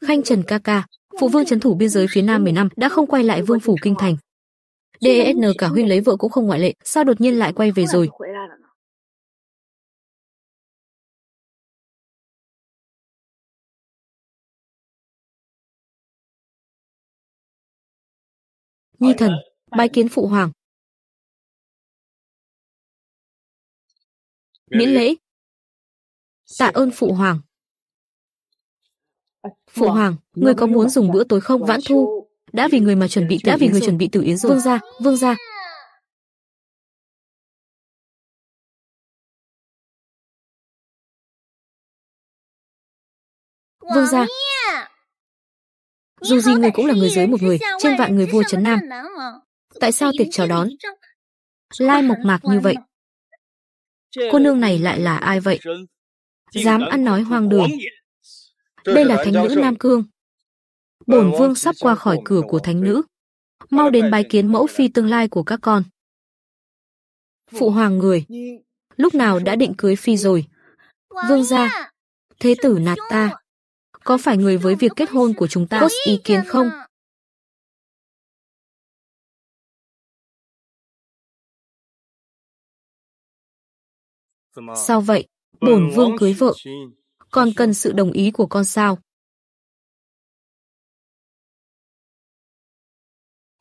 Khanh Trần ca ca, phụ vương trấn thủ biên giới phía Nam 10 năm đã không quay lại vương phủ kinh thành. DSN cả huynh lấy vợ cũng không ngoại lệ, sao đột nhiên lại quay về rồi? Nhi thần bái kiến phụ hoàng. Miễn lễ. Tạ ơn phụ hoàng. Phụ hoàng, người có muốn dùng bữa tối không? Vãn Thu đã vì người mà chuẩn bị, từ yến rồi. Vương gia. Vương gia, dù gì người cũng là người dưới một người, trên vạn người vua Trấn Nam. Tại sao tiệc chào đón lai mộc mạc như vậy? Cô nương này lại là ai vậy? Dám ăn nói hoang đường. Đây là thánh nữ Nam Cương. Bổn vương sắp qua khỏi cửa của thánh nữ. Mau đến bái kiến mẫu phi tương lai của các con. Phụ hoàng người, lúc nào đã định cưới phi rồi? Vương gia, thế tử nạt ta. Có phải người với việc kết hôn của chúng ta có ý kiến không? Sao vậy? Bổn vương cưới vợ còn cần sự đồng ý của con sao?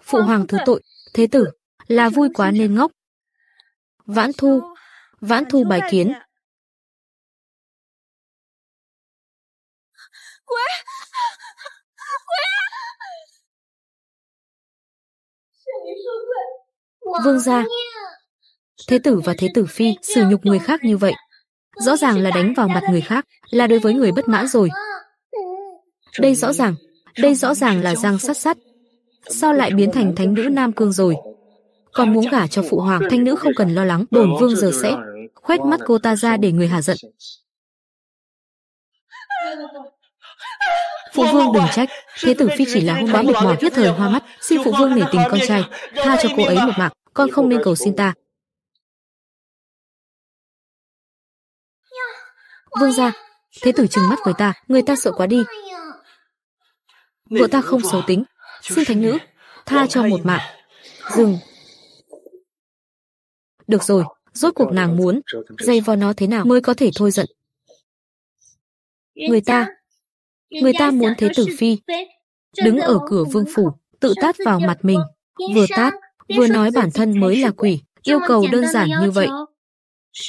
Phụ hoàng thứ tội, thế tử là vui quá nên ngốc. Vãn Thu bái kiến. Vương gia, thế tử và thế tử phi sỉ nhục người khác như vậy, rõ ràng là đánh vào mặt người khác, là đối với người bất mãn rồi. Đây rõ ràng là Giang Sát Sát. Sao lại biến thành thánh nữ Nam Cương rồi? Còn muốn gả cho phụ hoàng, thánh nữ không cần lo lắng, bổn vương giờ sẽ khoét mắt cô ta ra để người hạ giận. Phụ vương đừng trách, thế tử phi chỉ là hôm đó mệt mỏi nhất thời hoa mắt, xin phụ vương nể tình con trai, tha cho cô ấy một mạng, con không nên cầu xin ta. Vương gia, thế tử trừng mắt với ta, người ta sợ quá đi. Vợ ta không xấu tính, xin thánh nữ tha cho một mạng. Dừng. Được rồi, rốt cuộc nàng muốn dây vò nó thế nào mới có thể thôi giận? Người ta muốn thế tử phi đứng ở cửa vương phủ, tự tát vào mặt mình, vừa tát, vừa nói bản thân mới là quỷ, yêu cầu đơn giản như vậy.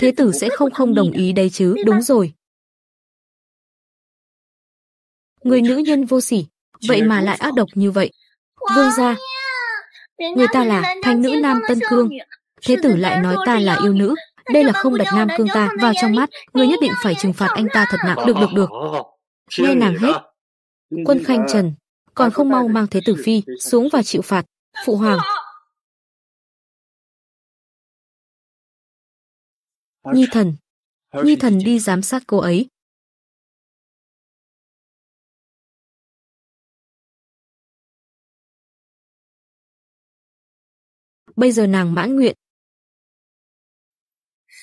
Thế tử sẽ không đồng ý đấy chứ? Đúng rồi. Người nữ nhân vô sỉ, vậy mà lại ác độc như vậy. Vương gia, người ta là thánh nữ Nam Tân Cương, thế tử lại nói ta là yêu nữ, đây là không đặt Nam Cương ta vào trong mắt, người nhất định phải trừng phạt anh ta thật nặng. Được. Nghe nàng hết. Quân Khanh Trần, còn không mau mang thế tử phi xuống và chịu phạt. Phụ hoàng. Nhi thần đi giám sát cô ấy. Bây giờ nàng mãn nguyện.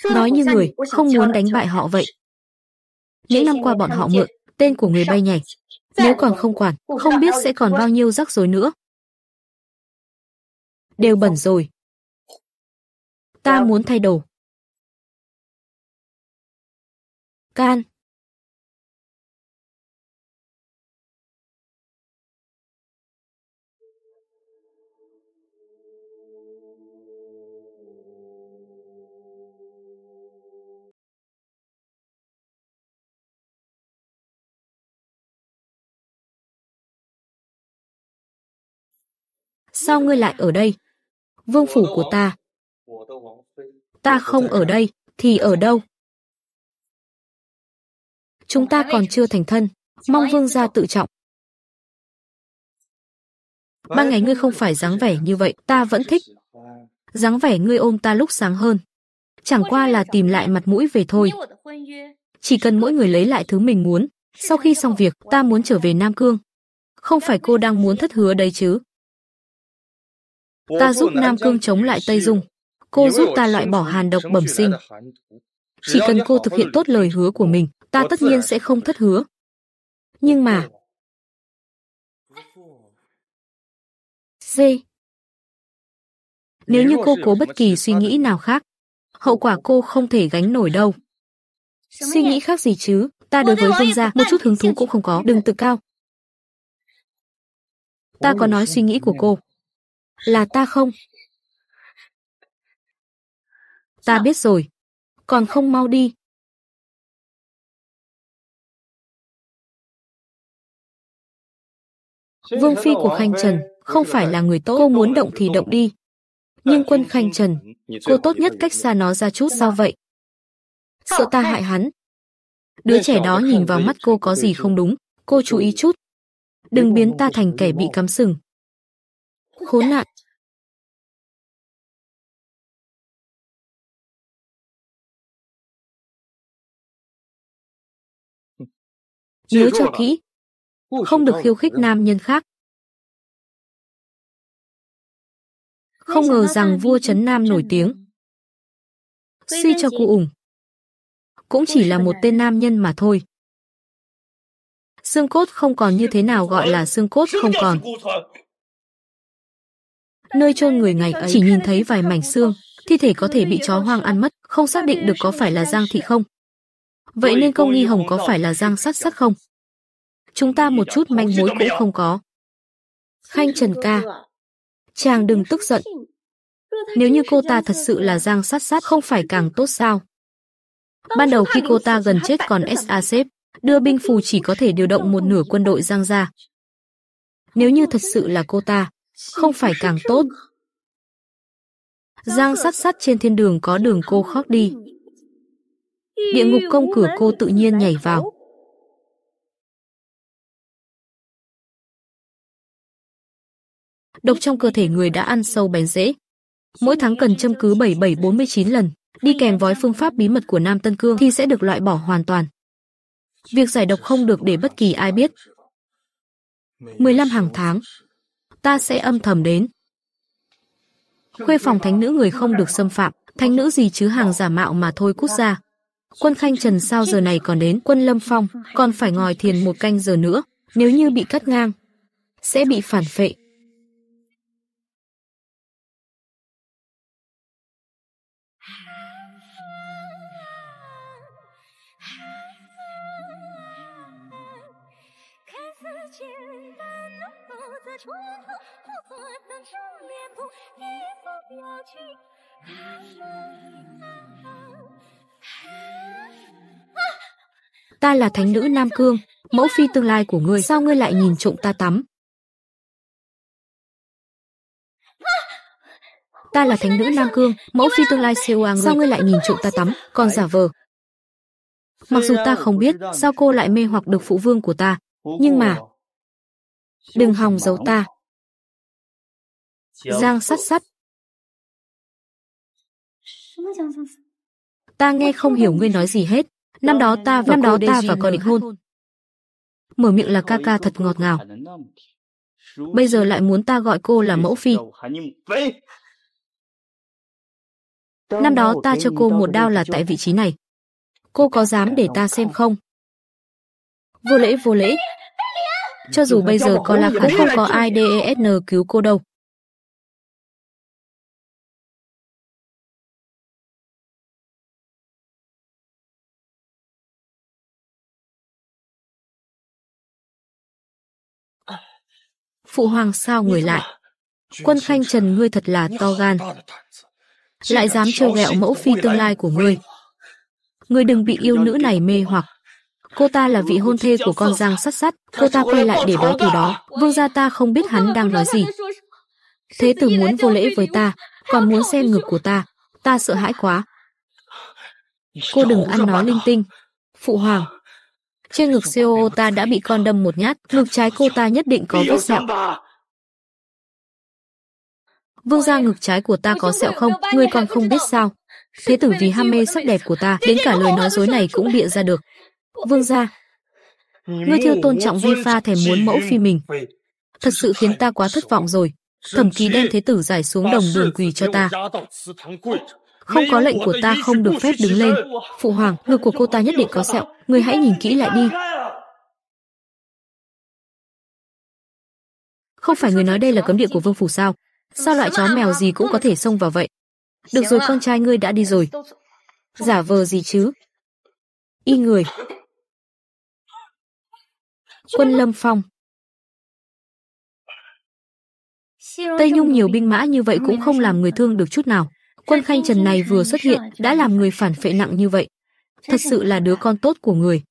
Nói như người không muốn đánh bại họ vậy. Những năm qua bọn họ mượn tên của người bay nhảy, nếu còn không quản, không biết sẽ còn bao nhiêu rắc rối nữa. Đều bẩn rồi. Ta muốn thay đồ. Can. Sao ngươi lại ở đây? Vương phủ của ta. Ta không ở đây, thì ở đâu? Chúng ta còn chưa thành thân, mong vương gia tự trọng. Ban ngày ngươi không phải dáng vẻ như vậy, ta vẫn thích. Dáng vẻ ngươi ôm ta lúc sáng hơn. Chẳng qua là tìm lại mặt mũi về thôi. Chỉ cần mỗi người lấy lại thứ mình muốn. Sau khi xong việc, ta muốn trở về Nam Cương. Không phải cô đang muốn thất hứa đấy chứ? Ta giúp Nam Cương chống lại Tây Dung. Cô giúp ta loại bỏ hàn độc bẩm sinh. Chỉ cần cô thực hiện tốt lời hứa của mình, ta tất nhiên sẽ không thất hứa. Nhưng mà, Nếu như cô cố bất kỳ suy nghĩ nào khác, hậu quả cô không thể gánh nổi đâu. Suy nghĩ khác gì chứ, ta đối với Vương gia một chút hứng thú cũng không có, đừng tự cao. Ta có nói suy nghĩ của cô là ta không? Ta biết rồi, còn không mau đi. Vương phi của Khanh Trần không phải là người tốt, cô muốn động thì động đi. Nhưng quân Khanh Trần, cô tốt nhất cách xa nó ra chút. Sao vậy? Sợ ta hại hắn? Đứa trẻ đó nhìn vào mắt cô có gì không đúng, cô chú ý chút. Đừng biến ta thành kẻ bị cắm sừng. Khốn nạn! Nhớ cho kỹ, không được khiêu khích nam nhân khác. Không ngờ rằng vua Trấn Nam nổi tiếng, suy cho cụ ủng, cũng chỉ là một tên nam nhân mà thôi. Xương cốt không còn như thế nào gọi là xương cốt không còn. Nơi chôn người ngày ấy chỉ nhìn thấy vài mảnh xương, thi thể có thể bị chó hoang ăn mất, không xác định được có phải là Giang thị không. Vậy nên Công Nghi Hồng có phải là Giang Sát Sát không? Chúng ta một chút manh mối cũng không có. Khanh Trần ca, chàng đừng tức giận. Nếu như cô ta thật sự là Giang Sát Sát không phải càng tốt sao? Ban đầu khi cô ta gần chết còn SACP, đưa binh phù chỉ có thể điều động một nửa quân đội Giang gia. Nếu như thật sự là cô ta, không phải càng tốt? Giang Sát Sát trên thiên đường có đường cô khóc đi, địa ngục công cửa cô tự nhiên nhảy vào. Độc trong cơ thể người đã ăn sâu bén rễ. Mỗi tháng cần châm cứu 7749 lần, đi kèm với phương pháp bí mật của Nam Tân Cương thì sẽ được loại bỏ hoàn toàn. Việc giải độc không được để bất kỳ ai biết. 15 hàng tháng, ta sẽ âm thầm đến. Khuê phòng thánh nữ người không được xâm phạm, thánh nữ gì chứ hàng giả mạo mà thôi, cút ra. Quân Khanh Trần sao giờ này còn đến? Quân Lâm Phong còn phải ngồi thiền một canh giờ nữa, nếu như bị cắt ngang, sẽ bị phản phệ. Ta là thánh nữ Nam Cương, mẫu phi tương lai của ngươi, sao ngươi lại nhìn trộm ta tắm? Ta là thánh nữ Nam Cương, mẫu phi tương lai COA ngươi, sao ngươi lại nhìn trộm ta tắm, còn giả vờ? Mặc dù ta không biết sao cô lại mê hoặc được phụ vương của ta, nhưng mà đừng hòng giấu ta. Giang Sát Sát, ta nghe không hiểu ngươi nói gì hết. Năm đó ta và con định hôn. Mở miệng là ca ca thật ngọt ngào. Bây giờ lại muốn ta gọi cô là mẫu phi. Năm đó ta cho cô một đao là tại vị trí này. Cô có dám để ta xem không? Vô lễ, vô lễ. Cho dù bây giờ có là khả không có ai DESN cứu cô đâu. Phụ hoàng sao người lại? Quân Khanh Trần ngươi thật là to gan, lại dám trêu ghẹo mẫu phi tương lai của ngươi. Ngươi đừng bị yêu nữ này mê hoặc. Cô ta là vị hôn thê của con Giang Sát Sát, cô ta quay lại để báo thù đó. Vương gia ta không biết hắn đang nói gì. Thế tử muốn vô lễ với ta, còn muốn xem ngực của ta, ta sợ hãi quá. Cô đừng ăn nói linh tinh. Phụ hoàng, trên ngực cô ta đã bị con đâm một nhát, ngực trái cô ta nhất định có vết sẹo. Vương gia, ngực trái của ta có sẹo không? Ngươi còn không biết sao? Thế tử vì ham mê sắc đẹp của ta, đến cả lời nói dối này cũng bịa ra được. Vương gia, ngươi thiếu tôn trọng vi pha thèm muốn mẫu phi mình, thật sự khiến ta quá thất vọng rồi. Thẩm ký đem thế tử giải xuống đồng đường quỳ cho ta. Không có lệnh của ta không được phép đứng lên. Phụ hoàng, ngực của cô ta nhất định có sẹo, ngươi hãy nhìn kỹ lại đi. Không phải người nói đây là cấm địa của vương phủ sao? Sao loại chó mèo gì cũng có thể xông vào vậy? Được rồi, con trai ngươi đã đi rồi. Giả vờ gì chứ? Y người. Quân Lâm Phong. Tây Nhung nhiều binh mã như vậy cũng không làm người thương được chút nào. Quân Khanh Trần này vừa xuất hiện đã làm người phản phệ nặng như vậy. Thật sự là đứa con tốt của người.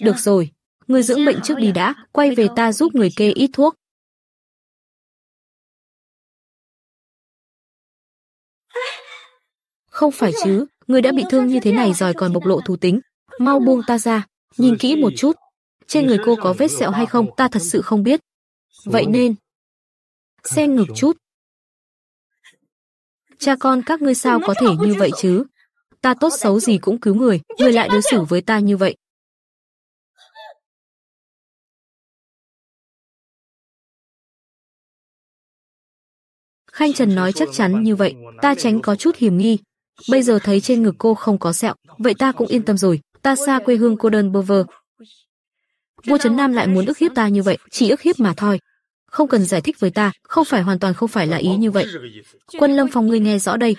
Được rồi, người dưỡng bệnh trước đi đã, quay về ta giúp người kê ít thuốc. Không phải chứ, người đã bị thương như thế này rồi còn bộc lộ thú tính. Mau buông ta ra, nhìn kỹ một chút. Trên người cô có vết sẹo hay không ta thật sự không biết. Vậy nên, xem ngược chút. Cha con các ngươi sao có thể như vậy chứ? Ta tốt xấu gì cũng cứu người, người lại đối xử với ta như vậy. Khanh Trần nói chắc chắn như vậy, ta tránh có chút hiểm nghi. Bây giờ thấy trên ngực cô không có sẹo, vậy ta cũng yên tâm rồi, ta xa quê hương cô đơn bơ vơ. Vua Trấn Nam lại muốn ức hiếp ta như vậy, chỉ ức hiếp mà thôi. Không cần giải thích với ta, không phải hoàn toàn không phải là ý như vậy. Quân Lâm Phong ngươi nghe rõ đây.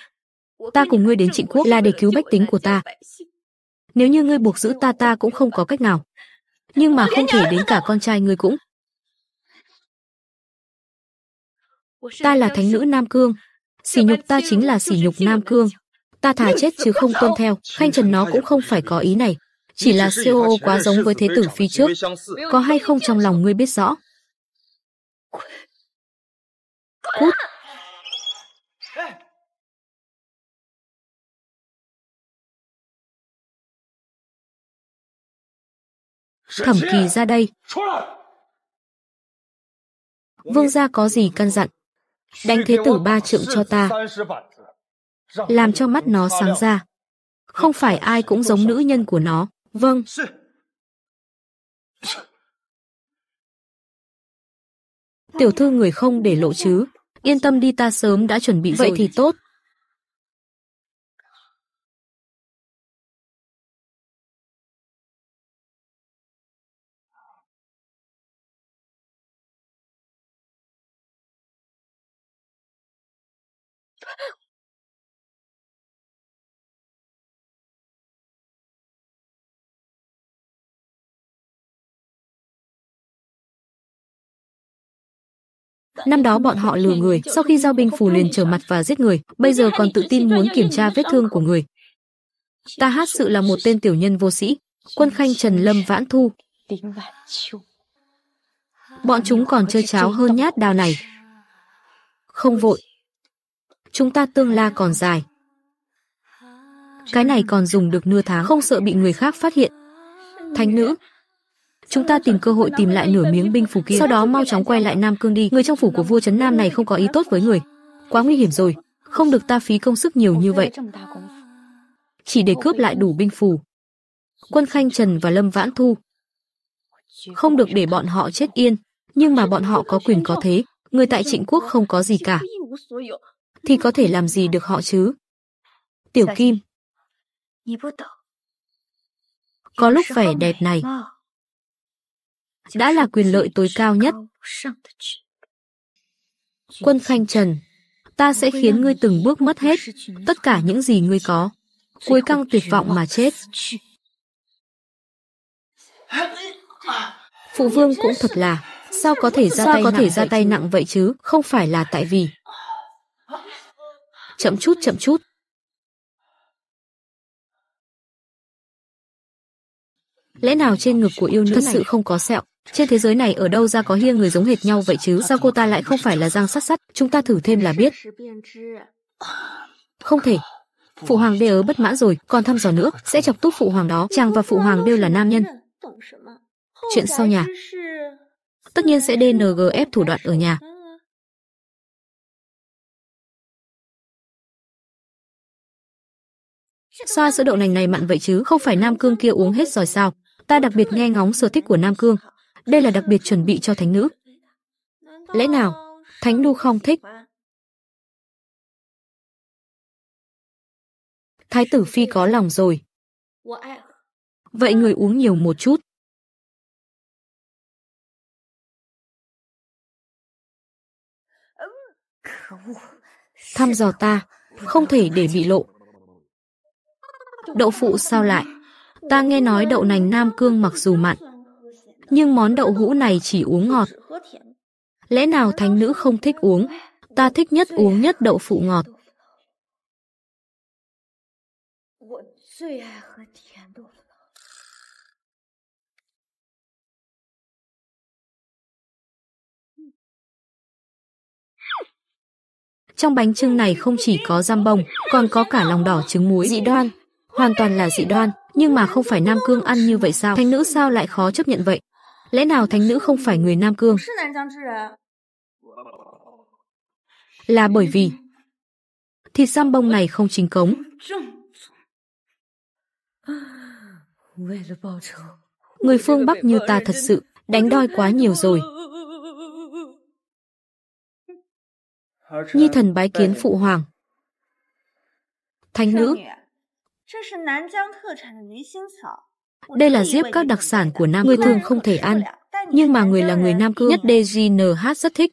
Ta cùng ngươi đến Trịnh Quốc là để cứu bách tính của ta. Nếu như ngươi buộc giữ ta, ta cũng không có cách nào. Nhưng mà không thể đến cả con trai ngươi cũng. Ta là thánh nữ Nam Cương. Sỉ nhục ta chính là sỉ nhục Nam Cương. Ta thà chết chứ không tuân theo. Khanh Trần nó cũng không phải có ý này. Chỉ là COO quá giống với Thế Tử Phi trước. Có hay không trong lòng ngươi biết rõ. Cút. Thẩm Kỳ ra đây. Vương gia có gì căn dặn? Đánh Thế Tử 3 trượng cho ta. Làm cho mắt nó sáng ra. Không phải ai cũng giống nữ nhân của nó. Vâng. Tiểu thư người không để lộ chứ? Yên tâm đi, ta sớm đã chuẩn bị rồi. Vậy thì tốt. Năm đó bọn họ lừa người, sau khi giao binh phủ liền trở mặt và giết người, bây giờ còn tự tin muốn kiểm tra vết thương của người. Ta hát sự là một tên tiểu nhân vô sĩ. Quân Khanh Trần Lâm Vãn Thu. Bọn chúng còn chơi cháo hơn nhát đao này. Không vội. Chúng ta tương lai còn dài. Cái này còn dùng được nửa tháng, không sợ bị người khác phát hiện. Thánh nữ, chúng ta tìm cơ hội tìm lại nửa miếng binh phủ kia, sau đó mau chóng quay lại Nam Cương đi. Người trong phủ của vua Trấn Nam này không có ý tốt với người. Quá nguy hiểm rồi, không được ta phí công sức nhiều như vậy. Chỉ để cướp lại đủ binh phủ. Quân Khanh Trần và Lâm Vãn Thu. Không được để bọn họ chết yên. Nhưng mà bọn họ có quyền có thế. Người tại Trịnh Quốc không có gì cả. Thì có thể làm gì được họ chứ? Tiểu Kim. Có lúc vẻ đẹp này đã là quyền lợi tối cao nhất. Quân Khanh Trần, ta sẽ khiến ngươi từng bước mất hết tất cả những gì ngươi có. Cuối căng tuyệt vọng mà chết. Phụ vương cũng thật là, sao có thể ra tay nặng vậy chứ? Không phải là tại vì. Chậm chút, chậm chút. Lẽ nào trên ngực của yêu nữ thật sự không có sẹo? Trên thế giới này ở đâu ra có hiên người giống hệt nhau vậy chứ? Sao cô ta lại không phải là Giang Sát Sát? Chúng ta thử thêm là biết. Không thể. Phụ hoàng đế bất mãn rồi, còn thăm dò nữa sẽ chọc tức phụ hoàng đó. Chàng và phụ hoàng đều là nam nhân. Chuyện sau nhà tất nhiên sẽ DNGF thủ đoạn ở nhà. Sao sữa đậu nành này mặn vậy chứ? Không phải Nam Cương kia uống hết rồi sao? Ta đặc biệt nghe ngóng sở thích của Nam Cương. Đây là đặc biệt chuẩn bị cho thánh nữ. Lẽ nào thánh đô không thích? Thái tử phi có lòng rồi. Vậy người uống nhiều một chút. Thăm dò ta, không thể để bị lộ. Đậu phụ sao lại? Ta nghe nói đậu nành Nam Cương mặc dù mặn, nhưng món đậu hũ này chỉ uống ngọt. Lẽ nào thánh nữ không thích uống? Ta thích nhất uống nhất đậu phụ ngọt. Trong bánh chưng này không chỉ có giam bông, còn có cả lòng đỏ trứng muối. Dị đoan, hoàn toàn là dị đoan. Nhưng mà không phải Nam Cương ăn như vậy sao? Thánh nữ sao lại khó chấp nhận vậy? Lẽ nào thánh nữ không phải người Nam Cương? Là bởi vì thịt giam bông này không chính cống. Người phương Bắc như ta thật sự đánh đoi quá nhiều rồi. Nhi thần bái kiến phụ hoàng. Thánh nữ, đây là diếp các đặc sản của Nam Cương. Người thường không thể ăn, nhưng mà người là người Nam Cương nhất DGNH rất thích.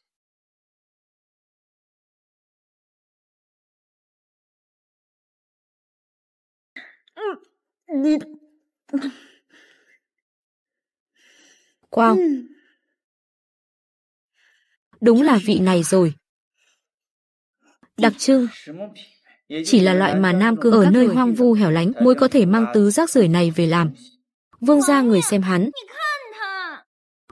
Wow, đúng là vị này rồi. Đặc trưng chỉ là loại mà Nam Cương ở nơi hoang vu hẻo lánh mới có thể mang tứ rác rưởi này về làm. Vương gia người xem hắn,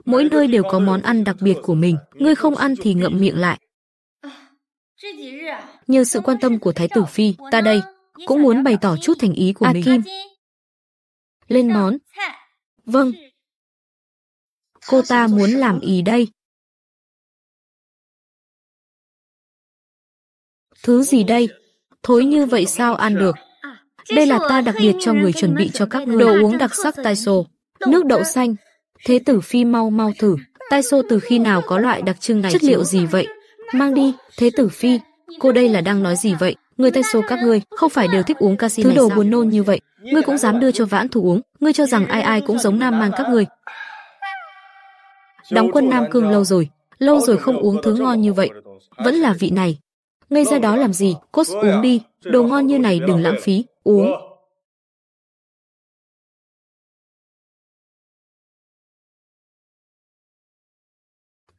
mỗi nơi đều có món ăn đặc biệt của mình, ngươi không ăn thì ngậm miệng lại. Nhờ sự quan tâm của Thái tử Phi, ta đây cũng muốn bày tỏ chút thành ý của mình. Kim, lên món. Vâng, cô ta muốn làm ý đây. Thứ gì đây? Thối như vậy sao ăn được? Đây là ta đặc biệt cho người chuẩn bị cho các ngươi. Đồ uống đặc sắc tai sô, nước đậu xanh. Thế tử Phi mau mau thử. Tai sô từ khi nào có loại đặc trưng này? Chất liệu gì vậy? Mang đi. Thế tử Phi, cô đây là đang nói gì vậy? Người tai sô các ngươi không phải đều thích uống casi này sao? Thứ đồ buồn nôn như vậy, ngươi cũng dám đưa cho Vãn Thu uống? Ngươi cho rằng ai ai cũng giống Nam Man các ngươi? Đóng quân Nam Cương lâu rồi không uống thứ ngon như vậy. Vẫn là vị này. Ngay ra đó làm gì? Cốt uống đi, đồ ngon như này đừng lãng phí, uống.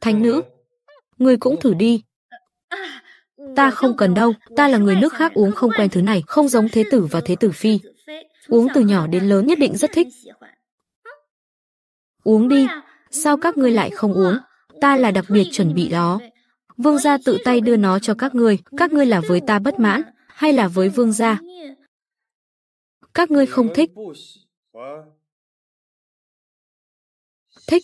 Thánh nữ, ngươi cũng thử đi. Ta không cần đâu, ta là người nước khác uống không quen thứ này, không giống Thế tử và Thế tử Phi. Uống từ nhỏ đến lớn nhất định rất thích. Uống đi, sao các ngươi lại không uống? Ta là đặc biệt chuẩn bị đó. Vương gia tự tay đưa nó cho các ngươi là với ta bất mãn, hay là với vương gia? Các ngươi không thích. Thích.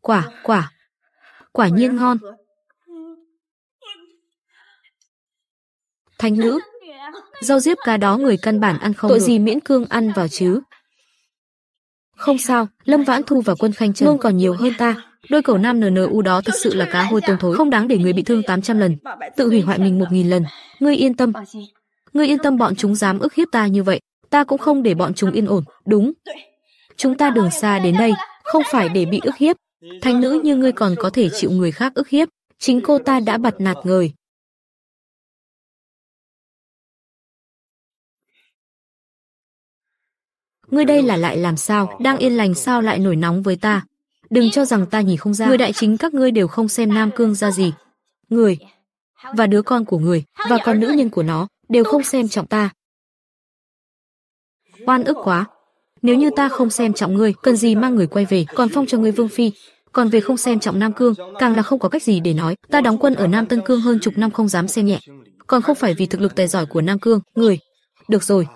Quả nhiên ngon. Thánh nữ, rau diếp cá đó người căn bản ăn không được. Tội gì miễn cương ăn vào chứ? Không sao, Lâm Vãn Thu và quân Khanh Trần luôn còn nhiều hơn ta. Đôi cẩu nam NNU đó thật sự là cá hôi tôm thối, không đáng để người bị thương 800 lần, tự hủy hoại mình 1000 lần. Ngươi yên tâm, bọn chúng dám ức hiếp ta như vậy, ta cũng không để bọn chúng yên ổn. Đúng, chúng ta đường xa đến đây, không phải để bị ức hiếp. Thánh nữ như ngươi còn có thể chịu người khác ức hiếp, chính cô ta đã bặt nạt người. Ngươi đây là lại làm sao? Đang yên lành sao lại nổi nóng với ta? Đừng cho rằng ta nhìn không ra. Người đại chính các ngươi đều không xem Nam Cương ra gì. Người và đứa con của người và con nữ nhân của nó đều không xem trọng ta. Oan ức quá. Nếu như ta không xem trọng ngươi, cần gì mang người quay về, còn phong cho ngươi vương phi. Còn về không xem trọng Nam Cương, càng là không có cách gì để nói. Ta đóng quân ở Nam Tân Cương hơn chục năm không dám xem nhẹ. Còn không phải vì thực lực tài giỏi của Nam Cương, người. Được rồi.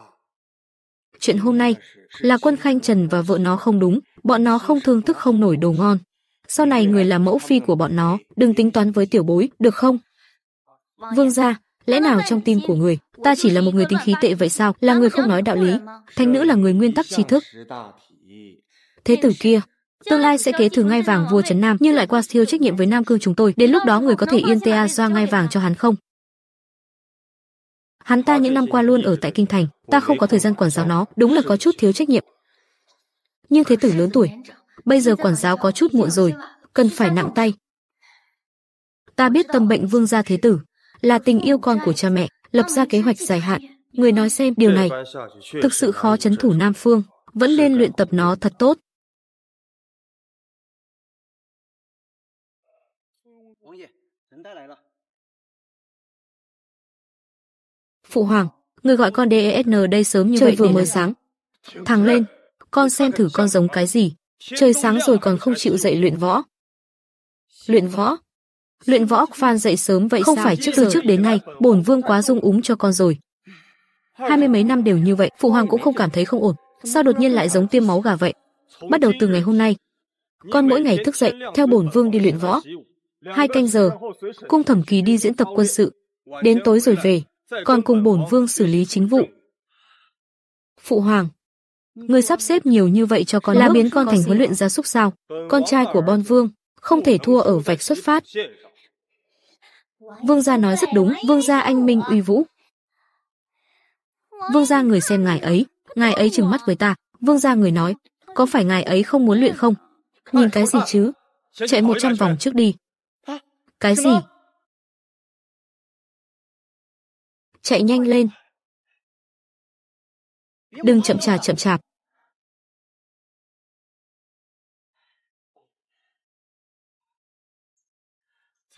Chuyện hôm nay là quân Khanh Trần và vợ nó không đúng, bọn nó không thương thức không nổi đồ ngon. Sau này người là mẫu phi của bọn nó, đừng tính toán với tiểu bối, được không? Vương gia, lẽ nào trong tim của người, ta chỉ là một người tính khí tệ vậy sao? Là người không nói đạo lý, thánh nữ là người nguyên tắc tri thức. Thế tử kia, tương lai sẽ kế thừa ngai vàng vua Trấn Nam, nhưng lại qua thiếu trách nhiệm với Nam Cương chúng tôi. Đến lúc đó người có thể yên ta giao ngai vàng cho hắn không? Hắn ta những năm qua luôn ở tại Kinh Thành, ta không có thời gian quản giáo nó, đúng là có chút thiếu trách nhiệm. Nhưng thế tử lớn tuổi, bây giờ quản giáo có chút muộn rồi, cần phải nặng tay. Ta biết tâm bệnh Vương gia thế tử là tình yêu con của cha mẹ, lập ra kế hoạch dài hạn. Người nói xem, điều này thực sự khó trấn thủ Nam Phương, vẫn nên luyện tập nó thật tốt. Phụ hoàng, người gọi con DESN đây sớm như vậy, vừa mới sáng. Thằng lên, con xem thử con giống cái gì. Trời sáng rồi còn không chịu dậy luyện võ. Luyện võ? Luyện võ Phan dậy sớm vậy không sao? Phải trước đến nay, bổn vương quá dung úng cho con rồi. 20 mấy năm đều như vậy, phụ hoàng cũng không cảm thấy không ổn. Sao đột nhiên lại giống tiêm máu gà vậy? Bắt đầu từ ngày hôm nay, con mỗi ngày thức dậy, theo bổn vương đi luyện võ. 2 canh giờ, cung thẩm kỳ đi diễn tập quân sự. Đến tối rồi về, còn cùng bổn vương xử lý chính vụ. Phụ hoàng, người sắp xếp nhiều như vậy cho con là biến con thành huấn luyện gia súc sao? Con trai của Bon Vương, không thể thua ở vạch xuất phát. Vương gia nói rất đúng, Vương gia anh minh uy vũ. Vương gia người xem ngài ấy trừng mắt với ta. Vương gia người nói, có phải ngài ấy không muốn luyện không? Nhìn cái gì chứ? Chạy 100 vòng trước đi. Cái gì? Chạy nhanh lên. Đừng chậm chạp.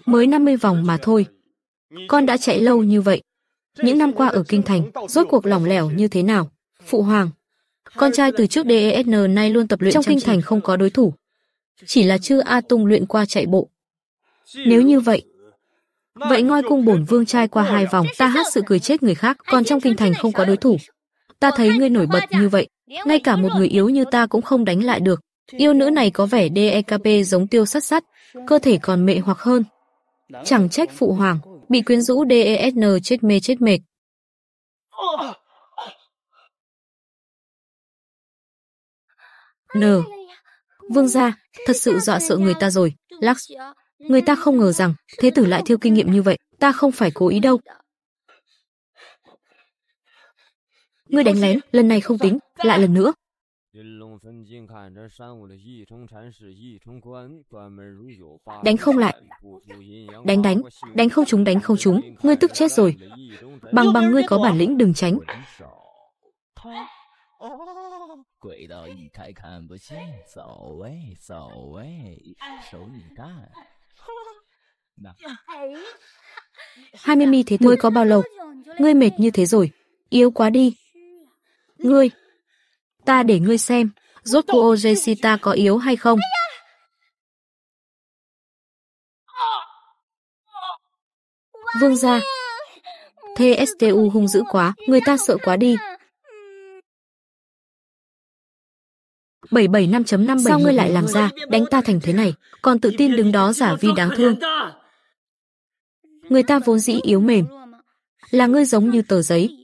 Mới 50 vòng mà thôi. Con đã chạy lâu như vậy. Những năm qua ở Kinh Thành, rốt cuộc lỏng lẻo như thế nào? Phụ hoàng, con trai từ trước DESN nay luôn tập luyện trong Kinh Thành không có đối thủ. Chỉ là chưa A Tung luyện qua chạy bộ. Nếu như vậy, vậy ngôi cung bổn vương trai qua 2 vòng, ta hát sự cười chết người khác, còn trong Kinh Thành không có đối thủ. Ta thấy ngươi nổi bật như vậy, ngay cả một người yếu như ta cũng không đánh lại được. Yêu nữ này có vẻ DEKP giống Tiêu Sát Sát, cơ thể còn mệ hoặc hơn. Chẳng trách phụ hoàng bị quyến rũ DESN chết mệt. Vương gia, thật sự dọa sợ người ta rồi. Lux, người ta không ngờ rằng thế tử lại thiêu kinh nghiệm như vậy. Ta không phải cố ý đâu. Ngươi đánh lén, lần này không tính, lại lần nữa. Đánh không lại. Đánh không trúng. Ngươi tức chết rồi. Bằng ngươi có bản lĩnh đừng tránh. Thế mới có bao lâu? Ngươi mệt như thế rồi. Yếu quá đi. Ngươi, ta để ngươi xem, rốt cuộc OJC ta có yếu hay không? Vương gia, TSTU hung dữ quá, người ta sợ quá đi. 775.57. Sao ngươi lại làm ra, đánh ta thành thế này, còn tự tin đứng đó giả vi đáng thương. Người ta vốn dĩ yếu mềm, là ngươi giống như tờ giấy.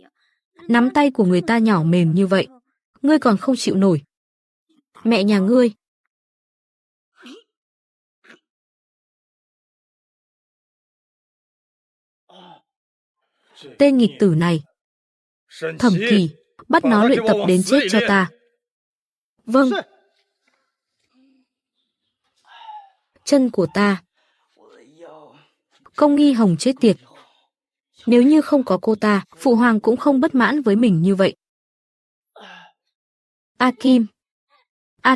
Nắm tay của người ta nhỏ mềm như vậy, ngươi còn không chịu nổi. Mẹ nhà ngươi. Tên nghịch tử này. Thẩm Kỳ, bắt nó luyện tập đến chết cho ta. Vâng. Chân của ta. Công Nghi Hồng chết tiệt. Nếu như không có cô ta, phụ hoàng cũng không bất mãn với mình như vậy. A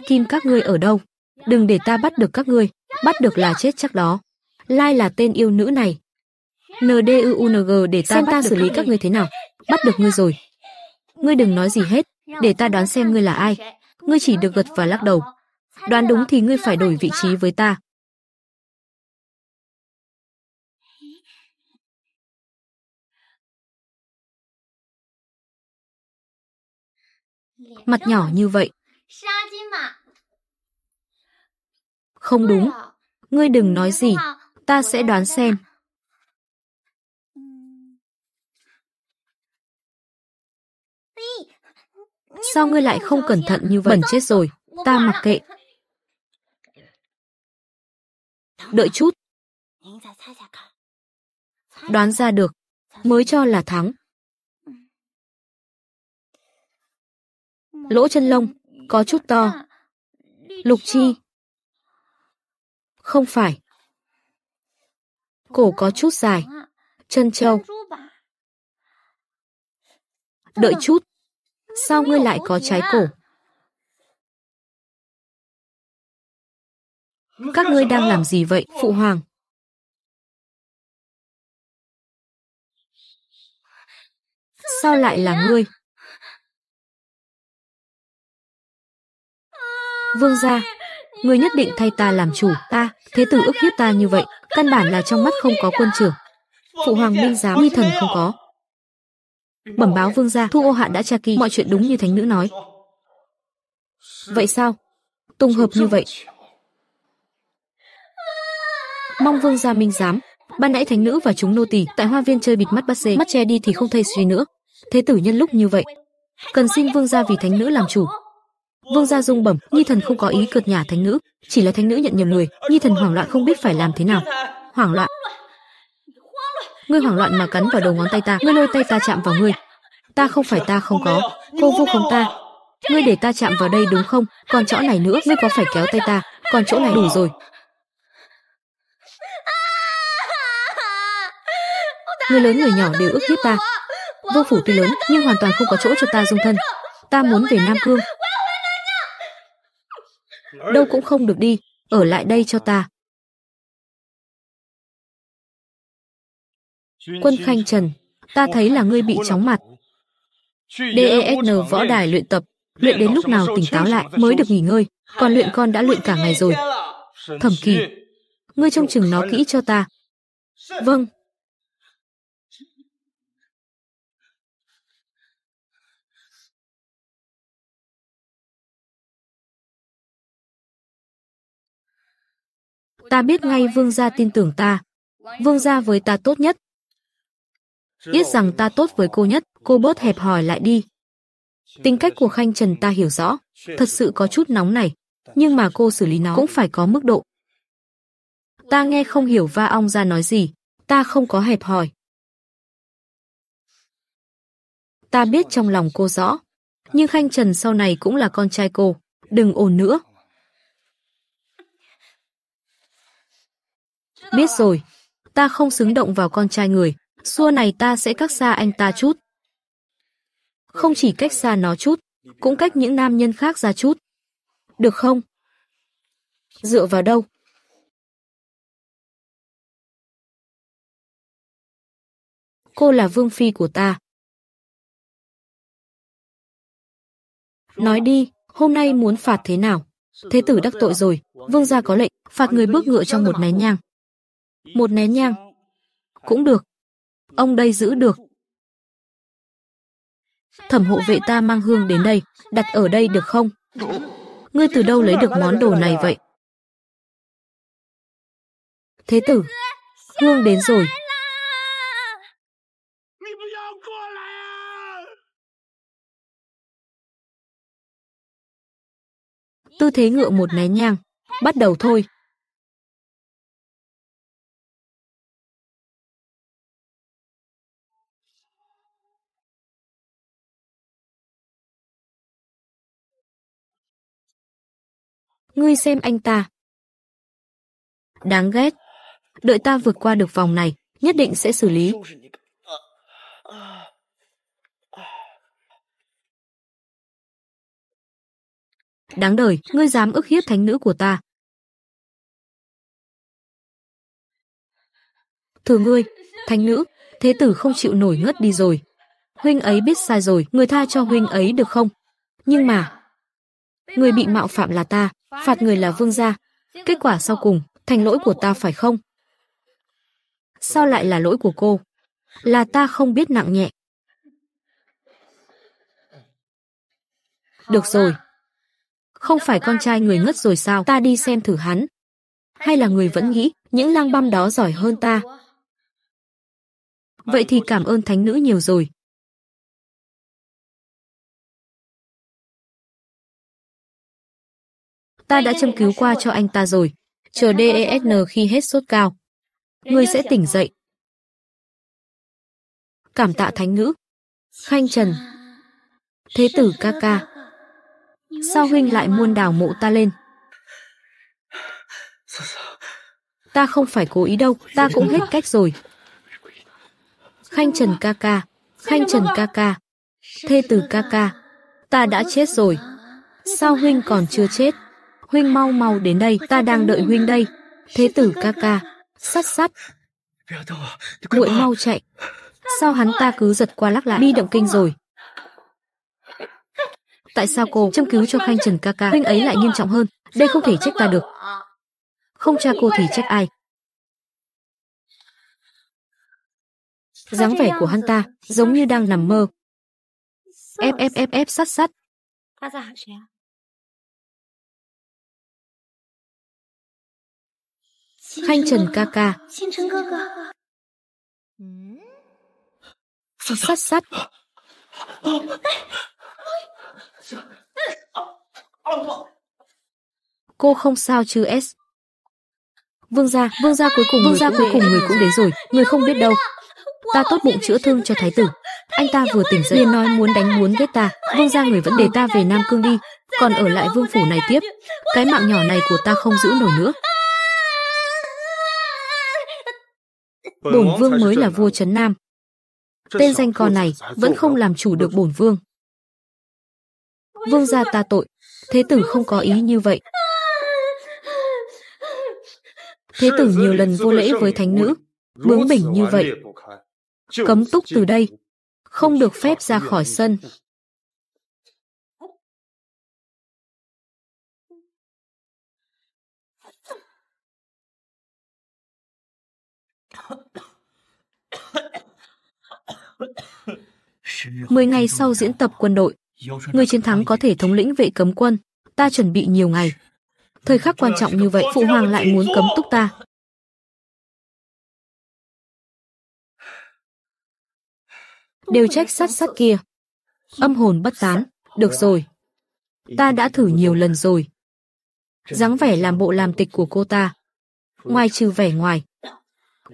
Kim, các ngươi ở đâu? Đừng để ta bắt được các ngươi, bắt được là chết chắc đó. Lai là tên yêu nữ này. NDUNG, để ta xem ta xử lý các ngươi thế nào. Bắt được ngươi rồi. Ngươi đừng nói gì hết, để ta đoán xem ngươi là ai. Ngươi chỉ được gật và lắc đầu. Đoán đúng thì ngươi phải đổi vị trí với ta. Mặt nhỏ như vậy. Không đúng. Ngươi đừng nói gì. Ta sẽ đoán xem. Sao ngươi lại không cẩn thận như vậy? Bẩn chết rồi. Ta mặc kệ. Đợi chút. Đoán ra được. Mới cho là thắng. Lỗ chân lông, có chút to, Lục Chi. Không phải. Cổ có chút dài. Chân châu. Đợi chút. Sao ngươi lại có trái cổ? Các ngươi đang làm gì vậy, Phụ Hoàng? Sao lại là ngươi? Vương gia, ngươi nhất định thay ta làm chủ. Ta, thế tử ức hiếp ta như vậy, căn bản là trong mắt không có quân trưởng. Phụ Hoàng minh giám, Nhi Thần không có. Bẩm báo Vương gia, Thu Ô Hạ đã tra kỹ mọi chuyện đúng như Thánh Nữ nói. Vậy sao? Tùng hợp như vậy. Mong Vương gia minh giám. Ban nãy Thánh Nữ và chúng nô tỳ tại Hoa Viên chơi bịt mắt bắt dê, mắt che đi thì không thấy suy nữa. Thế tử nhân lúc như vậy, cần xin Vương gia vì Thánh Nữ làm chủ. Vương gia dung bẩm, Nhi Thần không có ý cợt nhả Thánh Nữ, chỉ là Thánh Nữ nhận nhầm người. Nhi Thần hoảng loạn không biết phải làm thế nào. Hoảng loạn? Ngươi hoảng loạn mà cắn vào đầu ngón tay ta, ngươi lôi tay ta chạm vào ngươi. Ta không phải, ta không có. Cô vu khống ta. Ngươi để ta chạm vào đây đúng không? Còn chỗ này nữa, ngươi có phải kéo tay ta? Còn chỗ này đủ rồi. Người lớn người nhỏ đều ức hiếp ta. Vương phủ tuy lớn nhưng hoàn toàn không có chỗ cho ta dung thân. Ta muốn về Nam Cương. Đâu cũng không được đi. Ở lại đây cho ta. Quân Khanh Trần, ta thấy là ngươi bị chóng mặt. DESN võ đài luyện tập. Luyện đến lúc nào tỉnh táo lại mới được nghỉ ngơi. Còn luyện con đã luyện cả ngày rồi. Thẩm Kỳ, ngươi trông chừng nó kỹ cho ta. Vâng. Ta biết ngay Vương gia tin tưởng ta. Vương gia với ta tốt nhất. Biết rằng ta tốt với cô nhất, cô bớt hẹp hòi lại đi. Tính cách của Khanh Trần ta hiểu rõ, thật sự có chút nóng này. Nhưng mà cô xử lý nó cũng phải có mức độ. Ta nghe không hiểu va ong ra nói gì, ta không có hẹp hòi. Ta biết trong lòng cô rõ, nhưng Khanh Trần sau này cũng là con trai cô, đừng ồn nữa. Biết rồi, ta không xứng động vào con trai người. Xua này ta sẽ cách xa anh ta chút. Không chỉ cách xa nó chút, cũng cách những nam nhân khác ra chút. Được không? Dựa vào đâu? Cô là vương phi của ta. Nói đi, hôm nay muốn phạt thế nào? Thế tử đắc tội rồi, Vương gia có lệnh, phạt người bước ngựa trong một nén nhang. Một nén nhang cũng được. Ông đây giữ được. Thẩm hộ vệ ta mang hương đến đây, đặt ở đây được không? Ngươi từ đâu lấy được món đồ này vậy? Thế tử, hương đến rồi. Tư thế ngựa một nén nhang, bắt đầu thôi. Ngươi xem anh ta. Đáng ghét. Đợi ta vượt qua được vòng này, nhất định sẽ xử lý. Đáng đời, ngươi dám ức hiếp thánh nữ của ta. Thưa ngươi, thánh nữ, thế tử không chịu nổi ngất đi rồi. Huynh ấy biết sai rồi, ngươi tha cho huynh ấy được không? Nhưng mà, người bị mạo phạm là ta, phạt người là Vương gia. Kết quả sau cùng, thành lỗi của ta phải không? Sao lại là lỗi của cô? Là ta không biết nặng nhẹ. Được rồi. Không phải con trai người ngất rồi sao? Ta đi xem thử hắn. Hay là người vẫn nghĩ những lang băm đó giỏi hơn ta? Vậy thì cảm ơn thánh nữ nhiều rồi. Ta đã châm cứu qua cho anh ta rồi. Chờ DESN khi hết sốt cao, ngươi sẽ tỉnh dậy. Cảm tạ thánh nữ. Khanh Trần. Thế tử ca ca. Sao huynh lại muôn đào mộ ta lên? ta không phải cố ý đâu, ta cũng hết cách rồi. Khanh Trần ca ca, Khanh Trần ca ca, Thê Tử ca ca, ta đã chết rồi. Sao huynh còn chưa chết? Huynh mau mau đến đây, ta đang đợi huynh đây. Thế Tử ca ca, Sát Sát, muội mau chạy. Sao hắn ta cứ giật qua lắc lại? Bi động kinh rồi. Tại sao cô châm cứu cho Khanh Trần ca ca, huynh ấy lại nghiêm trọng hơn? Đây không thể trách ta được. Không cha cô thì trách ai? Dáng vẻ của hắn ta giống như đang nằm mơ. F Sát Sát. Khanh Trần ca ca. Sát Sát. Cô không sao chứ S? Vương gia cuối cùng người cũng đến rồi. Người không biết đâu. Ta tốt bụng chữa thương cho thái tử. Anh ta vừa tỉnh dậy liền nói muốn đánh muốn giết ta. Vương gia người vẫn để ta về Nam Cương đi, còn ở lại vương phủ này tiếp. Cái mạng nhỏ này của ta không giữ nổi nữa. Bổn vương mới là vua Trấn Nam. Tên danh con này vẫn không làm chủ được bổn vương. Vương gia ta tội. Thế tử không có ý như vậy. Thế tử nhiều lần vô lễ với thánh nữ, bướng bỉnh như vậy. Cấm túc từ đây, không được phép ra khỏi sân. Mười ngày sau diễn tập quân đội, người chiến thắng có thể thống lĩnh vệ cấm quân. Ta chuẩn bị nhiều ngày. Thời khắc quan trọng như vậy, phụ hoàng lại muốn cấm túc ta. Đều trách Sát Sát kia. Âm hồn bất tán. Được rồi. Ta đã thử nhiều lần rồi. Dáng vẻ làm bộ làm tịch của cô ta, ngoài trừ vẻ ngoài,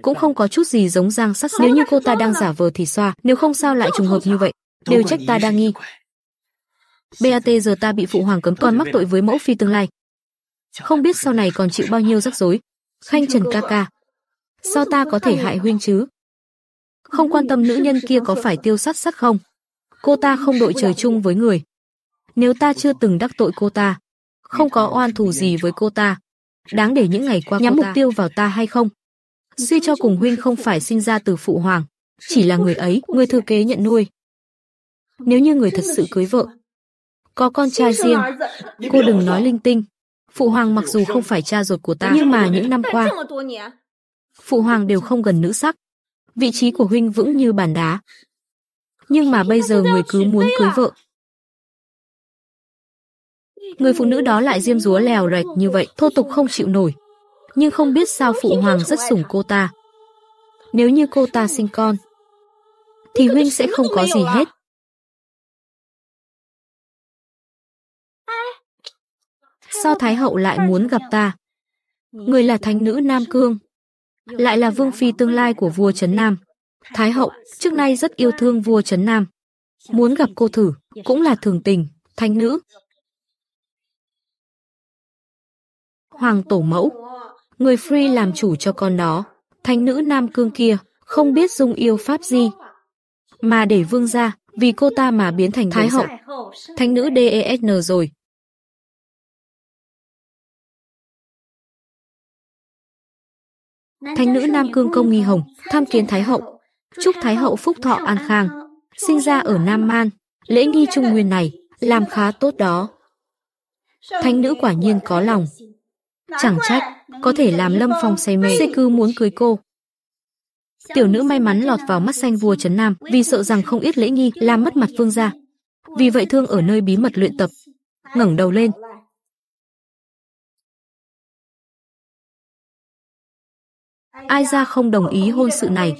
cũng không có chút gì giống Giang Sát Sát. Nếu như cô ta đang giả vờ thì xoa, nếu không sao lại trùng hợp như vậy. Đều trách ta đa nghi. BAT giờ ta bị phụ hoàng cấm, còn mắc tội với mẫu phi tương lai. Không biết sau này còn chịu bao nhiêu rắc rối. Khanh Trần ca ca, sao ta có thể hại huynh chứ? Không quan tâm nữ nhân kia có phải Tiêu Sát Sát không? Cô ta không đội trời chung với người. Nếu ta chưa từng đắc tội cô ta, không có oan thù gì với cô ta, đáng để những ngày qua nhắm mục tiêu vào ta hay không? Suy cho cùng huynh không phải sinh ra từ phụ hoàng, chỉ là người ấy, người thừa kế nhận nuôi. Nếu như người thật sự cưới vợ, có con trai riêng, cô đừng nói linh tinh. Phụ hoàng mặc dù không phải cha ruột của ta, nhưng mà những năm qua, phụ hoàng đều không gần nữ sắc. Vị trí của huynh vững như bàn đá. Nhưng mà bây giờ người cứ muốn cưới vợ. Người phụ nữ đó lại diêm dúa lèo rạch như vậy, thô tục không chịu nổi. Nhưng không biết sao phụ hoàng rất sủng cô ta. Nếu như cô ta sinh con, thì huynh sẽ không có gì hết. Sao Thái hậu lại muốn gặp ta? Người là thánh nữ Nam Cương, lại là vương phi tương lai của vua Trấn Nam. Thái hậu trước nay rất yêu thương vua Trấn Nam, muốn gặp cô thử cũng là thường tình. Thánh nữ, hoàng tổ mẫu, người free làm chủ cho con đó. Thánh nữ Nam Cương kia không biết dung yêu pháp gì mà để vương gia vì cô ta mà biến thành thái hậu. Thánh nữ DESN rồi. Thánh nữ Nam Cương Công Nghi Hồng tham kiến Thái hậu, chúc Thái hậu phúc thọ an khang. Sinh ra ở Nam Man, lễ nghi Trung Nguyên này làm khá tốt đó. Thánh nữ quả nhiên có lòng, chẳng trách có thể làm Lâm Phong say mê, xê cư muốn cưới cô. Tiểu nữ may mắn lọt vào mắt xanh vua Trấn Nam, vì sợ rằng không ít lễ nghi làm mất mặt vương gia, vì vậy thương ở nơi bí mật luyện tập. Ngẩng đầu lên, ai gia không đồng ý hôn sự này.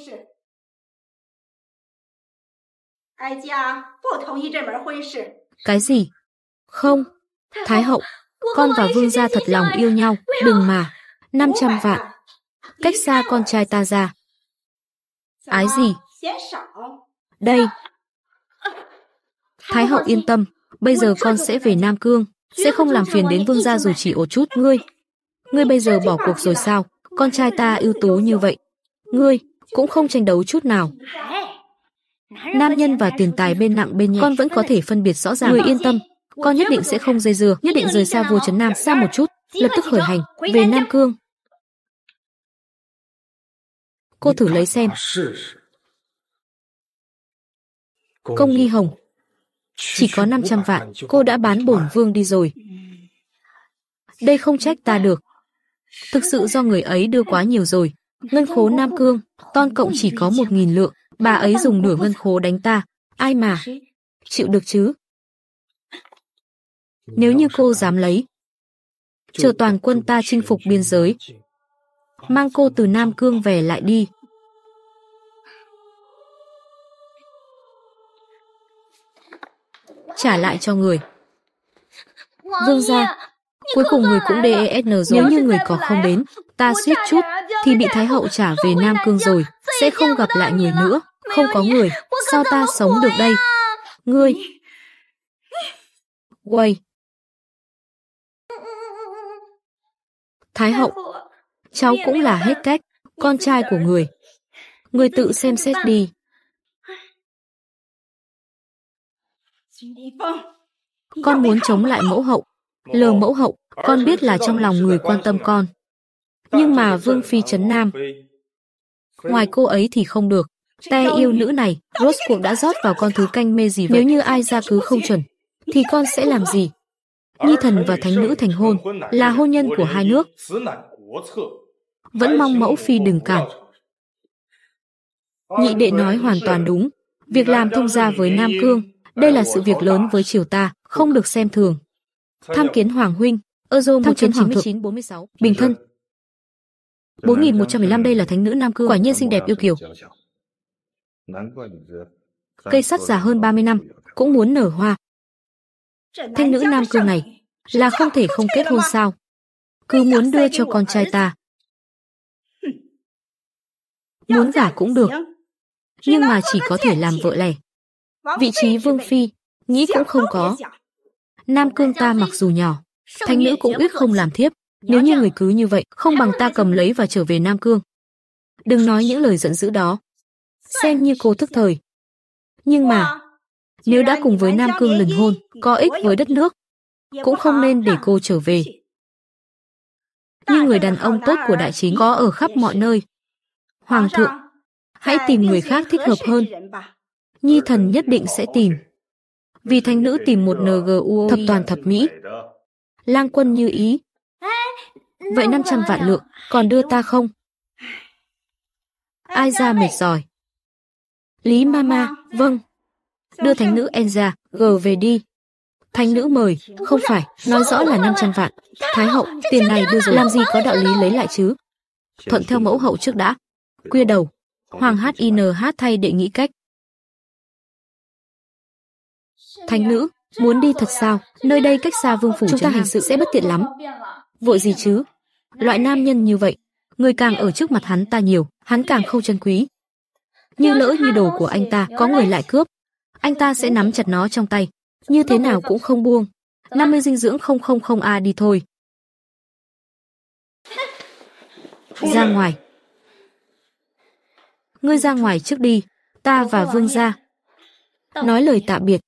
Cái gì? Không, Thái hậu, con và vương gia thật lòng yêu nhau, đừng mà. 500 vạn, cách xa con trai ta ra. Ái gì? Đây. Thái hậu yên tâm, bây giờ con sẽ về Nam Cương, sẽ không làm phiền đến vương gia dù chỉ một chút. Ngươi bây giờ bỏ cuộc rồi sao? con trai ta ưu tú như vậy, ngươi cũng không tranh đấu chút nào. Nam nhân và tiền tài bên nặng bên nhẹ, con vẫn có thể phân biệt rõ ràng. Ngươi yên tâm, con nhất định sẽ không dây dưa, nhất định rời xa vua Trấn Nam xa một chút, lập tức khởi hành về Nam Cương. Cô thử lấy xem. Công Nghi Hồng chỉ có 500 vạn, cô đã bán bổn vương đi rồi. Đây không trách ta được, thực sự do người ấy đưa quá nhiều rồi. Ngân khố Nam Cương ton cộng chỉ có 1.000 lượng, bà ấy dùng nửa ngân khố đánh ta, ai mà chịu được chứ. Nếu như cô dám lấy, chờ toàn quân ta chinh phục biên giới, mang cô từ Nam Cương về lại đi. Trả lại cho người. Vương gia, cuối cùng người cũng đến rồi. Nếu như người có không đến, ta suýt chút thì bị Thái Hậu trả về Nam Cương rồi, sẽ không gặp lại người nữa. Không có người, sao ta sống được đây? Ngươi quay. Thái Hậu, cháu cũng là hết cách, con trai của người, người tự xem xét đi. Con muốn chống lại mẫu hậu, lờ mẫu hậu, con biết là trong lòng người quan tâm con. Nhưng mà Vương Phi Trấn Nam, ngoài cô ấy thì không được. Te yêu nữ này, rốt cuộc đã rót vào con thứ canh mê gì vậy? Nếu như ai ra cứ không chuẩn, thì con sẽ làm gì? Nhi thần và thánh nữ thành hôn, là hôn nhân của hai nước. Vẫn mong mẫu phi đừng cản. Nhị đệ nói hoàn toàn đúng. Việc làm thông gia với Nam Cương, đây là sự việc lớn với triều ta, không được xem thường. Tham kiến Hoàng Huynh, Euro 1949-46, Bình Thân. 4115, đây là thánh nữ Nam Cương, quả nhiên xinh đẹp yêu kiều. Cây sắt già hơn 30 năm, cũng muốn nở hoa. Thánh nữ Nam Cương này là không thể không kết hôn sao? Cứ muốn đưa cho con trai ta. Muốn gả cũng được, nhưng mà chỉ có thể làm vợ lẻ. Vị trí Vương Phi, nghĩ cũng không có. Nam Cương ta mặc dù nhỏ, thánh nữ cũng ít không làm thiếp. Nếu như người cứ như vậy, không bằng ta cầm lấy và trở về Nam Cương. Đừng nói những lời giận dữ đó, xem như cô thức thời. Nhưng mà, nếu đã cùng với Nam Cương lình hôn, có ích với đất nước, cũng không nên để cô trở về. Như người đàn ông tốt của Đại Chính có ở khắp mọi nơi. Hoàng thượng, hãy tìm người khác thích hợp hơn. Nhi thần nhất định sẽ tìm. Vì thánh nữ tìm một NGU thập toàn thập mỹ, lang quân như ý. Vậy 500 vạn lượng, còn đưa ta không? Ai ra mệt giỏi. Lý Ma Ma, vâng. Đưa thánh nữ Enza, gờ về đi. Thánh nữ mời, không phải, nói rõ là 500 vạn. Thái hậu, tiền này đưa rồi, làm gì có đạo lý lấy lại chứ. Thuận theo mẫu hậu trước đã. Khuya đầu, Hoàng HINH thay để nghĩ cách. Thánh nữ, muốn đi thật sao? Nơi đây cách xa Vương Phủ, chúng ta hành sự sẽ bất tiện lắm. Vội gì chứ? Loại nam nhân như vậy, người càng ở trước mặt hắn ta nhiều, hắn càng không trân quý. Như lỡ như đồ của anh ta, có người lại cướp, anh ta sẽ nắm chặt nó trong tay, như thế nào cũng không buông. 50 dinh dưỡng 000A đi thôi. Ra ngoài. Ngươi ra ngoài trước đi, ta và Vương gia nói lời tạm biệt.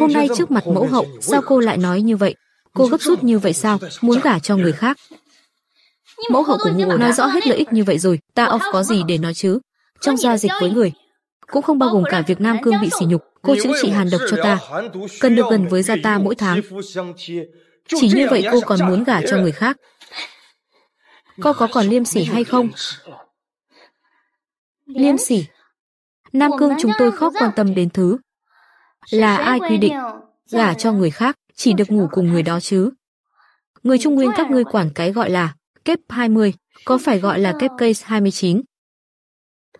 Hôm nay trước mặt mẫu hậu, sao cô lại nói như vậy? Cô gấp rút như vậy sao? Muốn gả cho người khác? Mẫu hậu của ngụ nói rõ hết lợi ích như vậy rồi, ta có gì để nói chứ? Trong giao dịch với người, cũng không bao gồm cả việc Nam Cương bị sỉ nhục. Cô chữa trị hàn độc cho ta, cần được gần với gia ta mỗi tháng. Chỉ như vậy cô còn muốn gả cho người khác? Cô có còn liêm sỉ hay không? Liêm sỉ? Nam Cương chúng tôi khóc quan tâm đến thứ. Là ai quy định gả cho người khác chỉ được ngủ cùng người đó chứ? Người Trung Nguyên các ngươi quản cái gọi là kép 20, có phải gọi là kép case 29?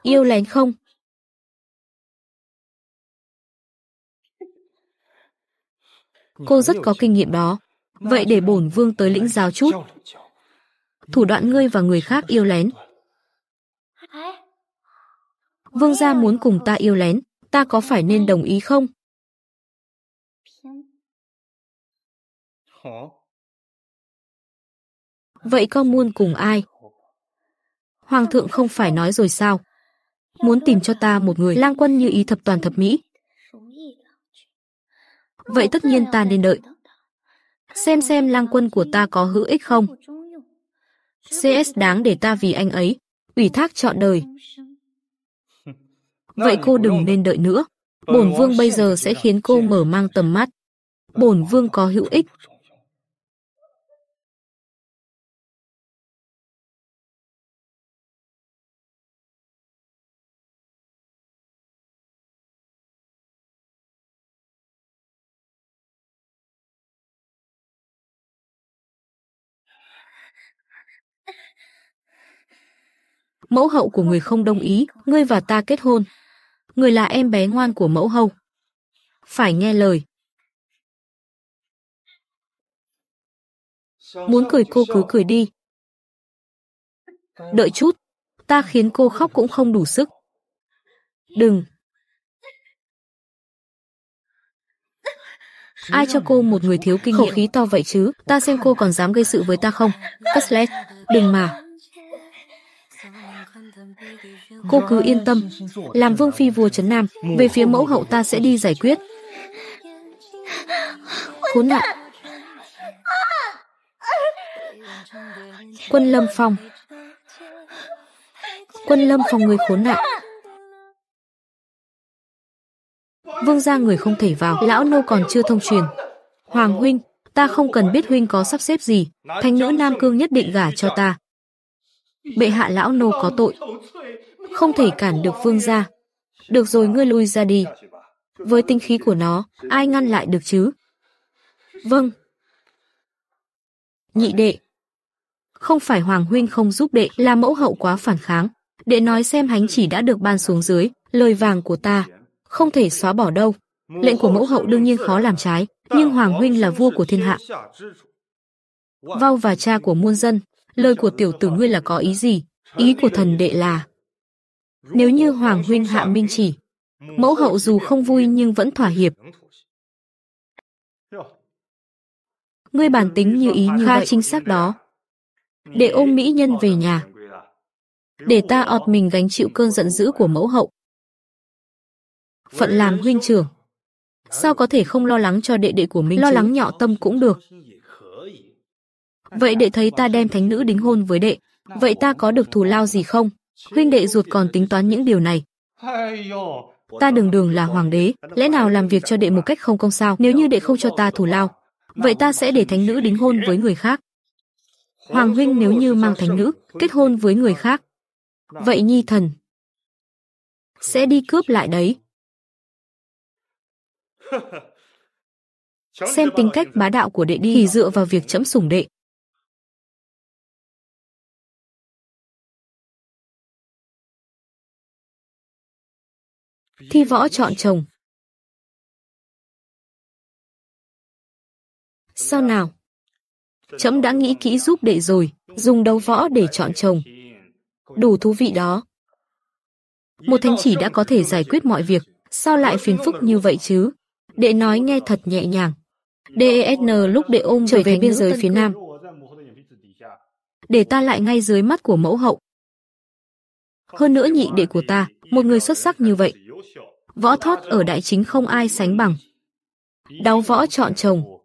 Yêu lén không? Cô rất có kinh nghiệm đó. Vậy để bổn vương tới lĩnh giáo chút thủ đoạn ngươi và người khác yêu lén. Vương gia muốn cùng ta yêu lén, ta có phải nên đồng ý không? Vậy con muốn cùng ai? Hoàng thượng không phải nói rồi sao? Muốn tìm cho ta một người lang quân như ý thập toàn thập mỹ. Vậy tất nhiên ta nên đợi. Xem lang quân của ta có hữu ích không. CS đáng để ta vì anh ấy ủy thác trọn đời. Vậy cô đừng nên đợi nữa. Bổn vương bây giờ sẽ khiến cô mở mang tầm mắt. Bổn vương có hữu ích. Mẫu hậu của người không đồng ý, ngươi và ta kết hôn. Người là em bé ngoan của mẫu hậu. Phải nghe lời. Muốn cười cô cứ cười đi. Đợi chút, ta khiến cô khóc cũng không đủ sức. Đừng. Ai cho cô một người thiếu kinh nghiệm? Khẩu khí to vậy chứ, ta xem cô còn dám gây sự với ta không. Caslet, đừng mà. Cô cứ yên tâm, làm vương phi vua Trấn Nam, về phía mẫu hậu ta sẽ đi giải quyết. Khốn nạn. Quân Lâm Phong. Quân Lâm Phong người khốn nạn. Vương gia người không thể vào, lão nô còn chưa thông truyền. Hoàng huynh, ta không cần biết huynh có sắp xếp gì, thánh nữ Nam Cương nhất định gả cho ta. Bệ hạ lão nô có tội, không thể cản được vương gia. Được rồi, ngươi lui ra đi. Với tinh khí của nó, ai ngăn lại được chứ? Vâng. Nhị đệ. Không phải Hoàng huynh không giúp đệ, là mẫu hậu quá phản kháng. Đệ nói xem hánh chỉ đã được ban xuống dưới, lời vàng của ta không thể xóa bỏ đâu. Lệnh của mẫu hậu đương nhiên khó làm trái, nhưng Hoàng huynh là vua của thiên hạ, vau và cha của muôn dân. Lời của tiểu tử ngươi là có ý gì? Ý của thần đệ là nếu như Hoàng huynh hạ minh chỉ, mẫu hậu dù không vui nhưng vẫn thỏa hiệp. Ngươi bản tính như ý như vậy. Chính xác đó. Để ôm mỹ nhân về nhà, để ta ọt mình gánh chịu cơn giận dữ của mẫu hậu. Phận làm huynh trưởng, sao có thể không lo lắng cho đệ đệ của mình? Lo lắng nhỏ tâm cũng được. Vậy đệ thấy ta đem thánh nữ đính hôn với đệ, vậy ta có được thù lao gì không? Huynh đệ ruột còn tính toán những điều này. Ta đường đường là hoàng đế, lẽ nào làm việc cho đệ một cách không công sao? Nếu như đệ không cho ta thù lao, vậy ta sẽ để thánh nữ đính hôn với người khác. Hoàng huynh nếu như mang thánh nữ kết hôn với người khác, vậy nhi thần sẽ đi cướp lại đấy. Xem tính cách bá đạo của đệ đi, thì dựa vào việc trẫm sủng đệ. Thi võ chọn chồng. Sao nào? Trẫm đã nghĩ kỹ giúp đệ rồi, dùng đấu võ để chọn chồng. Đủ thú vị đó. Một thánh chỉ đã có thể giải quyết mọi việc, sao lại phiền phức như vậy chứ? Đệ nói nghe thật nhẹ nhàng. DESN lúc đệ ôm trở về biên giới phía Nam, để ta lại ngay dưới mắt của mẫu hậu. Hơn nữa nhị đệ của ta, một người xuất sắc như vậy, võ thoát ở Đại Chính không ai sánh bằng. Đáo võ chọn chồng,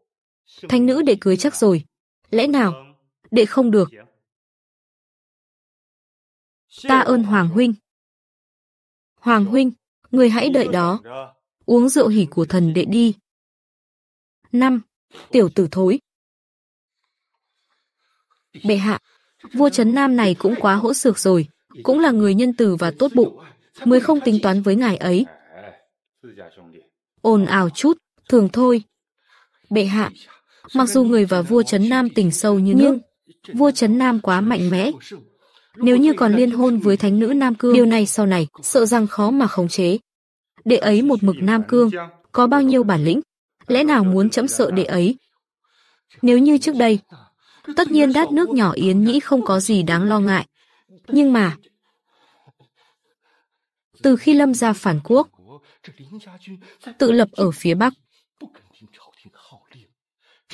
thánh nữ đệ cưới chắc rồi. Lẽ nào đệ không được? Ta ơn Hoàng huynh. Hoàng huynh, người hãy đợi đó. Uống rượu hỉ của thần đệ đi. Năm, tiểu tử thối. Bệ hạ, vua Trấn Nam này cũng quá hỗn xược rồi, cũng là người nhân từ và tốt bụng, mới không tính toán với ngài ấy. Ồn ào chút, thường thôi. Bệ hạ, mặc dù người và vua Trấn Nam tình sâu như nước, nhưng vua Trấn Nam quá mạnh mẽ. Nếu như còn liên hôn với thánh nữ Nam Cương, điều này sau này sợ rằng khó mà khống chế. Đệ ấy một mực Nam Cương, có bao nhiêu bản lĩnh, lẽ nào muốn chấm sợ đệ ấy? Nếu như trước đây, tất nhiên đát nước nhỏ yến nhĩ không có gì đáng lo ngại. Nhưng mà, từ khi Lâm gia phản quốc, tự lập ở phía Bắc,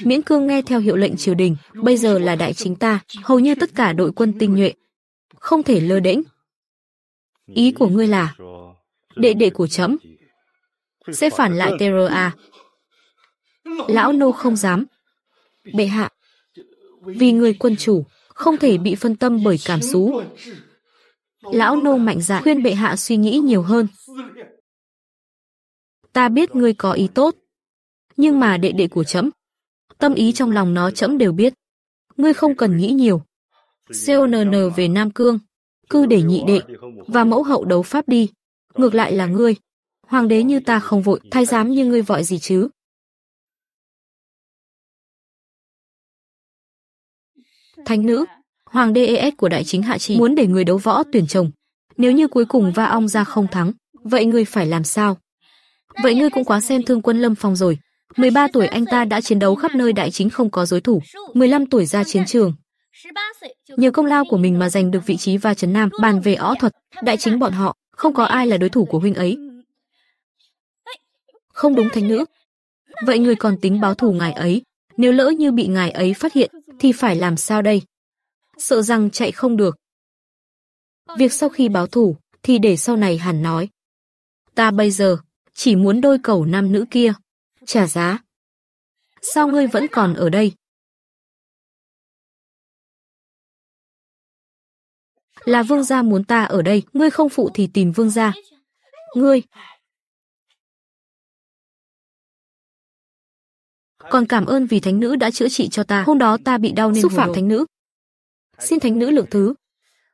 miễn cương nghe theo hiệu lệnh triều đình. Bây giờ là đại chính ta, hầu như tất cả đội quân tinh nhuệ không thể lơ đễnh. Ý của ngươi là đệ đệ của trẫm sẽ phản lại TRA? Lão nô không dám. Bệ hạ, vì người quân chủ không thể bị phân tâm bởi cảm xúc. Lão nô mạnh dạn khuyên bệ hạ suy nghĩ nhiều hơn. Ta biết ngươi có ý tốt, nhưng mà đệ đệ của trẫm, tâm ý trong lòng nó trẫm đều biết. Ngươi không cần nghĩ nhiều. CONN về Nam Cương, cứ để nhị đệ và mẫu hậu đấu pháp đi. Ngược lại là ngươi, hoàng đế như ta không vội, thái giám như ngươi vội gì chứ? Thánh nữ, hoàng đế ES của đại chính hạ chỉ muốn để người đấu võ tuyển chồng. Nếu như cuối cùng va ong ra không thắng, vậy ngươi phải làm sao? Vậy ngươi cũng quá xem thương quân Lâm Phong rồi. 13 tuổi anh ta đã chiến đấu khắp nơi đại chính không có đối thủ, 15 tuổi ra chiến trường. Nhờ công lao của mình mà giành được vị trí và Trấn Nam. Bàn về võ thuật, đại chính bọn họ không có ai là đối thủ của huynh ấy. Không đúng thánh nữ. Vậy ngươi còn tính báo thù ngài ấy? Nếu lỡ như bị ngài ấy phát hiện thì phải làm sao đây? Sợ rằng chạy không được. Việc sau khi báo thù thì để sau này hẳn nói. Ta bây giờ chỉ muốn đôi cẩu nam nữ kia trả giá. Sao ngươi vẫn còn ở đây? Là vương gia muốn ta ở đây, ngươi không phụ thì tìm vương gia. Ngươi còn cảm ơn vì thánh nữ đã chữa trị cho ta. Hôm đó ta bị đau nên xúc phạm thánh nữ, xin thánh nữ lượng thứ.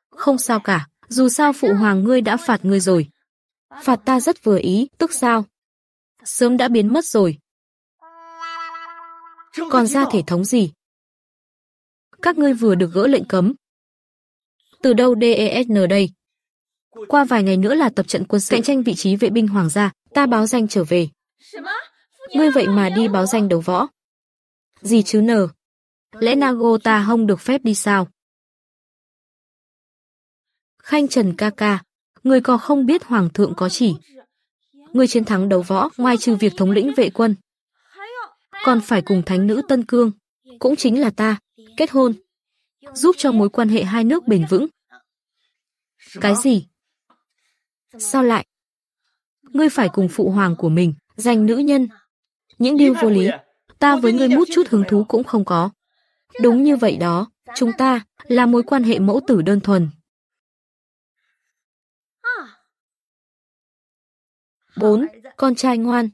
Không sao cả, dù sao phụ hoàng ngươi đã phạt ngươi rồi. Phạt ta rất vừa ý, tức sao? Sớm đã biến mất rồi. Còn ra thể thống gì? Các ngươi vừa được gỡ lệnh cấm. Từ đâu DESN đây? Qua vài ngày nữa là tập trận quân sự cạnh tranh vị trí vệ binh hoàng gia, ta báo danh trở về. Ngươi vậy mà đi báo danh đấu võ? Gì chứ nờ? Lẽ Nago ta không được phép đi sao? Khanh Trần ca ca, ngươi có không biết hoàng thượng có chỉ, ngươi chiến thắng đấu võ, ngoài trừ việc thống lĩnh vệ quân, còn phải cùng thánh nữ Tân Cương, cũng chính là ta, kết hôn, giúp cho mối quan hệ hai nước bền vững. Cái gì? Sao lại? Ngươi phải cùng phụ hoàng của mình giành nữ nhân. Những điều vô lý, ta với ngươi mút chút hứng thú cũng không có. Đúng như vậy đó, chúng ta là mối quan hệ mẫu tử đơn thuần. Bốn, con trai ngoan.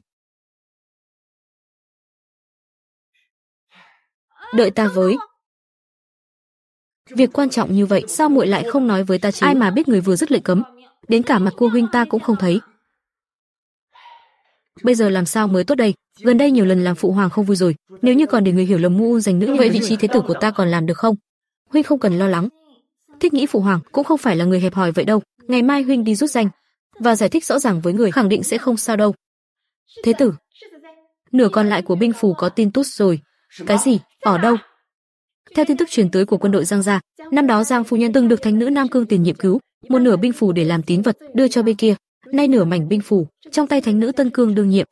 Đợi ta với. Việc quan trọng như vậy, sao muội lại không nói với ta chứ? Ai mà biết người vừa dứt lệnh cấm, đến cả mặt cô huynh ta cũng không thấy. Bây giờ làm sao mới tốt đây? Gần đây nhiều lần làm phụ hoàng không vui rồi. Nếu như còn để người hiểu lầm mưu giành nữ, vậy vị trí thế tử của ta còn làm được không? Huynh không cần lo lắng. Thích nghĩ phụ hoàng cũng không phải là người hẹp hòi vậy đâu. Ngày mai huynh đi rút danh và giải thích rõ ràng với người, khẳng định sẽ không sao đâu. Thế tử, nửa còn lại của binh phù có tin tốt rồi. Cái gì? Ở đâu? Theo tin tức truyền tới của quân đội Giang Gia, năm đó Giang phu nhân từng được thánh nữ Nam Cương tiền nhiệm cứu, một nửa binh phù để làm tín vật đưa cho bên kia, nay nửa mảnh binh phù trong tay thánh nữ Tân Cương đương nhiệm.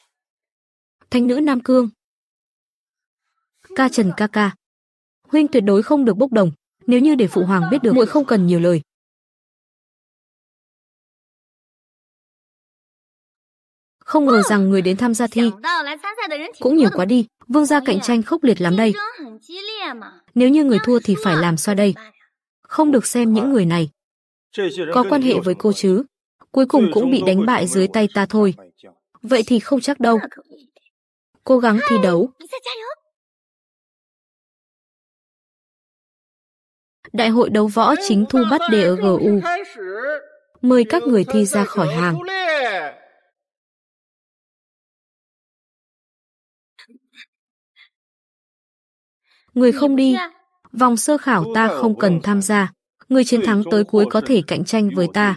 Thánh nữ Nam Cương. Ca Trần ca ca, huynh tuyệt đối không được bốc đồng, nếu như để phụ hoàng biết được, muội không cần nhiều lời. Không ngờ rằng người đến tham gia thi cũng nhiều quá đi. Vương gia cạnh tranh khốc liệt lắm đây. Nếu như người thua thì phải làm sao đây? Không được xem những người này có quan hệ với cô chứ. Cuối cùng cũng bị đánh bại dưới tay ta thôi. Vậy thì không chắc đâu. Cố gắng thi đấu. Đại hội đấu võ chính thu bắt DGU. Mời các người thi ra khỏi hàng. Người không đi vòng sơ khảo ta không cần tham gia. Người chiến thắng tới cuối có thể cạnh tranh với ta.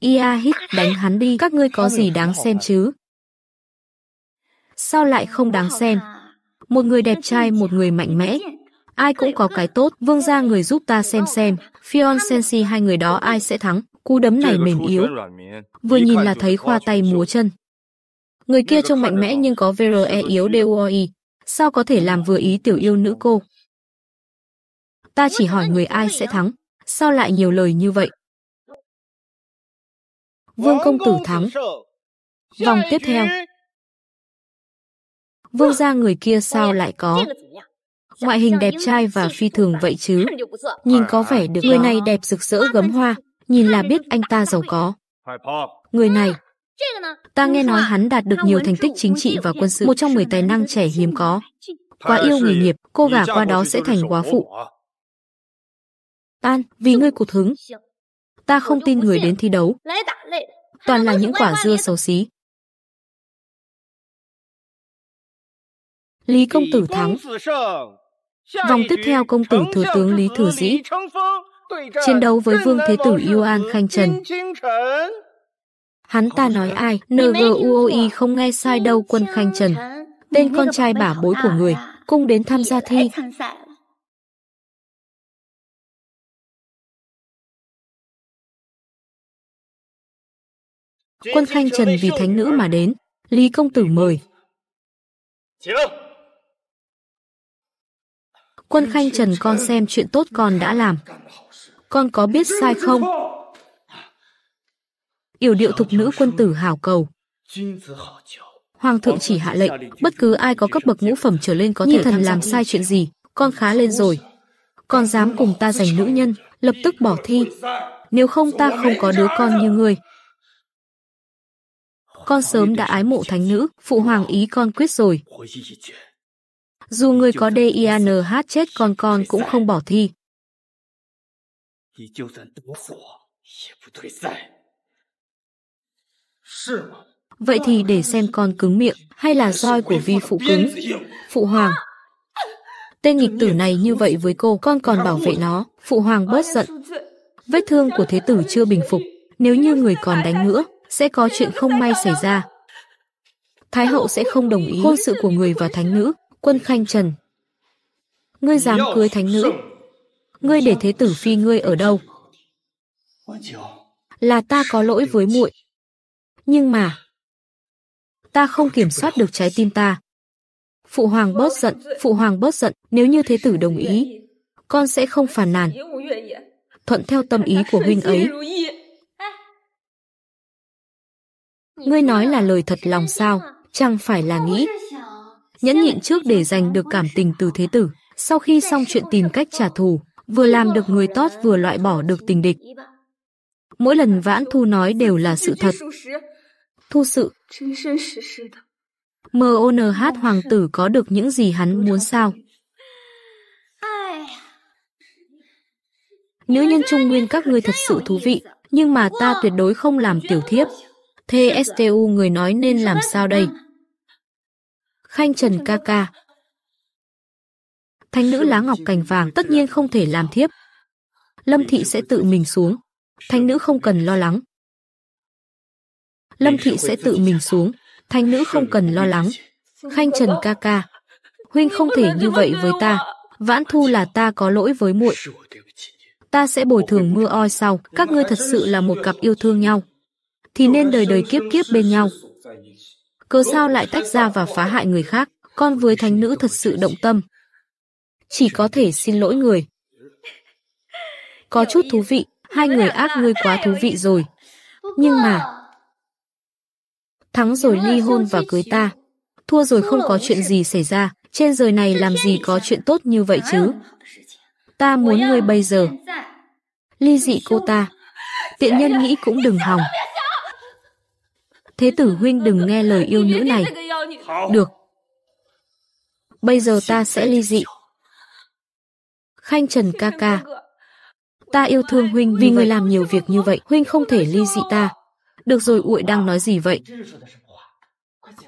Ia hít, đánh hắn đi. Các ngươi có gì đáng xem chứ? sao lại không đáng xem? Một người đẹp trai, một người mạnh mẽ, ai cũng có cái tốt. Vương gia người giúp ta xem, Fion hai người đó ai sẽ thắng? Cú đấm này mềm yếu, vừa nhìn là thấy khoa tay múa chân. Người kia trông mạnh mẽ nhưng có VRE yếu DUI, sao có thể làm vừa ý tiểu yêu nữ cô? Ta chỉ hỏi người ai sẽ thắng, sao lại nhiều lời như vậy? Vương công tử thắng. Vòng tiếp theo. Vương gia người kia sao lại có ngoại hình đẹp trai và phi thường vậy chứ? Nhìn có vẻ được, người này đẹp rực rỡ gấm hoa, nhìn là biết anh ta giàu có. Người này, ta nghe nói hắn đạt được nhiều thành tích chính trị và quân sự, một trong 10 tài năng trẻ hiếm có. Quá yêu nghề nghiệp, cô gả qua đó sẽ thành quá phụ. An, vì ngươi cụt hứng, ta không tin người đến thi đấu. Toàn là những quả dưa xấu xí. Lý công tử thắng. Vòng tiếp theo, công tử thừa tướng Lý Thừa Dĩ chiến đấu với Vương Thế Tử Yuan Khanh Trần. Hắn ta nói ai? NGUOI không nghe sai đâu. Quân Khanh Trần, tên con trai bả bối của người, cũng đến tham gia thi. Quân Khanh Trần vì thánh nữ mà đến. Lý công tử mời. Quân Khanh Trần, con xem chuyện tốt con đã làm, con có biết sai không? Yểu điệu thục nữ, quân tử hảo cầu. Hoàng thượng chỉ hạ lệnh, bất cứ ai có cấp bậc ngũ phẩm trở lên có thể thần làm sai chuyện gì. Con khá lên rồi, con dám cùng ta giành nữ nhân, lập tức bỏ thi. Nếu không ta không có đứa con như ngươi. Con sớm đã ái mộ thánh nữ, phụ hoàng ý con quyết rồi. Dù người có DINH chết con cũng không bỏ thi. Vậy thì để xem con cứng miệng hay là roi của vi phụ cứng. Phụ hoàng, tên nghịch tử này như vậy với cô, con còn bảo vệ nó. Phụ hoàng bớt giận, vết thương của thế tử chưa bình phục, nếu như người còn đánh nữa sẽ có chuyện không may xảy ra. Thái hậu sẽ không đồng ý hôn sự của người và thánh nữ. Quân Khanh Trần, ngươi dám cưới thánh nữ? Ngươi để thế tử phi ngươi ở đâu? Là ta có lỗi với muội, nhưng mà ta không kiểm soát được trái tim ta. Phụ hoàng bớt giận, phụ hoàng bớt giận. Nếu như thế tử đồng ý, con sẽ không phàn nàn, thuận theo tâm ý của huynh ấy. Ngươi nói là lời thật lòng sao? Chẳng phải là nghĩ nhẫn nhịn trước để giành được cảm tình từ thế tử, sau khi xong chuyện tìm cách trả thù, vừa làm được người tốt vừa loại bỏ được tình địch. Mỗi lần Vãn Thu nói đều là sự thật. Thu sự. MONH hoàng tử có được những gì hắn muốn sao? Nữ nhân Trung Nguyên các ngươi thật sự thú vị, nhưng mà ta tuyệt đối không làm tiểu thiếp. TSTU người nói nên làm sao đây? Khanh Trần ca ca, thánh nữ lá ngọc cành vàng tất nhiên không thể làm thiếp. Lâm thị sẽ tự mình xuống, thánh nữ không cần lo lắng. Lâm thị sẽ tự mình xuống, thánh nữ không cần lo lắng. Khanh Trần ca ca, huynh không thể như vậy với ta. Vãn Thu, là ta có lỗi với muội, ta sẽ bồi thường mưa oi sau. Các ngươi thật sự là một cặp yêu thương nhau thì nên đời đời kiếp kiếp bên nhau, cớ sao lại tách ra và phá hại người khác? Con với thánh nữ thật sự động tâm, chỉ có thể xin lỗi người. Có chút thú vị, hai người ác ngươi quá thú vị rồi. Nhưng mà thắng rồi ly hôn và cưới ta, thua rồi không có chuyện gì xảy ra. Trên đời này làm gì có chuyện tốt như vậy chứ? Ta muốn ngươi bây giờ ly dị cô ta, tiện nhân nghĩ cũng đừng hòng. Thế tử huynh đừng nghe lời yêu nữ này. Được, bây giờ ta sẽ ly dị. Khanh Trần ca ca, ta yêu thương huynh, vì người làm nhiều việc như vậy, huynh không thể ly dị ta. Được rồi, uội đang nói gì vậy?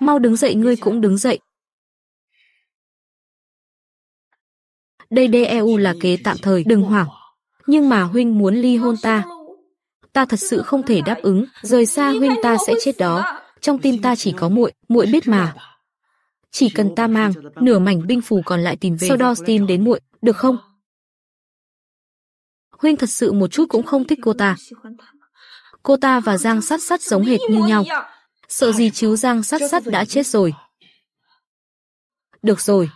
Mau đứng dậy, ngươi cũng đứng dậy. Đây DEU là kế tạm thời, đừng hoảng. Nhưng mà huynh muốn ly hôn ta, ta thật sự không thể đáp ứng. Rời xa huynh ta sẽ chết đó. Trong tim ta chỉ có muội, muội biết mà. chỉ cần ta mang nửa mảnh binh phù còn lại tìm về, sau đó tìm đến muội, được không? Huynh thật sự một chút cũng không thích cô ta. Cô ta và Giang Sát Sát giống hệt như nhau. Sợ gì chứ, Giang Sát Sát đã chết rồi. Được rồi,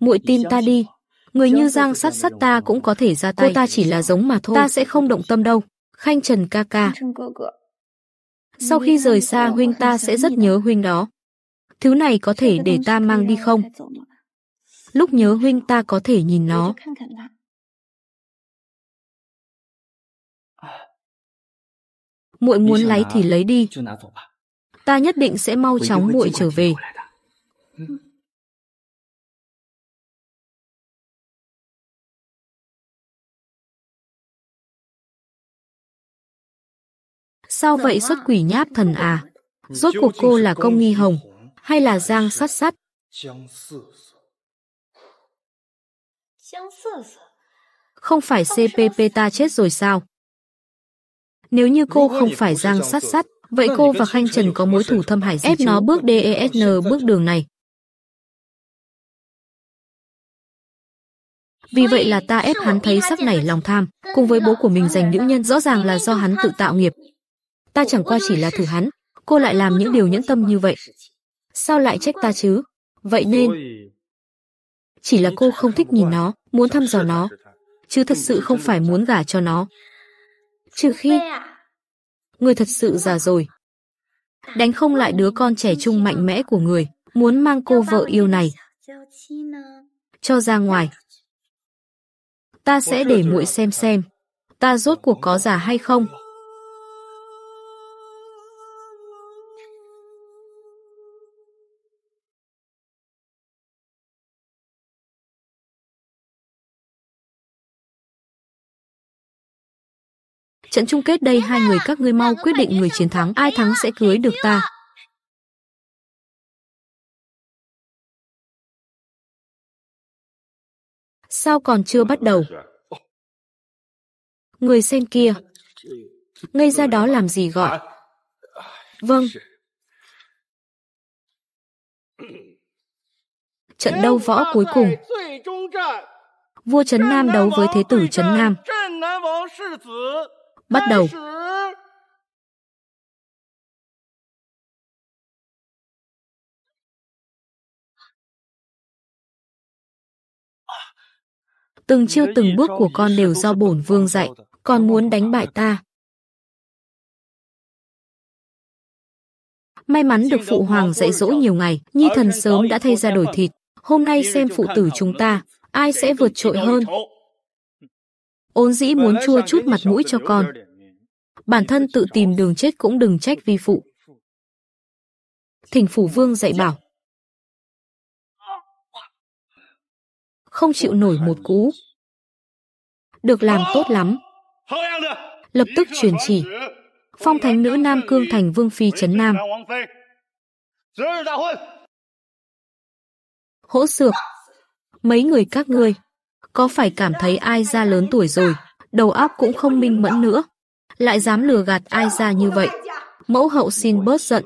muội tin ta đi, người như Giang Sát Sát ta cũng có thể ra tay. Cô ta chỉ là giống mà thôi, ta sẽ không động tâm đâu. Khanh Trần ca ca, sau khi rời xa huynh ta sẽ rất nhớ huynh đó. Thứ này có thể để ta mang đi không? Lúc nhớ huynh ta có thể nhìn nó. Muội muốn lấy thì lấy đi, ta nhất định sẽ mau chóng muội trở về. Sao vậy xuất quỷ nháp thần à? Rốt cuộc cô là Công Nghi Hồng hay là Giang Sát Sát? Không phải CPP ta chết rồi sao? Nếu như cô không phải Giang Sát Sát, vậy cô và Khanh Trần có mối thù thâm hải, ép nó bước DESN bước đường này. Vì vậy là ta ép hắn thấy sắc nảy lòng tham, cùng với bố của mình giành nữ nhân, rõ ràng là do hắn tự tạo nghiệp. Ta chẳng qua chỉ là thử hắn, cô lại làm những điều nhẫn tâm như vậy. Sao lại trách ta chứ? Vậy nên... Chỉ là cô không thích nhìn nó, muốn thăm dò nó, chứ thật sự không phải muốn gả cho nó. Trừ khi... Người thật sự già rồi. Đánh không lại đứa con trẻ trung mạnh mẽ của người, muốn mang cô vợ yêu này cho ra ngoài. Ta sẽ để muội xem, ta rốt cuộc có già hay không. Trận chung kết đây, hai người các ngươi mau quyết định người chiến thắng. Ai thắng sẽ cưới được ta. Sao còn chưa bắt đầu? Người sen kia, ngây ra đó làm gì gọi? Vâng. Trận đấu võ cuối cùng. Vua Trấn Nam đấu với Thế tử Trấn Nam. Bắt đầu. Từng chiêu từng bước của con đều do bổn vương dạy, con muốn đánh bại ta. May mắn được phụ hoàng dạy dỗ nhiều ngày, Nhi thần sớm đã thay ra đổi thịt. Hôm nay xem phụ tử chúng ta, ai sẽ vượt trội hơn. Ôn dĩ muốn chua chút mặt mũi cho con. Bản thân tự tìm đường chết cũng đừng trách vi phụ. Thỉnh phủ vương dạy bảo. Không chịu nổi một cú. Được, làm tốt lắm. Lập tức truyền chỉ. Phong thánh nữ Nam Cương thành Vương Phi Trấn Nam. Hỗ xược. Mấy người các ngươi có phải cảm thấy ai ra lớn tuổi rồi, đầu óc cũng không minh mẫn nữa, lại dám lừa gạt ai ra như vậy? Mẫu hậu xin bớt giận.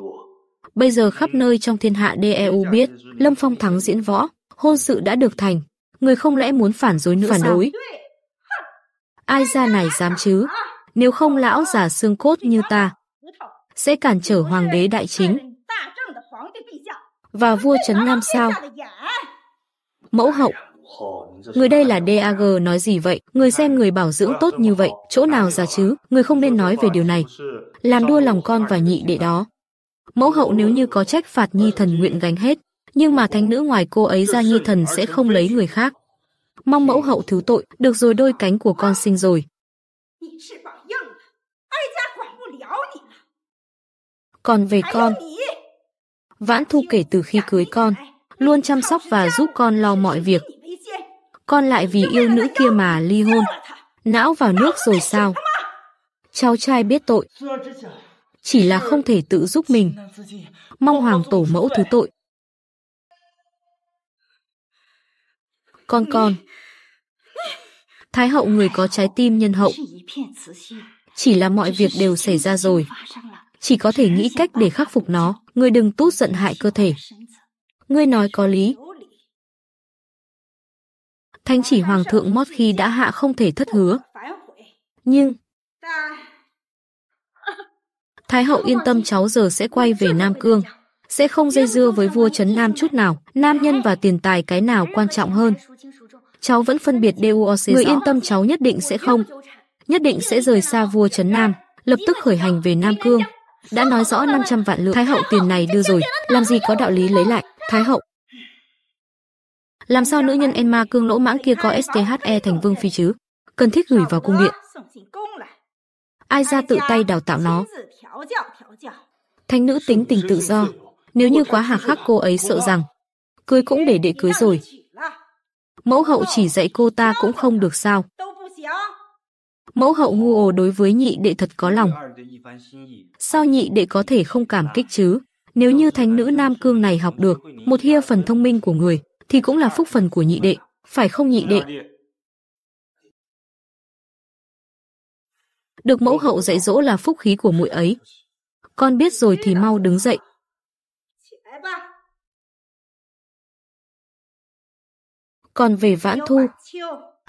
Bây giờ khắp nơi trong thiên hạ DEU biết, Lâm Phong thắng diễn võ, hôn sự đã được thành. Người không lẽ muốn phản đối nữa? Phản đối? Ai ra này dám chứ? Nếu không lão già xương cốt như ta, sẽ cản trở hoàng đế đại chính và vua Trấn Nam sao? Mẫu hậu, người đây là DAG nói gì vậy? Người xem người bảo dưỡng tốt như vậy, chỗ nào ra chứ? Người không nên nói về điều này, làm đua lòng con và nhị đệ đó. Mẫu hậu, nếu như có trách phạt, Nhi thần nguyện gánh hết. Nhưng mà thánh nữ ngoài cô ấy ra, Nhi thần sẽ không lấy người khác. Mong mẫu hậu thứ tội. Được rồi, đôi cánh của con xinh rồi. Còn về con, Vãn Thu kể từ khi cưới con, luôn chăm sóc và giúp con lo mọi việc. Con lại vì yêu nữ kia mà ly hôn. Não vào nước rồi sao? Cháu trai biết tội, chỉ là không thể tự giúp mình. Mong hoàng tổ mẫu thứ tội. Con Thái hậu, người có trái tim nhân hậu. Chỉ là mọi việc đều xảy ra rồi, chỉ có thể nghĩ cách để khắc phục nó. Ngươi đừng tút giận hại cơ thể. Ngươi nói có lý. Thánh chỉ Hoàng thượng Mót khi đã hạ không thể thất hứa. Nhưng Thái hậu yên tâm, cháu giờ sẽ quay về Nam Cương, sẽ không dây dưa với vua Trấn Nam chút nào. Nam nhân và tiền tài cái nào quan trọng hơn? Cháu vẫn phân biệt DUOC. Người yên tâm, cháu nhất định sẽ rời xa vua Trấn Nam, lập tức khởi hành về Nam Cương. Đã nói rõ 500 vạn lượng. Thái hậu, tiền này đưa rồi, làm gì có đạo lý lấy lại. Thái hậu, làm sao nữ nhân Enma Cương lỗ mãng kia có STHE thành vương phi chứ? Cần thiết gửi vào cung điện. Ai ra tự tay đào tạo nó. Thánh nữ tính tình tự do, nếu như quá hà khắc cô ấy sợ rằng cưới cũng để đệ cưới rồi. Mẫu hậu chỉ dạy cô ta cũng không được sao? Mẫu hậu ngu ồ, đối với nhị đệ thật có lòng. Sao nhị đệ có thể không cảm kích chứ? Nếu như thánh nữ Nam Cương này học được một hia phần thông minh của người thì cũng là phúc phần của nhị đệ, phải không nhị đệ? Được mẫu hậu dạy dỗ là phúc khí của muội ấy. Con biết rồi thì mau đứng dậy. Còn về Vãn Thu,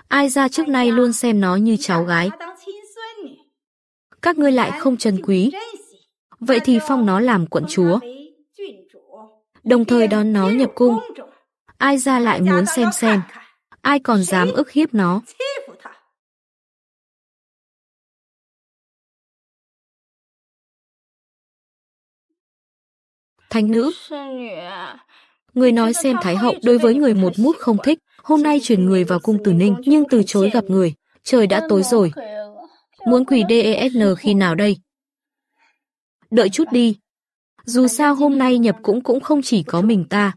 ai ra trước nay luôn xem nó như cháu gái. Các ngươi lại không trân quý. Vậy thì phong nó làm quận chúa, đồng thời đón nó nhập cung. Ai ra lại muốn xem ai còn dám ức hiếp nó. Thánh nữ, người nói xem Thái hậu đối với người một mút không thích. Hôm nay chuyển người vào cung Từ Ninh nhưng từ chối gặp người. Trời đã tối rồi. Muốn quỳ DESN khi nào đây? Đợi chút đi. Dù sao hôm nay nhập cũng không chỉ có mình ta.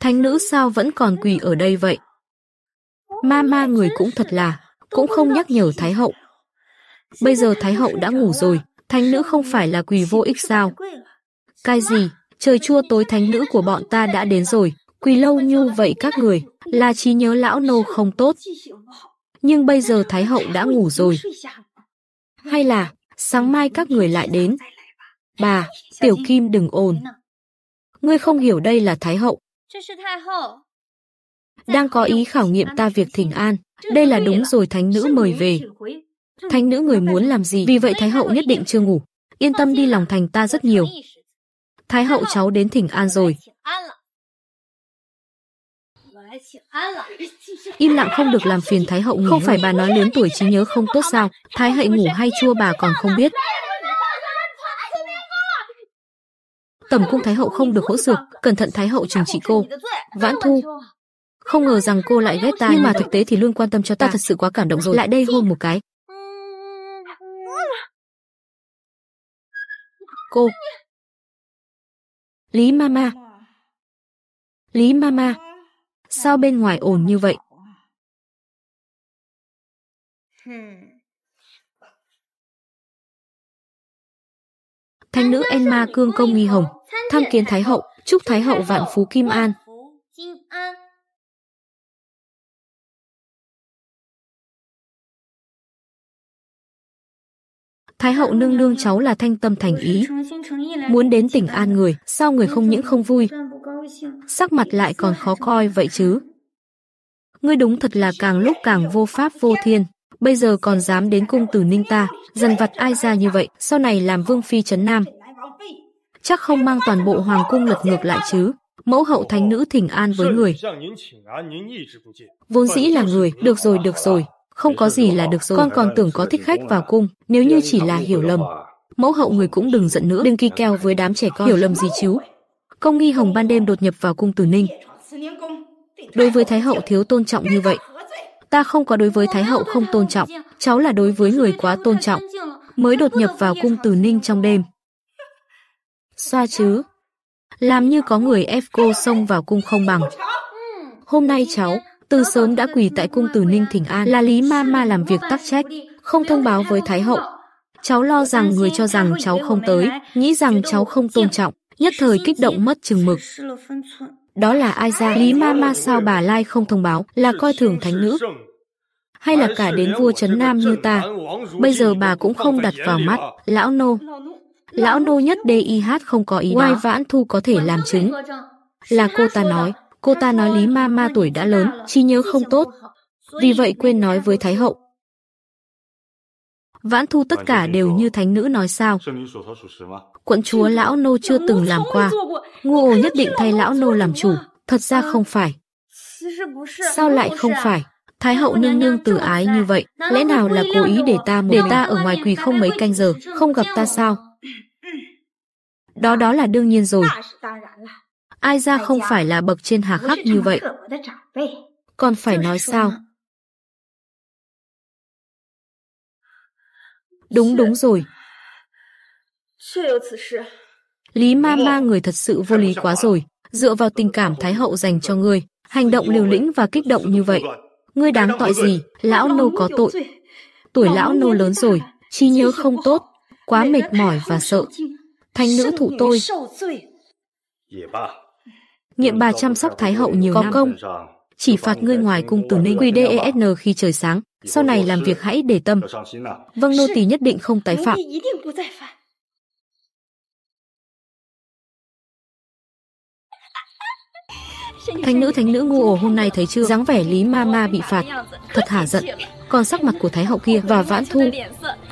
Thánh nữ sao vẫn còn quỳ ở đây vậy? Ma người cũng thật là, cũng không nhắc nhở Thái hậu. Bây giờ Thái hậu đã ngủ rồi. Thánh nữ không phải là quỳ vô ích sao? Cái gì? Trời chua tối, thánh nữ của bọn ta đã đến rồi. Quỳ lâu như vậy các người là trí nhớ lão nô không tốt. Nhưng bây giờ Thái hậu đã ngủ rồi. Hay là sáng mai các người lại đến? Bà, Tiểu Kim đừng ồn. Ngươi không hiểu đây là Thái hậu đang có ý khảo nghiệm ta việc thỉnh an. Đây là đúng rồi, thánh nữ mời về. Thánh nữ người muốn làm gì? Vì vậy Thái hậu nhất định chưa ngủ. Yên tâm đi, lòng thành ta rất nhiều. Thái hậu, cháu đến thỉnh an rồi. Im lặng không được, làm phiền Thái hậu. Không phải bà nói lớn tuổi trí nhớ không tốt sao? Thái hậu ngủ hay chua bà còn không biết. Tẩm cung Thái hậu không được hỗ dược, cẩn thận Thái hậu trừng trị cô. Vãn Thu, không ngờ rằng cô lại ghét ta, nhưng mà thực tế thì luôn quan tâm cho ta. Thật sự quá cảm động rồi. Lại đây hôn một cái. Cô Lý Ma Ma, Lý Ma Ma, sao bên ngoài ồn như vậy? Thánh nữ Enma Cương Công Nghi Hồng tham kiến Thái hậu, chúc Thái hậu vạn phú kim an. Thái hậu nương nương, cháu là thanh tâm thành ý muốn đến tỉnh an người, sao người không những không vui, sắc mặt lại còn khó coi vậy chứ? Ngươi đúng thật là càng lúc càng vô pháp vô thiên, bây giờ còn dám đến cung Từ Ninh ta, dằn vặt ai ra như vậy, sau này làm vương phi Trấn Nam, chắc không mang toàn bộ hoàng cung lật ngược lại chứ? Mẫu hậu, thánh nữ thỉnh an với người. Vốn dĩ là người, được rồi. Không có gì là được rồi. Con còn tưởng có thích khách vào cung. Nếu như chỉ là hiểu lầm, mẫu hậu người cũng đừng giận nữa. Đừng kỳ kèo với đám trẻ con. Hiểu lầm gì chứ? Công Nghi Hồng ban đêm đột nhập vào cung Từ Ninh, đối với Thái hậu thiếu tôn trọng như vậy. Ta không có đối với Thái hậu không tôn trọng, cháu là đối với người quá tôn trọng, mới đột nhập vào cung Từ Ninh trong đêm. Xoa chứ, làm như có người ép cô xông vào cung không bằng. Hôm nay cháu từ sớm đã quỳ tại cung Từ Ninh thỉnh an, là Lý Ma Ma làm việc tắc trách, không thông báo với Thái hậu. Cháu lo rằng người cho rằng cháu không tới, nghĩ rằng cháu không tôn trọng, nhất thời kích động mất chừng mực. Đó là ai ra? Lý Ma Ma, sao bà lai không thông báo, là coi thường thánh nữ. hay là cả đến vua Trấn Nam như ta. Bây giờ bà cũng không đặt vào mắt. Lão nô nhất DIH không có ý đó. Vãn Thu có thể làm chứng. Là cô ta nói Lý Ma Ma tuổi đã lớn, trí nhớ không tốt, vì vậy quên nói với Thái Hậu. Vãn Thu tất cả đều như thánh nữ nói sao? Quận chúa, lão nô chưa từng làm qua. Ngô Ồ nhất định thay lão nô làm chủ. Thật ra không phải. Sao lại không phải? Thái hậu nương nương từ ái như vậy, lẽ nào là cố ý để ta ở ngoài quỳ không mấy canh giờ, không gặp ta sao? Đó là đương nhiên rồi. Ai ra không phải là bậc trên hà khắc như vậy. Còn phải nói sao? Đúng rồi. Lý Ma Ma, người thật sự vô lý quá rồi. Dựa vào tình cảm Thái hậu dành cho ngươi, hành động liều lĩnh và kích động như vậy, ngươi đáng tội gì? Lão nô có tội. Tuổi lão nô lớn rồi, trí nhớ không tốt, quá mệt mỏi và sợ. Thánh nữ thụ tôi. Nghiệm bà chăm sóc Thái hậu nhiều năm, có công. Chỉ phạt ngươi ngoài cung Từ Ninh. QDESN khi trời sáng. Sau này làm việc hãy để tâm. Vâng, nô tỳ nhất định không tái phạm. Thánh nữ ngu ồ, hôm nay thấy chưa? Dáng vẻ Lý Ma Ma bị phạt thật hả giận. Còn sắc mặt của Thái hậu kia và Vãn Thu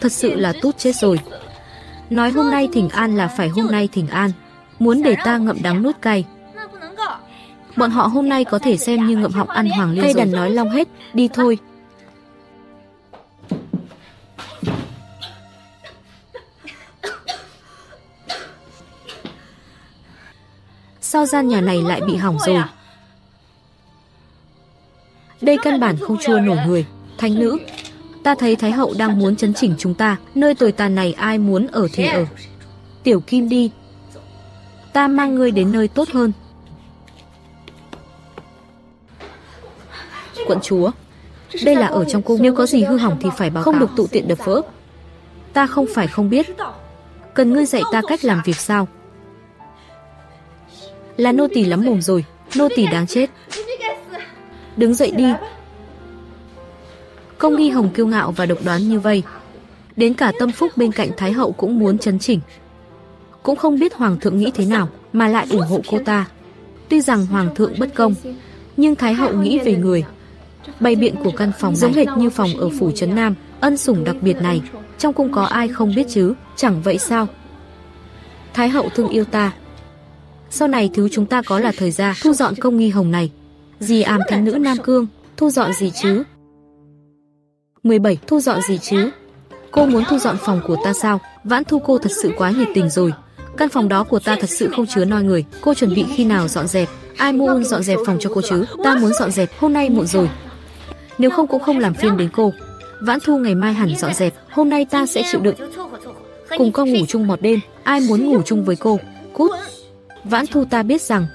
thật sự là tút chết rồi. Nói hôm nay thỉnh an là phải hôm nay thỉnh an, muốn để ta ngậm đắng nuốt cay. Bọn họ hôm nay có thể xem như ngậm họng ăn hoàng liên rồi. Cây đàn nói long hết, đi thôi. Sao gian nhà này lại bị hỏng rồi? Đây căn bản không chua nổi người. Thánh nữ, ta thấy Thái hậu đang muốn chấn chỉnh chúng ta. Nơi tồi tàn này ai muốn ở thì ở. Tiểu Kim đi, ta mang ngươi đến nơi tốt hơn. Quận chúa, đây là ở trong cung. Nếu có gì hư hỏng thì phải báo cáo. Không được tụ tiện đập vỡ. Ta không phải không biết. Cần ngươi dạy ta cách làm việc sao? Là nô tỳ lắm mồm rồi. Nô tỳ đáng chết. Đứng dậy đi. Công Nghi Hồng kiêu ngạo và độc đoán như vậy, đến cả tâm phúc bên cạnh Thái hậu cũng muốn chấn chỉnh. Cũng không biết Hoàng thượng nghĩ thế nào mà lại ủng hộ cô ta. Tuy rằng Hoàng thượng bất công, nhưng Thái hậu nghĩ về người. Bày biện của căn phòng này giống hệt như phòng ở phủ Trấn Nam. Ân sủng đặc biệt này, trong cung có ai không biết chứ? Chẳng vậy sao? Thái hậu thương yêu ta, sau này thứ chúng ta có là thời gian. Thu dọn Công Nghi Hồng này. Dì àm thánh nữ Nam Cương, thu dọn gì chứ? 17, thu dọn gì chứ? Cô muốn thu dọn phòng của ta sao? Vãn Thu, cô thật sự quá nhiệt tình rồi. Căn phòng đó của ta thật sự không chứa noi người. Cô chuẩn bị khi nào dọn dẹp? Ai muốn dọn dẹp phòng cho cô chứ? Ta muốn dọn dẹp, hôm nay muộn rồi. Nếu không cũng không làm phiền đến cô. Vãn Thu, ngày mai hẳn dọn dẹp, hôm nay ta sẽ chịu đựng. Cùng con ngủ chung một đêm, ai muốn ngủ chung với cô? Cút! Vãn Thu, ta biết rằng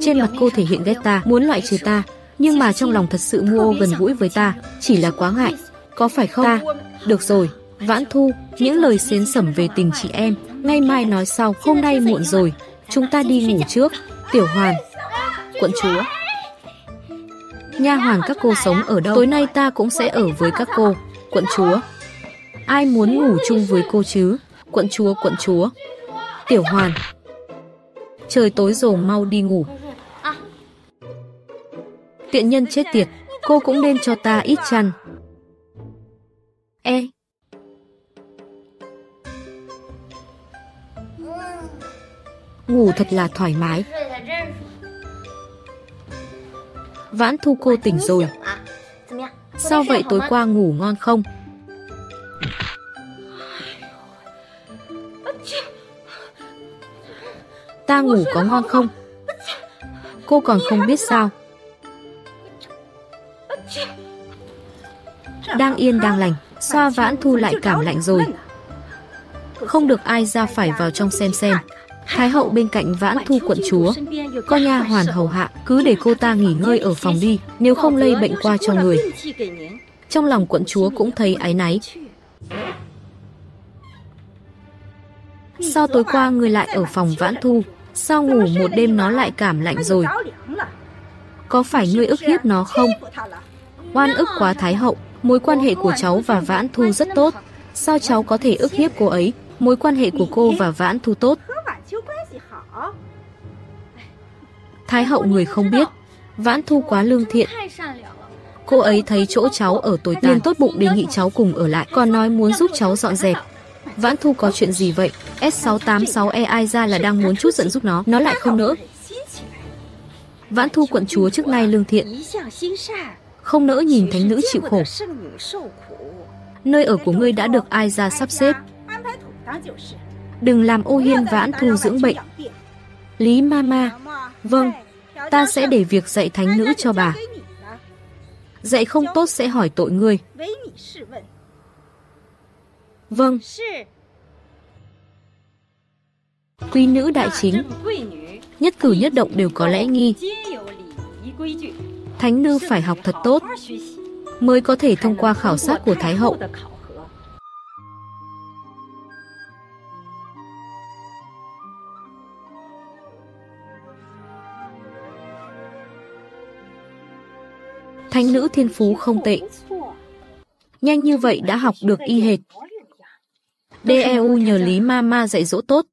trên mặt cô thể hiện ghét ta, muốn loại trừ ta, nhưng mà trong lòng thật sự mua gần gũi với ta, chỉ là quá ngại, có phải không? Ta, được rồi. Vãn Thu, những lời xến xẩm về tình chị em ngay mai nói sau. Hôm nay muộn rồi, chúng ta đi ngủ trước. Tiểu Hoàn, quận chúa, nha hoàn các cô sống ở đâu? Tối nay ta cũng sẽ ở với các cô. Quận chúa, ai muốn ngủ chung với cô chứ? Quận chúa, quận chúa. Tiểu Hoàn, trời tối rồi, mau đi ngủ. Tiện nhân chết tiệt, cô cũng nên cho ta ít chăn. Ê! Ngủ thật là thoải mái. Vãn Thu, cô tỉnh rồi. Sao vậy, tối qua ngủ ngon không? Ta ngủ có ngon không? Cô còn không biết sao? Đang yên đang lành, xoa Vãn Thu lại cảm lạnh rồi. Không được, ai ra phải vào trong xem. Thái hậu bên cạnh Vãn Thu, quận chúa có nha hoàn hầu hạ, cứ để cô ta nghỉ ngơi ở phòng đi, nếu không lây bệnh qua cho người. Trong lòng quận chúa cũng thấy áy náy. Sao tối qua người lại ở phòng Vãn Thu? Sao ngủ một đêm nó lại cảm lạnh rồi? Có phải ngươi ức hiếp nó không? oan ức quá Thái Hậu. Mối quan hệ của cháu và Vãn Thu rất tốt. Sao cháu có thể ức hiếp cô ấy? Mối quan hệ của cô và Vãn Thu tốt. Thái Hậu người không biết, Vãn Thu quá lương thiện. Cô ấy thấy chỗ cháu ở tồi tàn, liền tốt bụng đề nghị cháu cùng ở lại, còn nói muốn giúp cháu dọn dẹp. Vãn Thu có chuyện gì vậy? S686E ai ra là đang muốn chút giận giúp nó lại không nỡ. Vãn Thu quận chúa trước nay lương thiện, không nỡ nhìn thánh nữ chịu khổ. Nơi ở của ngươi đã được ai ra sắp xếp, đừng làm ô hiên Vãn Thu dưỡng bệnh. Lý Ma Ma, vâng, ta sẽ để việc dạy thánh nữ cho bà. Dạy không tốt sẽ hỏi tội ngươi. Vâng. Quý nữ Đại Chính, nhất cử nhất động đều có lễ nghi. Thánh nữ phải học thật tốt, mới có thể thông qua khảo sát của Thái Hậu. Thánh nữ thiên phú không tệ, nhanh như vậy đã học được y hệt. Đeu nhờ Lý Ma Ma dạy dỗ tốt.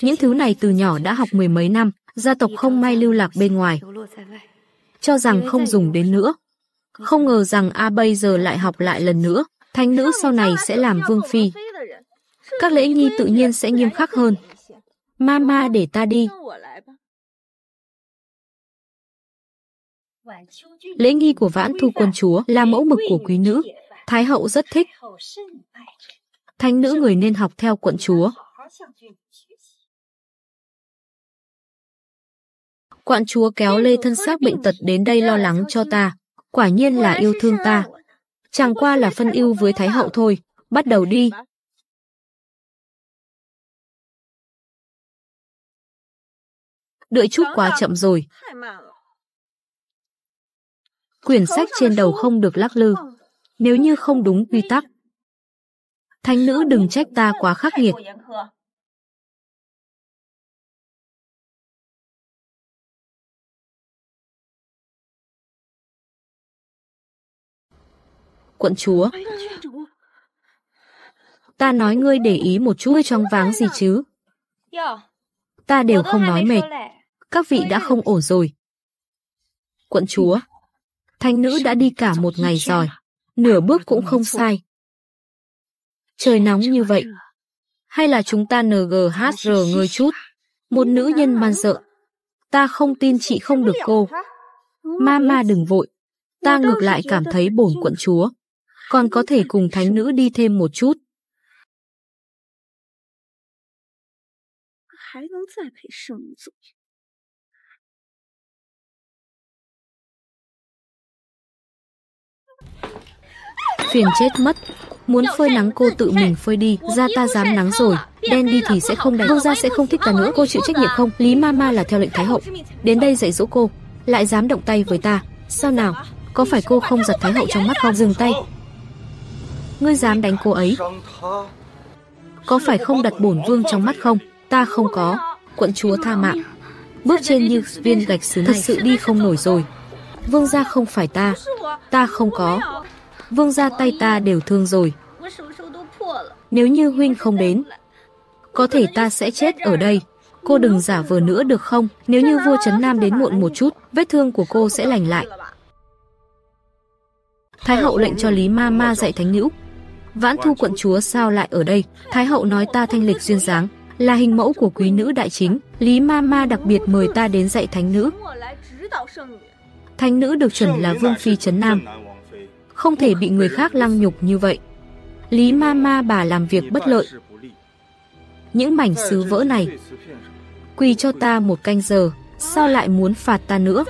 Những thứ này từ nhỏ đã học mười mấy năm, gia tộc không may lưu lạc bên ngoài, cho rằng không dùng đến nữa. Không ngờ rằng bây giờ lại học lại lần nữa. Thánh nữ sau này sẽ làm Vương Phi, các lễ nghi tự nhiên sẽ nghiêm khắc hơn. Ma Ma để ta đi. Lễ nghi của Vãn Thu quận chúa là mẫu mực của quý nữ, Thái Hậu rất thích. Thánh nữ người nên học theo quận chúa. Quận chúa kéo lê thân xác bệnh tật đến đây lo lắng cho ta, quả nhiên là yêu thương ta. Chẳng qua là phân ưu với Thái Hậu thôi, bắt đầu đi. Đợi chút quá chậm rồi. Quyển sách trên đầu không được lắc lư, nếu như không đúng quy tắc. Thánh nữ đừng trách ta quá khắc nghiệt. Quận chúa, ta nói ngươi để ý một chút, ngươi choáng váng gì chứ? Ta đều không nói mệt, các vị đã không ổn rồi. Quận chúa, thánh nữ đã đi cả một ngày rồi, nửa bước cũng không sai. Trời nóng như vậy, hay là chúng ta nghr ngươi chút, một nữ nhân man dợ. Ta không tin chị không được cô. Ma Ma đừng vội, ta ngược lại cảm thấy bổn quận chúa còn có thể cùng thánh nữ đi thêm một chút. Phiền chết mất, muốn phơi nắng cô tự mình phơi đi, da ta dám nắng rồi, đen đi thì sẽ không đánh. Vương gia sẽ không thích ta nữa, cô chịu trách nhiệm không? Lý Ma Ma là theo lệnh Thái Hậu, đến đây dạy dỗ cô, lại dám động tay với ta, sao nào? Có phải cô không giật Thái Hậu trong mắt không? Dừng tay! Ngươi dám đánh cô ấy? Có phải không đặt bổn vương trong mắt không? Ta không có, quận chúa tha mạng. Bước trên như viên gạch sứ này, thật sự đi không nổi rồi. Vương gia không phải ta, ta không có. Vương gia tay ta đều thương rồi. Nếu như huynh không đến, có thể ta sẽ chết ở đây. Cô đừng giả vờ nữa được không? Nếu như vua Trấn Nam đến muộn một chút, vết thương của cô sẽ lành lại. Thái Hậu lệnh cho Lý Ma Ma dạy thánh nữ. Vãn Thu quận chúa sao lại ở đây? Thái Hậu nói ta thanh lịch duyên dáng, là hình mẫu của quý nữ Đại Chính. Lý Ma Ma đặc biệt mời ta đến dạy thánh nữ. Thánh nữ được chuẩn là Vương Phi Trấn Nam, không thể bị người khác lăng nhục như vậy. Lý Ma Ma bà làm việc bất lợi. Những mảnh sứ vỡ này, quỳ cho ta một canh giờ. Sao lại muốn phạt ta nữa?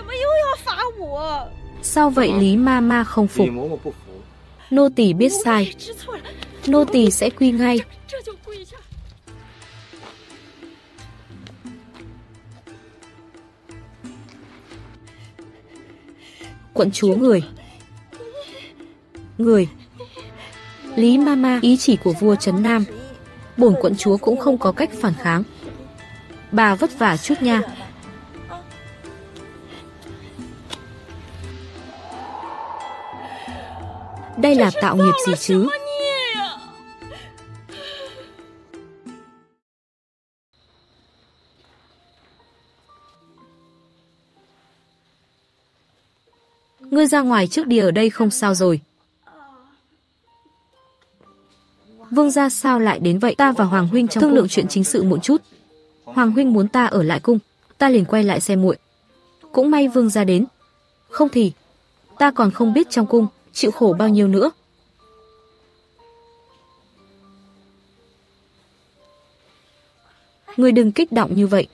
Sao vậy? Lý Ma Ma không phục. Nô tỳ biết sai, nô tỳ sẽ quy ngay. Quận chúa người. Lý Ma Ma, ý chỉ của vua Trấn Nam, bổn quận chúa cũng không có cách phản kháng. Bà vất vả chút nha. Đây là tạo nghiệp gì chứ? Ngươi ra ngoài trước đi, ở đây không sao rồi. Vương gia sao lại đến vậy? Ta và Hoàng Huynh trong thương lượng chuyện chính sự một chút. Hoàng Huynh muốn ta ở lại cung, ta liền quay lại xem muội. Cũng may Vương gia đến, không thì ta còn không biết trong cung chịu khổ bao nhiêu nữa. Ngươi đừng kích động như vậy.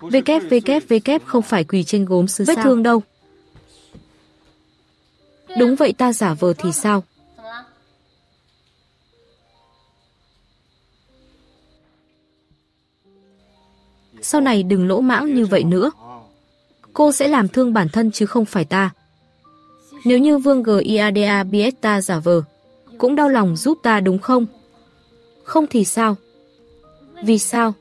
WWW không phải quỳ trên gốm sứ vết thương đâu. Đúng vậy, ta giả vờ thì sao? Sau này đừng lỗ mãng như vậy nữa. Cô sẽ làm thương bản thân chứ không phải ta. Nếu như Vương Gia biết ta giả vờ, cũng đau lòng giúp ta đúng không? Không thì sao? Vì sao?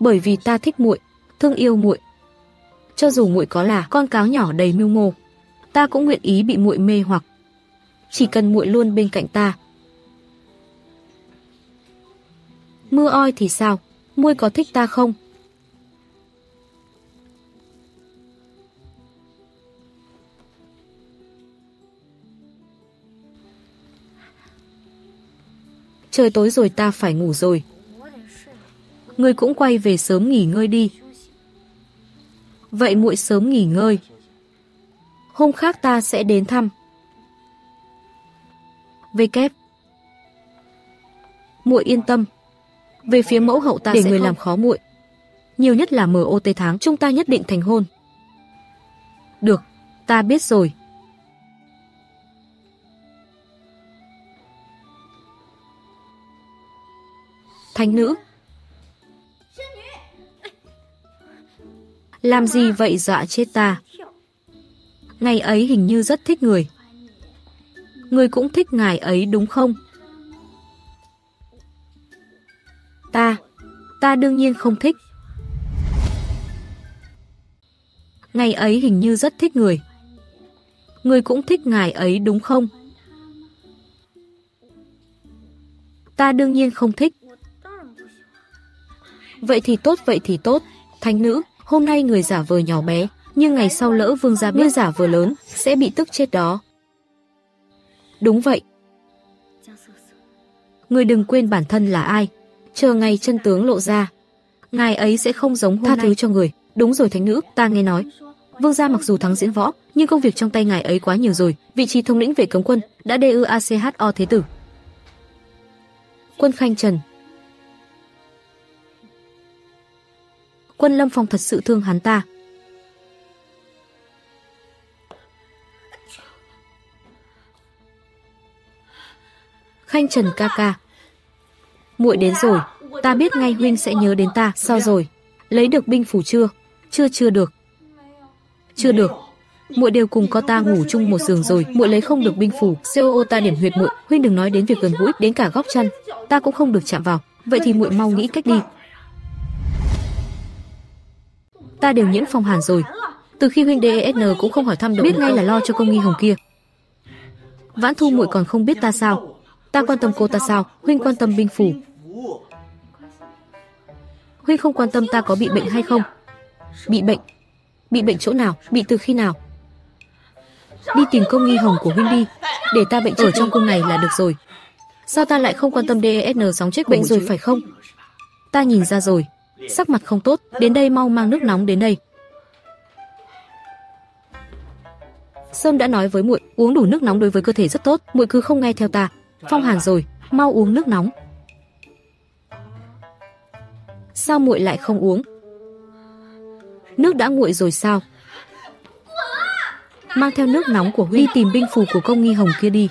Bởi vì ta thích muội, thương yêu muội. Cho dù muội có là con cáo nhỏ đầy mưu mô, ta cũng nguyện ý bị muội mê hoặc. Chỉ cần muội luôn bên cạnh ta. Mưa oi thì sao? Muội có thích ta không? Trời tối rồi, ta phải ngủ rồi. Ngươi cũng quay về sớm nghỉ ngơi đi. Vậy muội sớm nghỉ ngơi. Hôm khác ta sẽ đến thăm. WW Muội yên tâm. Về phía mẫu hậu ta để người làm khó muội. Nhiều nhất là MOT tháng chúng ta nhất định thành hôn. Được, ta biết rồi. Thánh nữ, làm gì vậy, dọa chết ta. Ngày ấy hình như rất thích người. Người cũng thích ngài ấy đúng không? Ta đương nhiên không thích. Ngày ấy hình như rất thích người. Người cũng thích ngài ấy đúng không? Ta đương nhiên không thích. Vậy thì tốt, vậy thì tốt. Thánh nữ, hôm nay người giả vờ nhỏ bé, nhưng ngày sau lỡ Vương gia biết giả vờ lớn, sẽ bị tức chết đó. Đúng vậy. Người đừng quên bản thân là ai. Chờ ngày chân tướng lộ ra, ngài ấy sẽ không giống hôm nay. Tha thứ cho người. Đúng rồi thánh nữ, ta nghe nói Vương gia mặc dù thắng diễn võ, nhưng công việc trong tay ngài ấy quá nhiều rồi. Vị trí thống lĩnh về cấm quân đã DUACHO Thế Tử. Quân Khanh Trần, quân Lâm Phong thật sự thương hắn ta. Khanh Trần ca ca, muội đến rồi, ta biết ngay huynh sẽ nhớ đến ta. Sao rồi? Lấy được binh phủ chưa? Chưa được. Muội đều cùng con ta ngủ chung một giường rồi, muội lấy không được binh phủ, COO ta điểm huyệt muội. Huynh đừng nói đến việc gần gũi, đến cả góc chân ta cũng không được chạm vào. Vậy thì muội mau nghĩ cách đi. Ta đều nhiễm phong hàn rồi. Từ khi huynh DESN cũng không hỏi thăm được, biết ngay là lo cho Công Nghi Hồng kia. Vãn Thu, muội còn không biết ta sao? Ta quan tâm cô ta sao? Huynh quan tâm binh phủ. Huynh không quan tâm ta có bị bệnh hay không? Bị bệnh? Bị bệnh chỗ nào? Bị từ khi nào? Đi tìm Công Nghi Hồng của huynh đi, để ta bệnh ở trong cung này là được rồi. Sao ta lại không quan tâm DESN sóng chết bệnh rồi phải không? Ta nhìn ra rồi. Sắc mặt không tốt, đến đây mau mang nước nóng đến đây. Sâm đã nói với muội, uống đủ nước nóng đối với cơ thể rất tốt, muội cứ không nghe theo ta. Phong hàn rồi, mau uống nước nóng. Sao muội lại không uống? Nước đã nguội rồi sao? Mang theo nước nóng của Huy đi tìm binh phù của Công Nghi Hồng kia đi.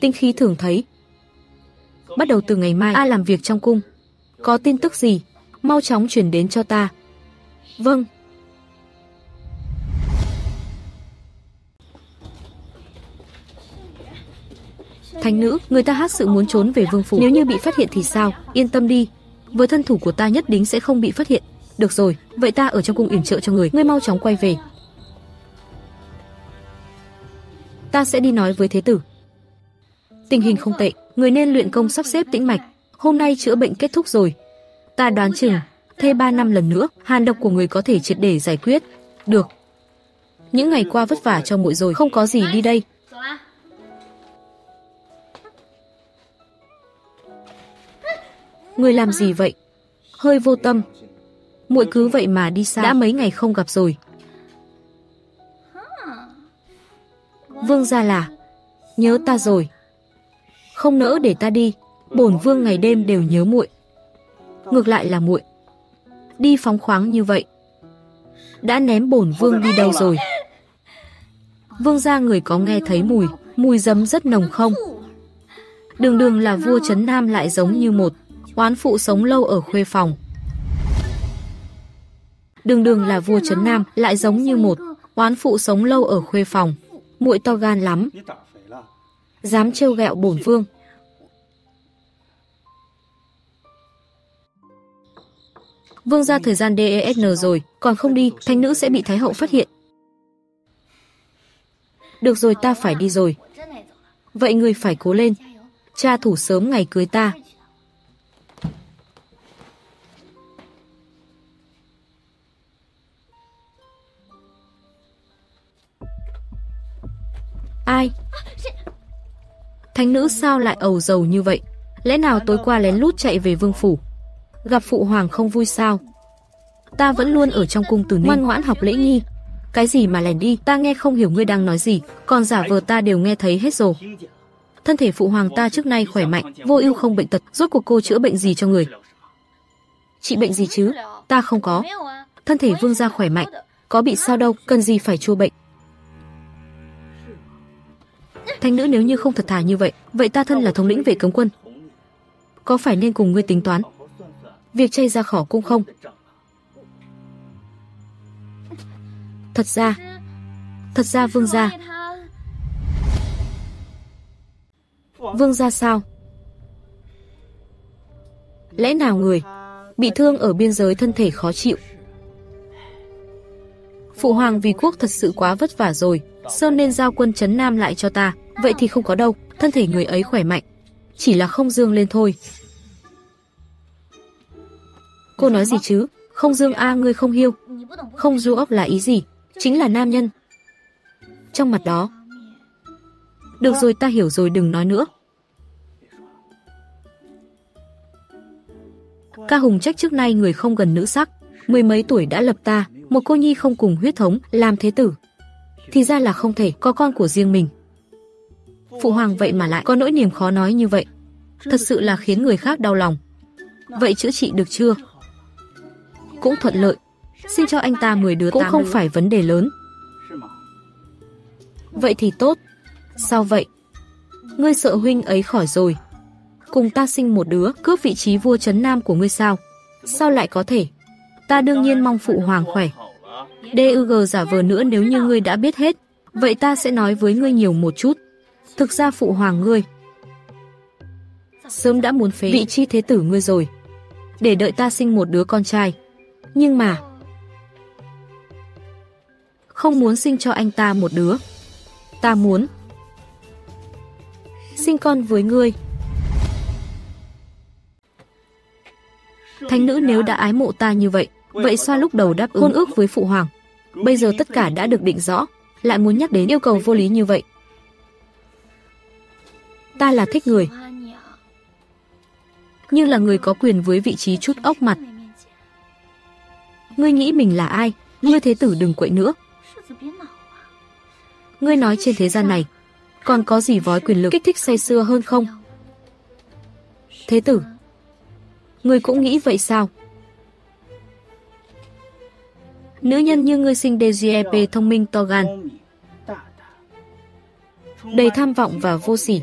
Tinh khí thường thấy. Bắt đầu từ ngày mai ai làm việc trong cung, có tin tức gì mau chóng chuyển đến cho ta. Vâng. Thánh nữ, người ta hát sự muốn trốn về vương phủ. Nếu như bị phát hiện thì sao? Yên tâm đi, với thân thủ của ta nhất định sẽ không bị phát hiện. Được rồi, vậy ta ở trong cung yểm trợ cho người. Ngươi mau chóng quay về. Ta sẽ đi nói với thế tử. Tình hình không tệ, người nên luyện công sắp xếp tĩnh mạch. Hôm nay chữa bệnh kết thúc rồi, ta đoán chừng thê 3 năm lần nữa, hàn độc của người có thể triệt để giải quyết. Được. Những ngày qua vất vả cho muội rồi. Không có gì, đi đây. Người làm gì vậy? Hơi vô tâm. Muội cứ vậy mà đi xa. Đã mấy ngày không gặp rồi. Vương gia là nhớ ta rồi, không nỡ để ta đi. Bổn vương ngày đêm đều nhớ muội. Ngược lại là muội đi phóng khoáng như vậy, đã ném bổn vương đi đâu rồi? Vương gia, người có nghe thấy mùi giấm rất nồng không? Đường đường là vua Trấn Nam lại giống như một oán phụ sống lâu ở khuê phòng. Đường đường là vua Trấn Nam lại giống như một oán phụ sống lâu ở khuê phòng. Muội to gan lắm, dám trêu ghẹo bổn vương. Vương gia, thời gian DESN rồi, còn không đi, thánh nữ sẽ bị thái hậu phát hiện. Được rồi, ta phải đi rồi. Vậy người phải cố lên, tra thủ sớm ngày cưới ta. Ai? Thánh nữ sao lại ầu dầu như vậy? Lẽ nào tối qua lén lút chạy về vương phủ, gặp phụ hoàng không vui sao? Ta vẫn luôn ở trong cung Từ Ninh, ngoan ngoãn học lễ nghi. Cái gì mà lẻn đi? Ta nghe không hiểu ngươi đang nói gì, còn giả vờ ta đều nghe thấy hết rồi. Thân thể phụ hoàng ta trước nay khỏe mạnh, vô ưu không bệnh tật, rốt cuộc cô chữa bệnh gì cho người? Chị bệnh gì chứ? Ta không có. Thân thể vương gia khỏe mạnh, có bị sao đâu, cần gì phải chua bệnh. Thánh nữ, nếu như không thật thà như vậy, vậy ta thân là thống lĩnh vệ cấm quân, có phải nên cùng ngươi tính toán việc chay ra khỏi cung không? Thật ra vương gia sao? Lẽ nào người bị thương ở biên giới, thân thể khó chịu? Phụ hoàng vì quốc thật sự quá vất vả rồi. Sơn nên giao quân Trấn Nam lại cho ta. Vậy thì không có đâu, thân thể người ấy khỏe mạnh, chỉ là không dương lên thôi. Cô nói gì chứ? Không dương a, ngươi không hiểu. Không du ốc là ý gì? Chính là nam nhân trong mặt đó. Được rồi, ta hiểu rồi, đừng nói nữa. Ca Hùng trách trước nay người không gần nữ sắc, mười mấy tuổi đã lập ta, một cô nhi không cùng huyết thống làm thế tử. Thì ra là không thể có con của riêng mình. Phụ hoàng vậy mà lại có nỗi niềm khó nói như vậy, thật sự là khiến người khác đau lòng. Vậy chữa trị được chưa? Cũng thuận lợi, xin cho anh ta 10 đứa cũng không phải vấn đề lớn. Vậy thì tốt. Sao vậy? Ngươi sợ huynh ấy khỏi rồi, cùng ta sinh một đứa, cướp vị trí vua Trấn Nam của ngươi sao? Sao lại có thể? Ta đương nhiên mong phụ hoàng khỏe. DUG giả vờ nữa, nếu như ngươi đã biết hết, vậy ta sẽ nói với ngươi nhiều một chút. Thực ra phụ hoàng ngươi sớm đã muốn phế vị trí thế tử ngươi rồi, để đợi ta sinh một đứa con trai. Nhưng mà không muốn sinh cho anh ta một đứa, ta muốn sinh con với ngươi. Thánh nữ, nếu đã ái mộ ta như vậy, vậy sao lúc đầu đáp ứng hôn ước với phụ hoàng? Bây giờ tất cả đã được định rõ, lại muốn nhắc đến yêu cầu vô lý như vậy. Ta là thích người, nhưng là người có quyền với vị trí chút ốc mặt. Ngươi nghĩ mình là ai? Ngươi Thế Tử đừng quậy nữa. Ngươi nói trên thế gian này còn có gì vói quyền lực kích thích say sưa hơn không? Thế Tử, ngươi cũng nghĩ vậy sao? Nữ nhân như ngươi sinh DGEP thông minh to gan, đầy tham vọng và vô sỉ.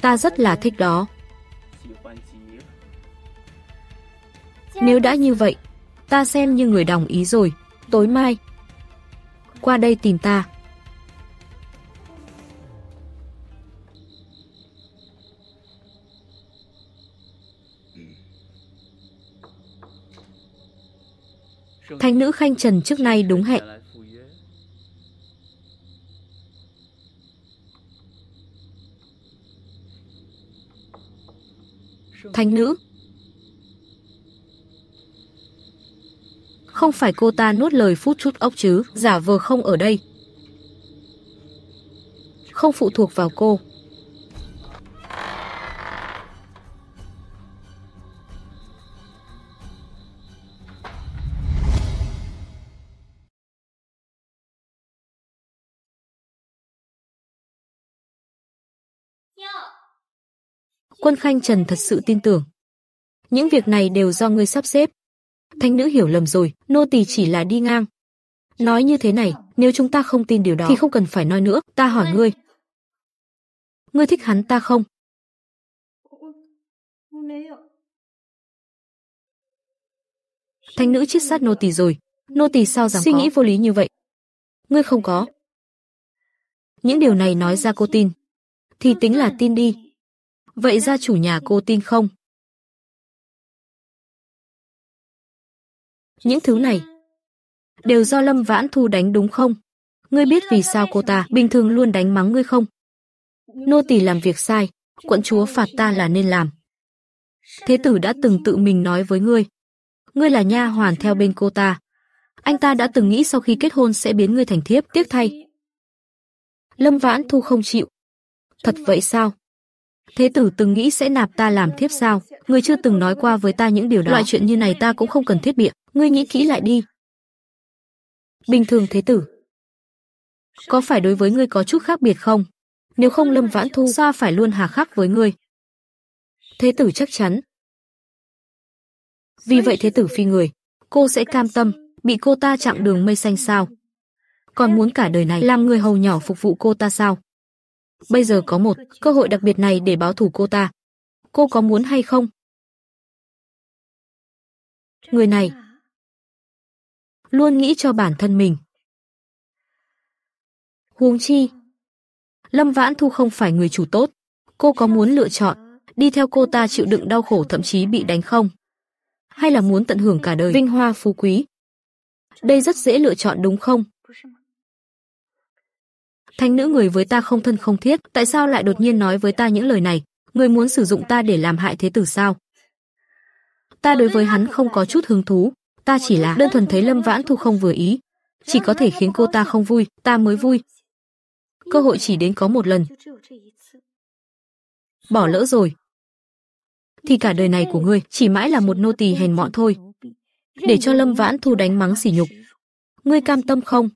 Ta rất là thích đó. Nếu đã như vậy, ta xem như người đồng ý rồi. Tối mai qua đây tìm ta. Thánh nữ Khanh Trần trước nay đúng hẹn. Thánh nữ, không phải cô ta nuốt lời phút chút ốc chứ? Giả vờ không ở đây, không phụ thuộc vào cô. Quân Khanh Trần thật sự tin tưởng. Những việc này đều do ngươi sắp xếp. Thánh nữ hiểu lầm rồi, nô tỳ chỉ là đi ngang. Nói như thế này, nếu chúng ta không tin điều đó thì không cần phải nói nữa. Ta hỏi ngươi, ngươi thích hắn ta không? Thánh nữ chiết sát nô tỳ rồi, nô tỳ sao dám suy nghĩ vô lý như vậy? Ngươi không có. Những điều này nói ra cô tin, thì tính là tin đi. Vậy gia chủ nhà cô tin không? Những thứ này đều do Lâm Vãn Thu đánh đúng không? Ngươi biết vì sao cô ta bình thường luôn đánh mắng ngươi không? Nô tỳ làm việc sai, quận chúa phạt ta là nên làm. Thế tử đã từng tự mình nói với ngươi, ngươi là nha hoàn theo bên cô ta. Anh ta đã từng nghĩ sau khi kết hôn sẽ biến ngươi thành thiếp, tiếc thay, Lâm Vãn Thu không chịu. Thật vậy sao? Thế tử từng nghĩ sẽ nạp ta làm thiếp sao? Ngươi chưa từng nói qua với ta những điều đó. Loại chuyện như này ta cũng không cần thiết bịa. Ngươi nghĩ kỹ lại đi. Bình thường thế tử có phải đối với ngươi có chút khác biệt không? Nếu không Lâm Vãn Thu sao phải luôn hà khắc với ngươi? Thế tử chắc chắn. Vì vậy thế tử phi người, cô sẽ cam tâm bị cô ta chặng đường mây xanh sao? Còn muốn cả đời này làm người hầu nhỏ phục vụ cô ta sao? Bây giờ có một cơ hội đặc biệt này để báo thù cô ta. Cô có muốn hay không? Người này luôn nghĩ cho bản thân mình. Huống chi Lâm Vãn Thu không phải người chủ tốt. Cô có muốn lựa chọn đi theo cô ta chịu đựng đau khổ thậm chí bị đánh không? Hay là muốn tận hưởng cả đời vinh hoa phú quý? Đây rất dễ lựa chọn đúng không? Thánh nữ, người với ta không thân không thiết, tại sao lại đột nhiên nói với ta những lời này? Người muốn sử dụng ta để làm hại thế tử sao? Ta đối với hắn không có chút hứng thú. Ta chỉ là đơn thuần thấy Lâm Vãn Thu không vừa ý. Chỉ có thể khiến cô ta không vui, ta mới vui. Cơ hội chỉ đến có một lần. Bỏ lỡ rồi thì cả đời này của ngươi chỉ mãi là một nô tỳ hèn mọn thôi. Để cho Lâm Vãn Thu đánh mắng sỉ nhục, ngươi cam tâm không?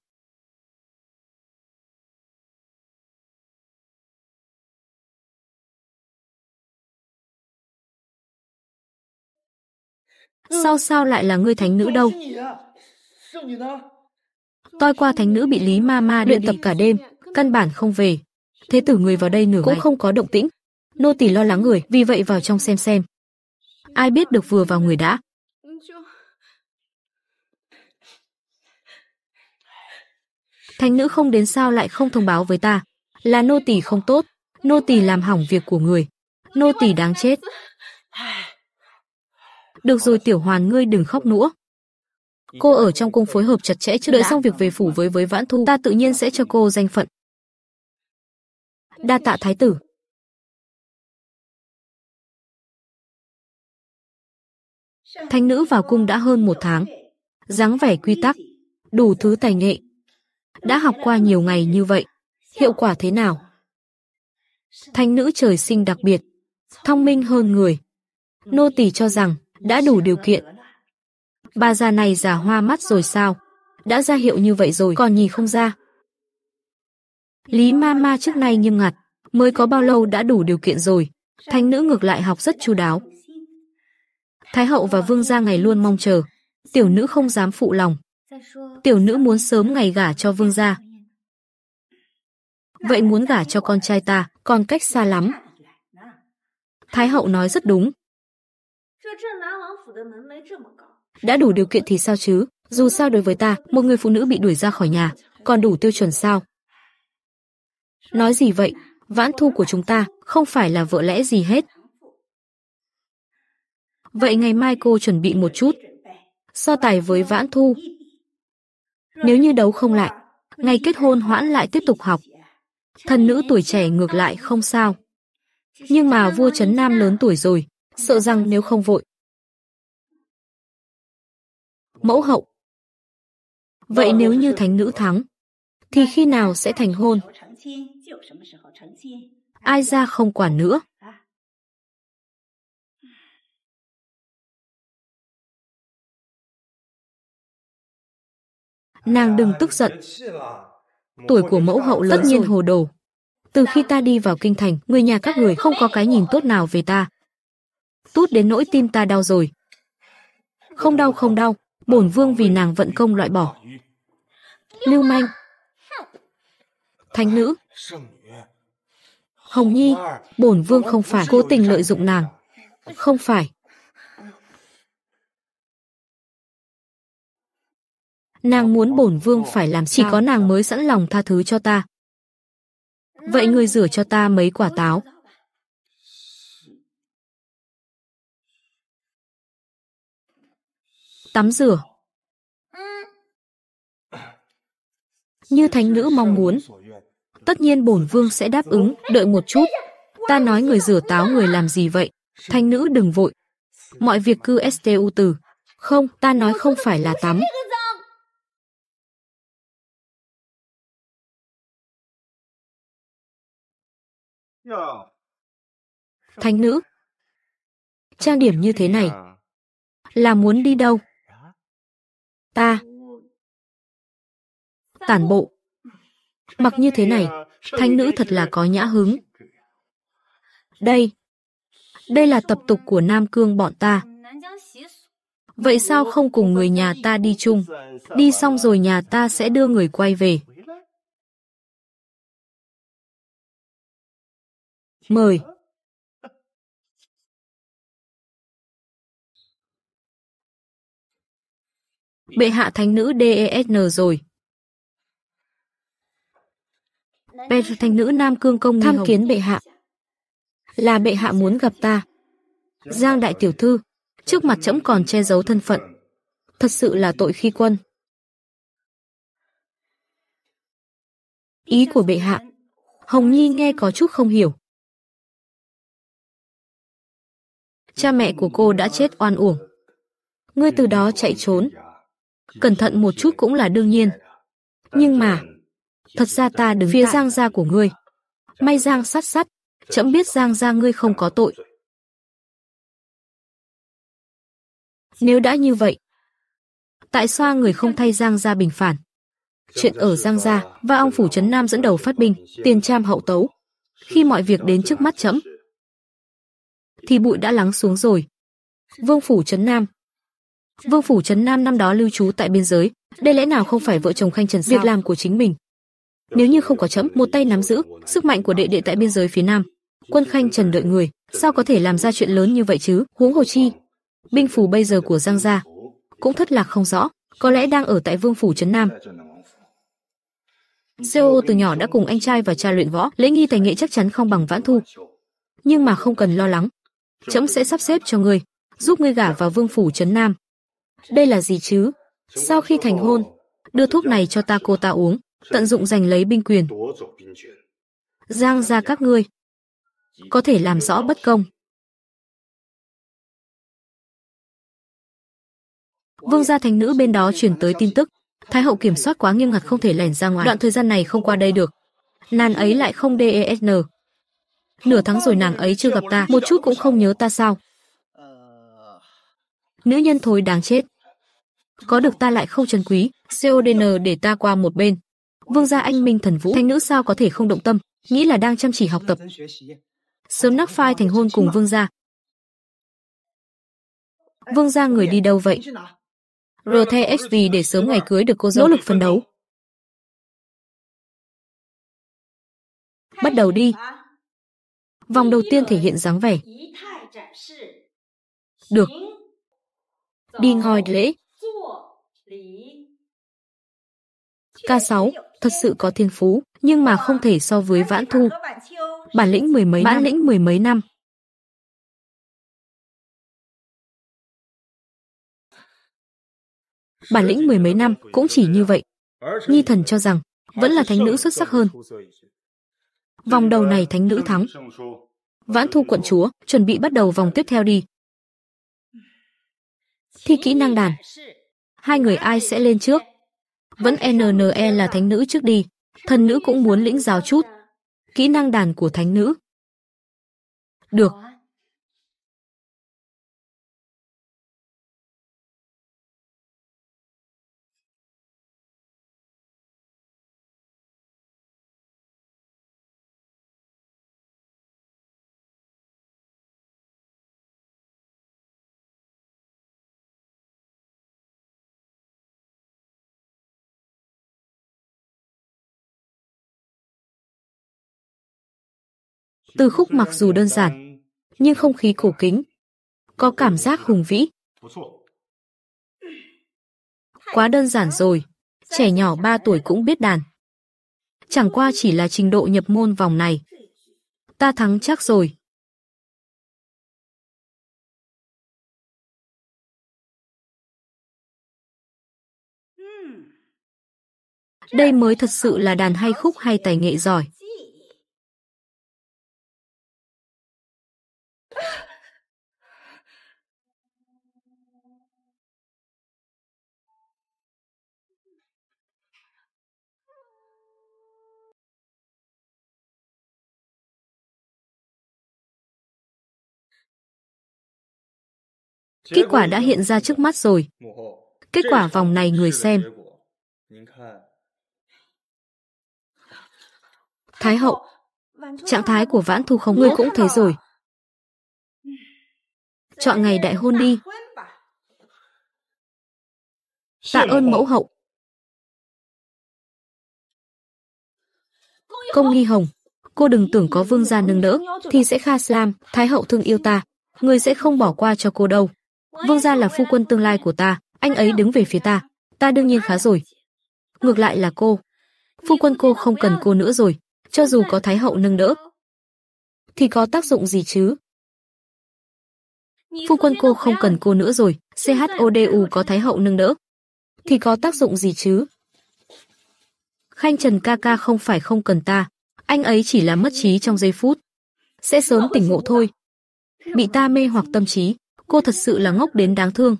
Sao lại là ngươi thánh nữ đâu? Tôi qua thánh nữ bị Lý Ma Ma luyện tập cả đêm, căn bản không về. Thế tử người vào đây nửa cũng ngày không có động tĩnh. Nô tỳ lo lắng người, vì vậy vào trong xem. Ai biết được vừa vào người đã. Thánh nữ không đến sao lại không thông báo với ta? Là nô tỳ không tốt, nô tỳ làm hỏng việc của người, nô tỳ đáng chết. Được rồi Tiểu Hoàn, ngươi đừng khóc nữa. Cô ở trong cung phối hợp chặt chẽ, chứ đợi xong việc về phủ với Vãn Thu, ta tự nhiên sẽ cho cô danh phận. Đa tạ thái tử. Thánh nữ vào cung đã hơn 1 tháng, dáng vẻ quy tắc, đủ thứ tài nghệ. Đã học qua nhiều ngày như vậy, hiệu quả thế nào? Thánh nữ trời sinh đặc biệt, thông minh hơn người. Nô tỳ cho rằng đã đủ điều kiện Bà già này già hoa mắt rồi sao? Đã ra hiệu như vậy rồi còn nhìn không ra. Lý Ma Ma trước nay nghiêm ngặt, mới có bao lâu đã đủ điều kiện rồi. Thánh nữ ngược lại học rất chu đáo. Thái hậu và vương gia ngày luôn mong chờ, tiểu nữ không dám phụ lòng. Tiểu nữ muốn sớm ngày gả cho vương gia. Vậy muốn gả cho con trai ta, còn cách xa lắm. Thái hậu nói rất đúng. Đã đủ điều kiện thì sao chứ? Dù sao đối với ta, một người phụ nữ bị đuổi ra khỏi nhà, còn đủ tiêu chuẩn sao? Nói gì vậy? Vãn Thu của chúng ta không phải là vợ lẽ gì hết. Vậy ngày mai cô chuẩn bị một chút, so tài với Vãn Thu. Nếu như đấu không lại, ngày kết hôn hoãn lại tiếp tục học. Thần nữ tuổi trẻ ngược lại không sao. Nhưng mà vua Trấn Nam lớn tuổi rồi, sợ rằng nếu không vội. Mẫu hậu. Vậy nếu như thánh nữ thắng, thì khi nào sẽ thành hôn? Ai ra không quản nữa. Nàng đừng tức giận. Tuổi của mẫu hậu lớn tất nhiên hồ đồ. Từ khi ta đi vào kinh thành, người nhà các người không có cái nhìn tốt nào về ta. Tút đến nỗi tim ta đau rồi. Không đau không đau, bổn vương vì nàng vận công loại bỏ. Lưu manh. Thánh nữ Hồng Nhi, bổn vương không phải cố tình lợi dụng nàng. Không phải. Nàng muốn bổn vương phải làm, chỉ có nàng mới sẵn lòng tha thứ cho ta. Vậy ngươi rửa cho ta mấy quả táo. Tắm rửa. Như thánh nữ mong muốn, tất nhiên bổn vương sẽ đáp ứng. Đợi một chút, ta nói người rửa táo người làm gì vậy? Thánh nữ đừng vội, mọi việc cứ stu từ. Không, ta nói không phải là tắm. Thánh nữ, trang điểm như thế này là muốn đi đâu? Ta tản bộ. Mặc như thế này, thánh nữ thật là có nhã hứng. Đây là tập tục của Nam Cương bọn ta. Vậy sao không cùng người nhà ta đi chung? Đi xong rồi nhà ta sẽ đưa người quay về. Mời. Bệ hạ, thánh nữ DESN rồi. Bệ thánh nữ Nam Cương Công Nghi Hồng tham kiến bệ hạ. Là bệ hạ muốn gặp ta. Giang đại tiểu thư, trước mặt trẫm còn che giấu thân phận, thật sự là tội khi quân. Ý của bệ hạ, Hồng Nhi nghe có chút không hiểu. Cha mẹ của cô đã chết oan uổng. Ngươi từ đó chạy trốn, cẩn thận một chút cũng là đương nhiên. Nhưng mà, thật ra ta đứng phía Giang gia của ngươi. May Giang Sát Sát, trẫm biết Giang gia ngươi không có tội. Nếu đã như vậy, tại sao người không thay Giang gia bình phản? Chuyện ở Giang gia và ông phủ Trấn Nam dẫn đầu phát binh, tiền trảm hậu tấu. Khi mọi việc đến trước mắt trẫm, thì bụi đã lắng xuống rồi. Vương phủ Trấn Nam năm đó lưu trú tại biên giới, đây lẽ nào không phải vợ chồng Khanh Trần sao? Việc làm của chính mình, nếu như không có trẫm một tay nắm giữ, sức mạnh của đệ đệ tại biên giới phía Nam, quân Khanh Trần đợi người, sao có thể làm ra chuyện lớn như vậy chứ? Huống hồ chi binh phủ bây giờ của Giang gia cũng thất lạc không rõ, có lẽ đang ở tại Vương phủ Trấn Nam. Cô từ nhỏ đã cùng anh trai và cha luyện võ, lễ nghi tài nghệ chắc chắn không bằng Vãn Thu. Nhưng mà không cần lo lắng, trẫm sẽ sắp xếp cho ngươi, giúp ngươi gả vào Vương phủ Trấn Nam. Đây là gì chứ? Sau khi thành hôn, đưa thuốc này cho ta cô ta uống, tận dụng giành lấy binh quyền. Giang gia các ngươi có thể làm rõ bất công. Vương gia thánh nữ bên đó truyền tới tin tức, Thái hậu kiểm soát quá nghiêm ngặt không thể lẻn ra ngoài, đoạn thời gian này không qua đây được. Nàng ấy lại không DESN. Nửa tháng rồi nàng ấy chưa gặp ta, một chút cũng không nhớ ta sao? Nữ nhân thối đáng chết. Có được ta lại không trân quý, CODN để ta qua một bên. Vương gia anh minh thần vũ, thánh nữ sao có thể không động tâm, nghĩ là đang chăm chỉ học tập. Sớm nắc phai thành hôn cùng vương gia. Vương gia người đi đâu vậy? RTXV để sớm ngày cưới được cô dâu, nỗ lực phấn đấu. Bắt đầu đi. Vòng đầu tiên thể hiện dáng vẻ. Được. Đi ngồi lễ. K6, thật sự có thiên phú, nhưng mà không thể so với Vãn Thu. Bản lĩnh mười mấy năm. Bản lĩnh mười mấy năm cũng chỉ như vậy. Nhi thần cho rằng vẫn là thánh nữ xuất sắc hơn. Vòng đầu này thánh nữ thắng. Vãn Thu quận chúa, chuẩn bị bắt đầu vòng tiếp theo đi. Thi kỹ năng đàn. Hai người ai sẽ lên trước? Vẫn NNE là thánh nữ trước đi. Thần nữ cũng muốn lĩnh giáo chút kỹ năng đàn của thánh nữ. Được. Từ khúc mặc dù đơn giản, nhưng không khí cổ kính, có cảm giác hùng vĩ. Quá đơn giản rồi, trẻ nhỏ 3 tuổi cũng biết đàn. Chẳng qua chỉ là trình độ nhập môn vòng này. Ta thắng chắc rồi. Đây mới thật sự là đàn hay khúc hay tài nghệ giỏi. Kết quả đã hiện ra trước mắt rồi. Kết quả vòng này người xem. Thái hậu, trạng thái của Vãn Thu không người cũng thấy rồi. Chọn ngày đại hôn đi. Tạ ơn mẫu hậu. Công Nghi Hồng, cô đừng tưởng có vương gia nâng đỡ thì sẽ kha slam. Thái hậu thương yêu ta, người sẽ không bỏ qua cho cô đâu. Vương gia là phu quân tương lai của ta, anh ấy đứng về phía ta, ta đương nhiên khá rồi. Ngược lại là cô, phu quân cô không cần cô nữa rồi, cho dù có thái hậu nâng đỡ thì có tác dụng gì chứ? Phu quân cô không cần cô nữa rồi, CHODU có thái hậu nâng đỡ thì có tác dụng gì chứ? Khanh Trần ca ca không phải không cần ta, anh ấy chỉ là mất trí trong giây phút, sẽ sớm tỉnh ngộ thôi. Bị ta mê hoặc tâm trí, cô thật sự là ngốc đến đáng thương.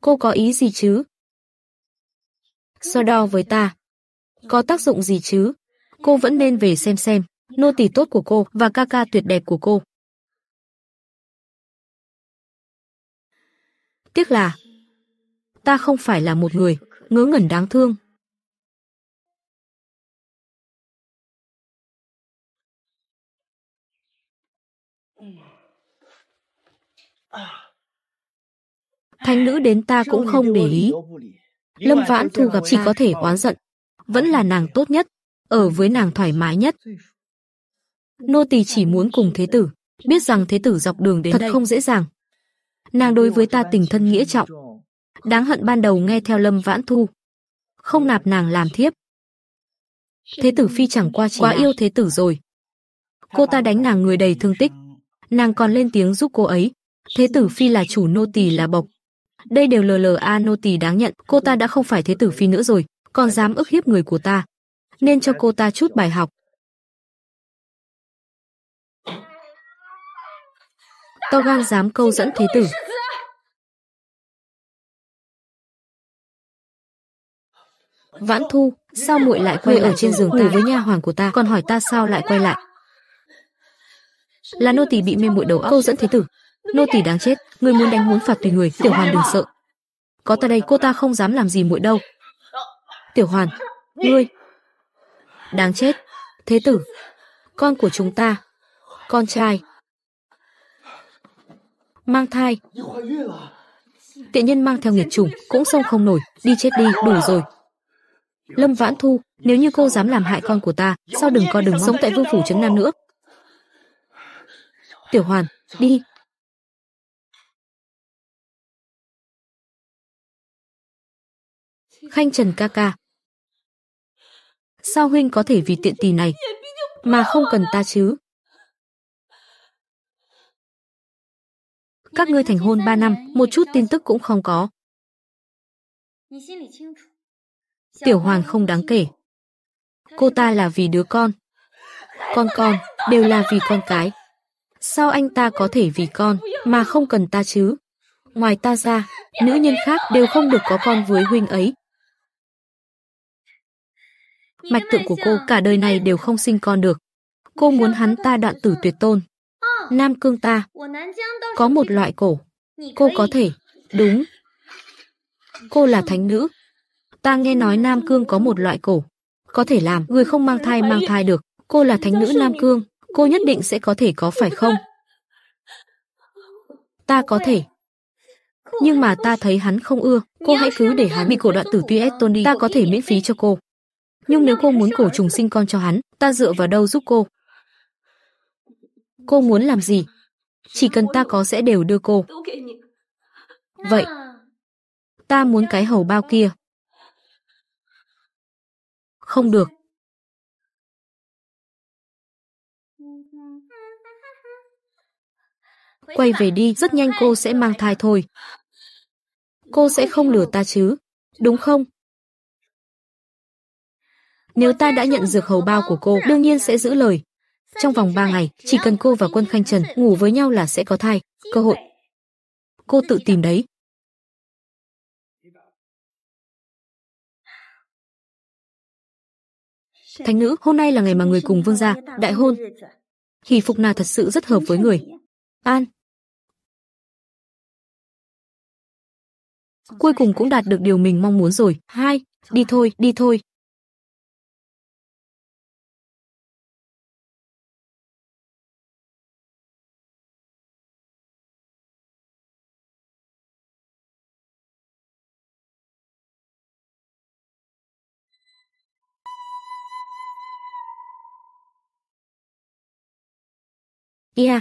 Cô có ý gì chứ? So đo với ta, có tác dụng gì chứ? Cô vẫn nên về xem, nô tỳ tốt của cô và ca ca tuyệt đẹp của cô. Tiếc là ta không phải là một người ngớ ngẩn đáng thương. Thánh nữ đến ta cũng không để ý. Lâm Vãn Thu gặp chỉ có thể oán giận. Vẫn là nàng tốt nhất, ở với nàng thoải mái nhất. Nô tỳ chỉ muốn cùng thế tử, biết rằng thế tử dọc đường đến thật không dễ dàng. Nàng đối với ta tình thân nghĩa trọng. Đáng hận ban đầu nghe theo Lâm Vãn Thu, không nạp nàng làm thiếp. Thế tử Phi chẳng qua chỉ quá yêu thế tử rồi. Cô ta đánh nàng người đầy thương tích, nàng còn lên tiếng giúp cô ấy. Thế tử Phi là chủ, nô tỳ là bộc. Đây đều LLA nô tỳ đáng nhận. Cô ta đã không phải thế tử Phi nữa rồi, còn dám ức hiếp người của ta, nên cho cô ta chút bài học. To gan dám câu dẫn thế tử. Vãn Thu, sao muội lại quay ở trên giường ngủ với nha hoàn của ta, còn hỏi ta sao lại quay lại? Là nô tỳ bị mê muội đầu óc câu dẫn thế tử. Nô tỳ đáng chết, người muốn đánh muốn phạt tùy người. Tiểu Hoàn đừng sợ, có ta đây cô ta không dám làm gì muội đâu. Tiểu Hoàn, ngươi đáng chết. Thế tử, con của chúng ta, con trai mang thai, tiện nhân mang theo nghiệt chủng cũng xông không nổi, đi chết đi, đủ rồi. Lâm Vãn Thu, nếu như cô dám làm hại con của ta, sao đừng có đừng sống tại Vương Phủ Trấn Nam nữa. Tiểu Hoàn, đi. Khanh Trần ca ca, sao huynh có thể vì tiện tì này mà không cần ta chứ? Các ngươi thành hôn 3 năm, một chút tin tức cũng không có. Tiểu Hoàn không đáng kể. Cô ta là vì đứa con đều là vì con cái. Sao anh ta có thể vì con mà không cần ta chứ? Ngoài ta ra, nữ nhân khác đều không được có con với huynh ấy. Mạch tượng của cô cả đời này đều không sinh con được. Cô muốn hắn ta đoạn tử tuyệt tôn. Nam Cương ta có một loại cổ. Cô có thể. Đúng, cô là thánh nữ. Ta nghe nói Nam Cương có một loại cổ, có thể làm người không mang thai được. Cô là thánh nữ Nam Cương, cô nhất định sẽ có thể có phải không? Ta có thể. Nhưng mà ta thấy hắn không ưa. Cô hãy cứ để hắn bị cổ đoạn tử tuyết tôn đi. Ta có thể miễn phí cho cô. Nhưng nếu cô muốn cổ trùng sinh con cho hắn, ta dựa vào đâu giúp cô? Cô muốn làm gì? Chỉ cần ta có sẽ đều đưa cô. Vậy, ta muốn cái hầu bao kia. Không được. Quay về đi, rất nhanh cô sẽ mang thai thôi. Cô sẽ không lừa ta chứ, đúng không? Nếu ta đã nhận dược hầu bao của cô, đương nhiên sẽ giữ lời. Trong vòng 3 ngày, chỉ cần cô và quân Khanh Trần ngủ với nhau là sẽ có thai. Cơ hội cô tự tìm đấy. Thánh nữ, hôm nay là ngày mà người cùng Vương gia đại hôn. Hỷ phục nào thật sự rất hợp với người. An cuối cùng cũng đạt được điều mình mong muốn rồi. Hai, đi thôi, đi thôi.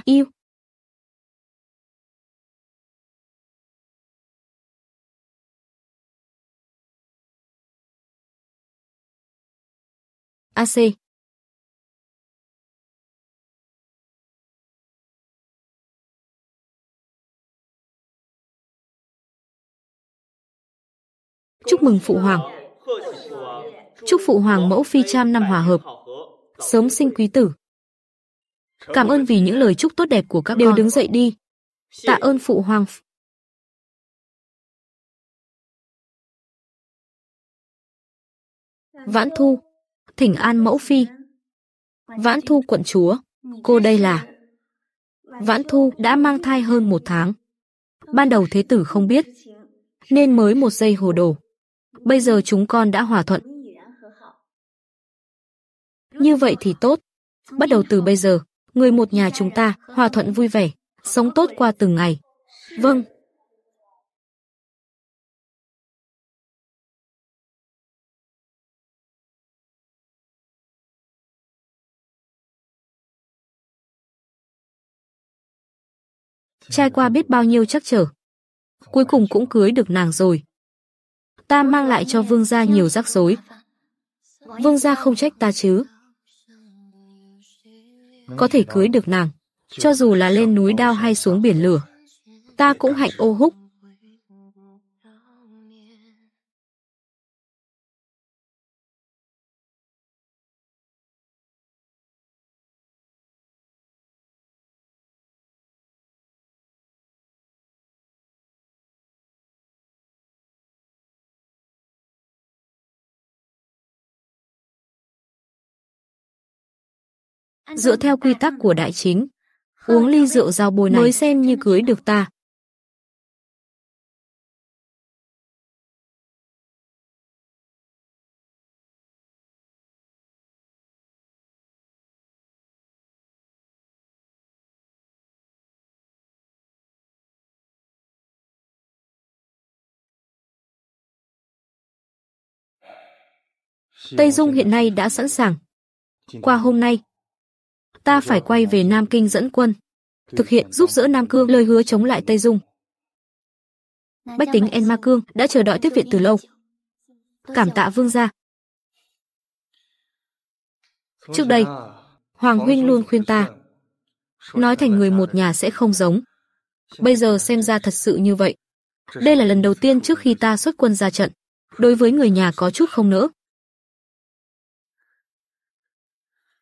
Yêu. AC. Chúc mừng phụ hoàng. Chúc phụ hoàng mẫu phi trăm năm hòa hợp, sớm sinh quý tử. Cảm ơn vì những lời chúc tốt đẹp của các con. Đều đứng dậy đi. Tạ ơn phụ hoàng. Vãn Thu, thỉnh an mẫu phi. Vãn Thu quận chúa, cô đây là Vãn Thu đã mang thai hơn 1 tháng. Ban đầu thế tử không biết, nên mới một giây hồ đồ. Bây giờ chúng con đã hòa thuận. Như vậy thì tốt. Bắt đầu từ bây giờ, người một nhà chúng ta hòa thuận vui vẻ, sống tốt qua từng ngày. Vâng. Trai qua biết bao nhiêu trắc trở, cuối cùng cũng cưới được nàng rồi. Ta mang lại cho vương gia nhiều rắc rối. Vương gia không trách ta chứ. Có thể cưới được nàng, cho dù là lên núi đao hay xuống biển lửa, ta cũng hạnh ô húc. Dựa theo quy tắc của Đại Chính, uống ly rượu giao bôi này mới xem như cưới được ta. Tây Dung hiện nay đã sẵn sàng. Qua hôm nay, ta phải quay về Nam Kinh dẫn quân, thực hiện giúp đỡ Nam Cương lời hứa chống lại Tây Dung. Bách tính En Ma Cương đã chờ đợi tiếp viện từ lâu. Cảm tạ Vương gia. Trước đây, Hoàng Huynh luôn khuyên ta, nói thành người một nhà sẽ không giống. Bây giờ xem ra thật sự như vậy. Đây là lần đầu tiên trước khi ta xuất quân ra trận, đối với người nhà có chút không nỡ.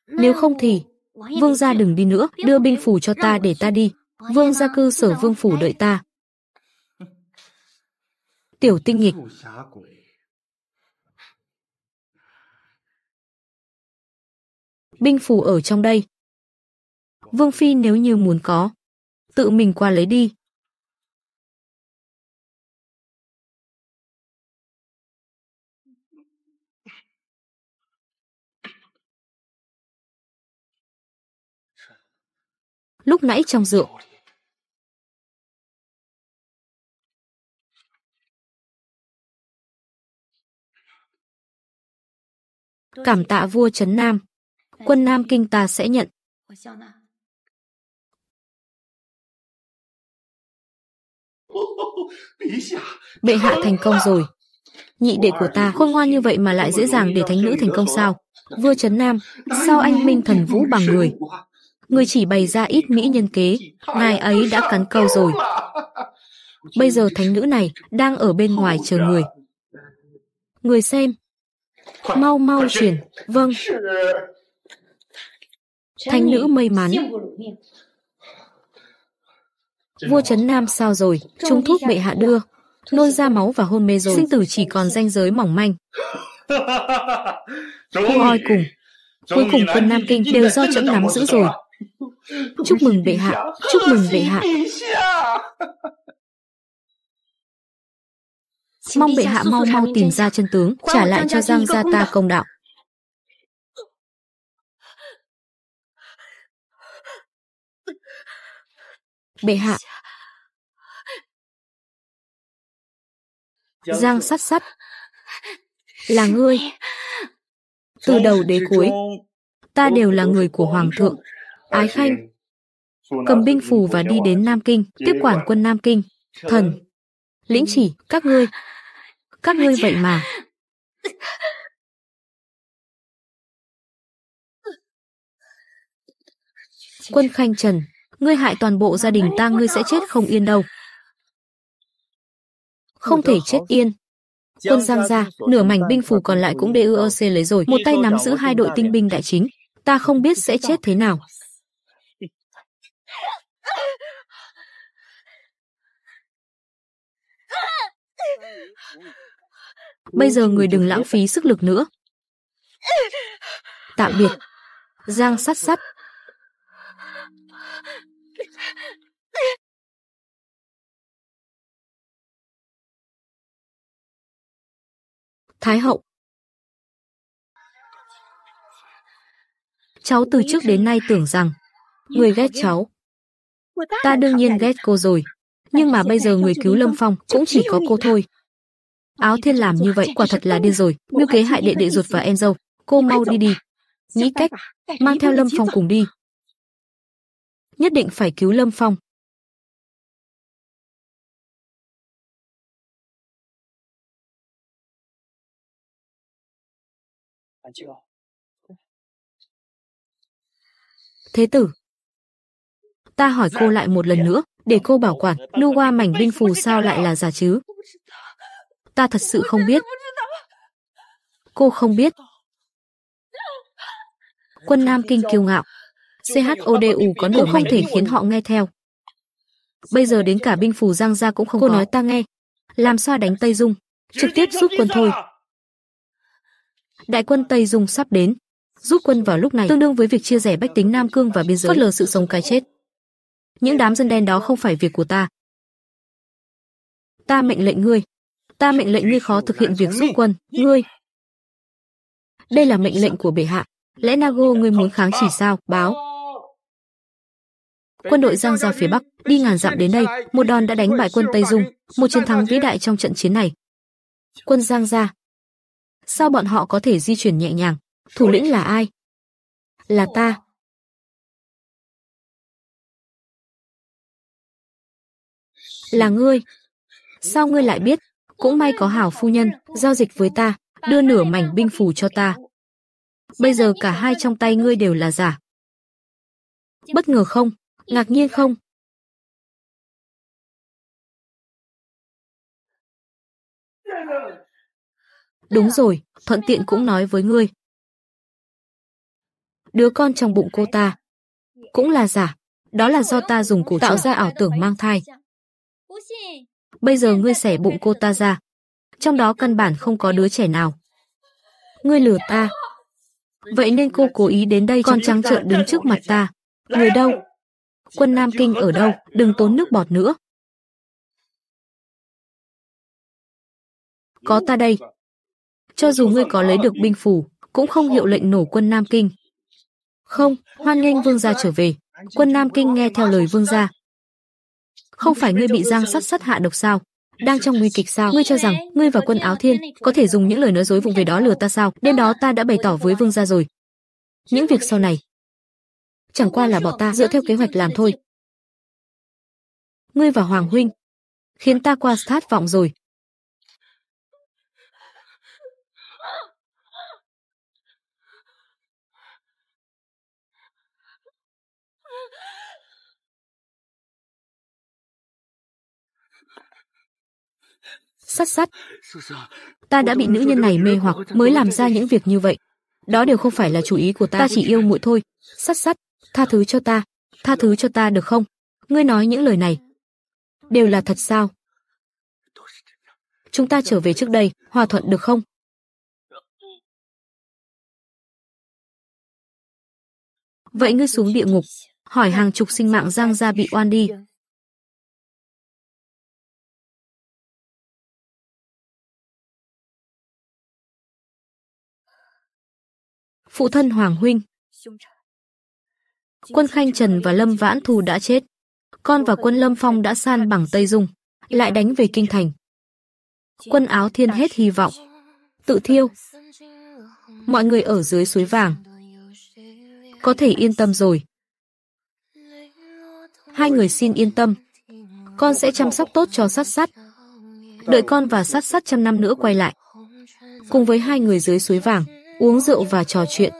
Nếu không thì, Vương gia đừng đi nữa, đưa binh phủ cho ta để ta đi. Vương gia cư sở Vương phủ đợi ta. Tiểu tinh nghịch. Binh phủ ở trong đây. Vương Phi nếu như muốn có, tự mình qua lấy đi. Lúc nãy trong rượu, cảm tạ vua Trấn Nam, quân Nam Kinh ta sẽ nhận. Bệ hạ thành công rồi. Nhị đệ của ta khôn ngoan như vậy mà lại dễ dàng để thánh nữ thành công sao? Vua Trấn Nam, sao anh minh thần vũ bằng người? Người chỉ bày ra ít mỹ nhân kế, ngài ấy đã cắn câu rồi. Bây giờ thánh nữ này đang ở bên ngoài chờ người. Người xem, mau mau truyền, vâng. Thánh nữ may mắn. Vua Trấn Nam sao rồi? Trung thuốc bệ hạ đưa, nôn ra máu và hôn mê rồi. Sinh tử chỉ còn ranh giới mỏng manh. Cô oi cùng. Cuối cùng quân Nam Kinh đều do chấm nắm giữ rồi. Chúc mừng bệ hạ, chúc mừng bệ hạ. Mong bệ hạ mau mau tìm ra chân tướng, trả lại cho Giang gia ta công đạo. Bệ hạ. Giang Sát Sát, là ngươi. Từ đầu đến cuối, ta đều là người của Hoàng thượng, Ái Khanh. Cầm binh phù và đi đến Nam Kinh, tiếp quản quân Nam Kinh. Thần, lĩnh chỉ, các ngươi vậy mà. Quân Khanh Trần, ngươi hại toàn bộ gia đình ta, ngươi sẽ chết không yên đâu. Không thể chết yên. Quân Giang gia, nửa mảnh binh phủ còn lại cũng DUOC lấy rồi. Một tay nắm giữ hai đội tinh binh đại chính. Ta không biết sẽ chết thế nào. Bây giờ người đừng lãng phí sức lực nữa. Tạm biệt. Giang Sát Sát. Thái hậu. Cháu từ trước đến nay tưởng rằng người ghét cháu. Ta đương nhiên ghét cô rồi. Nhưng mà bây giờ người cứu Lâm Phong cũng chỉ có cô thôi. Áo Thiên làm như vậy quả thật là điên rồi. Mưu kế hại đệ đệ ruột và em dâu. Cô mau đi đi. Nghĩ cách, mang theo Lâm Phong cùng đi. Nhất định phải cứu Lâm Phong. Thế tử, ta hỏi cô lại một lần nữa, để cô bảo quản, lưu qua mảnh binh phù sao lại là giả chứ? Ta thật sự không biết. Cô không biết. Quân Nam Kinh kiêu ngạo, CHODU có nửa không thể khiến họ nghe theo. Bây giờ đến cả binh phù Giang gia cũng không có. Cô nói ta nghe, làm sao đánh Tây Dung, trực tiếp rút quân thôi. Đại quân Tây Dung sắp đến, rút quân vào lúc này tương đương với việc chia rẽ bách tính Nam Cương và biên giới, phớt lờ sự sống cái chết. Những đám dân đen đó không phải việc của ta. Ta mệnh lệnh ngươi khó thực hiện việc rút quân, ngươi. Đây là mệnh lệnh của bệ hạ, lẽ Nago ngươi muốn kháng chỉ sao? Báo. Quân đội Giang ra phía bắc, đi ngàn dặm đến đây, một đòn đã đánh bại quân Tây Dung, một chiến thắng vĩ đại trong trận chiến này. Quân Giang ra sao bọn họ có thể di chuyển nhẹ nhàng? Thủ lĩnh là ai? Là ta. Là ngươi. Sao ngươi lại biết? Cũng may có hảo phu nhân, giao dịch với ta, đưa nửa mảnh binh phù cho ta. Bây giờ cả hai trong tay ngươi đều là giả. Bất ngờ không? Ngạc nhiên không? Đúng rồi, thuận tiện cũng nói với ngươi. Đứa con trong bụng cô ta cũng là giả. Đó là do ta dùng cổ tạo ra ảo tưởng mang thai. Bây giờ ngươi xẻ bụng cô ta ra, trong đó căn bản không có đứa trẻ nào. Ngươi lừa ta. Vậy nên cô cố ý đến đây, con trắng trợn đứng trước mặt ta. Người đâu? Quân Nam Kinh ở đâu? Đừng tốn nước bọt nữa. Có ta đây. Cho dù ngươi có lấy được binh phù, cũng không hiệu lệnh nổ quân Nam Kinh. Không, hoan nghênh Vương gia trở về. Quân Nam Kinh nghe theo lời Vương gia. Không phải ngươi bị Giang Sát Sát hạ độc sao? Đang trong nguy kịch sao? Ngươi cho rằng ngươi và quân Áo Thiên có thể dùng những lời nói dối vụng về đó lừa ta sao? Đêm đó ta đã bày tỏ với Vương gia rồi. Những việc sau này chẳng qua là bọn ta dựa theo kế hoạch làm thôi. Ngươi và Hoàng Huynh khiến ta quá thất vọng rồi. Sát Sát, ta đã bị nữ nhân này mê hoặc mới làm ra những việc như vậy. Đó đều không phải là chủ ý của ta, ta chỉ yêu muội thôi. Sát Sát, tha thứ cho ta. Tha thứ cho ta được không? Ngươi nói những lời này đều là thật sao? Chúng ta trở về trước đây, hòa thuận được không? Vậy ngươi xuống địa ngục, hỏi hàng chục sinh mạng Giang gia bị oan đi. Phụ thân Hoàng Huynh, quân Khanh Trần và Lâm Vãn Thu đã chết. Con và quân Lâm Phong đã san bằng Tây Dung, lại đánh về Kinh Thành. Quân Áo Thiên hết hy vọng, tự thiêu. Mọi người ở dưới Suối Vàng có thể yên tâm rồi. Hai người xin yên tâm, con sẽ chăm sóc tốt cho Sát Sát. Đợi con và Sát Sát trăm năm nữa quay lại, cùng với hai người dưới Suối Vàng uống rượu và trò chuyện.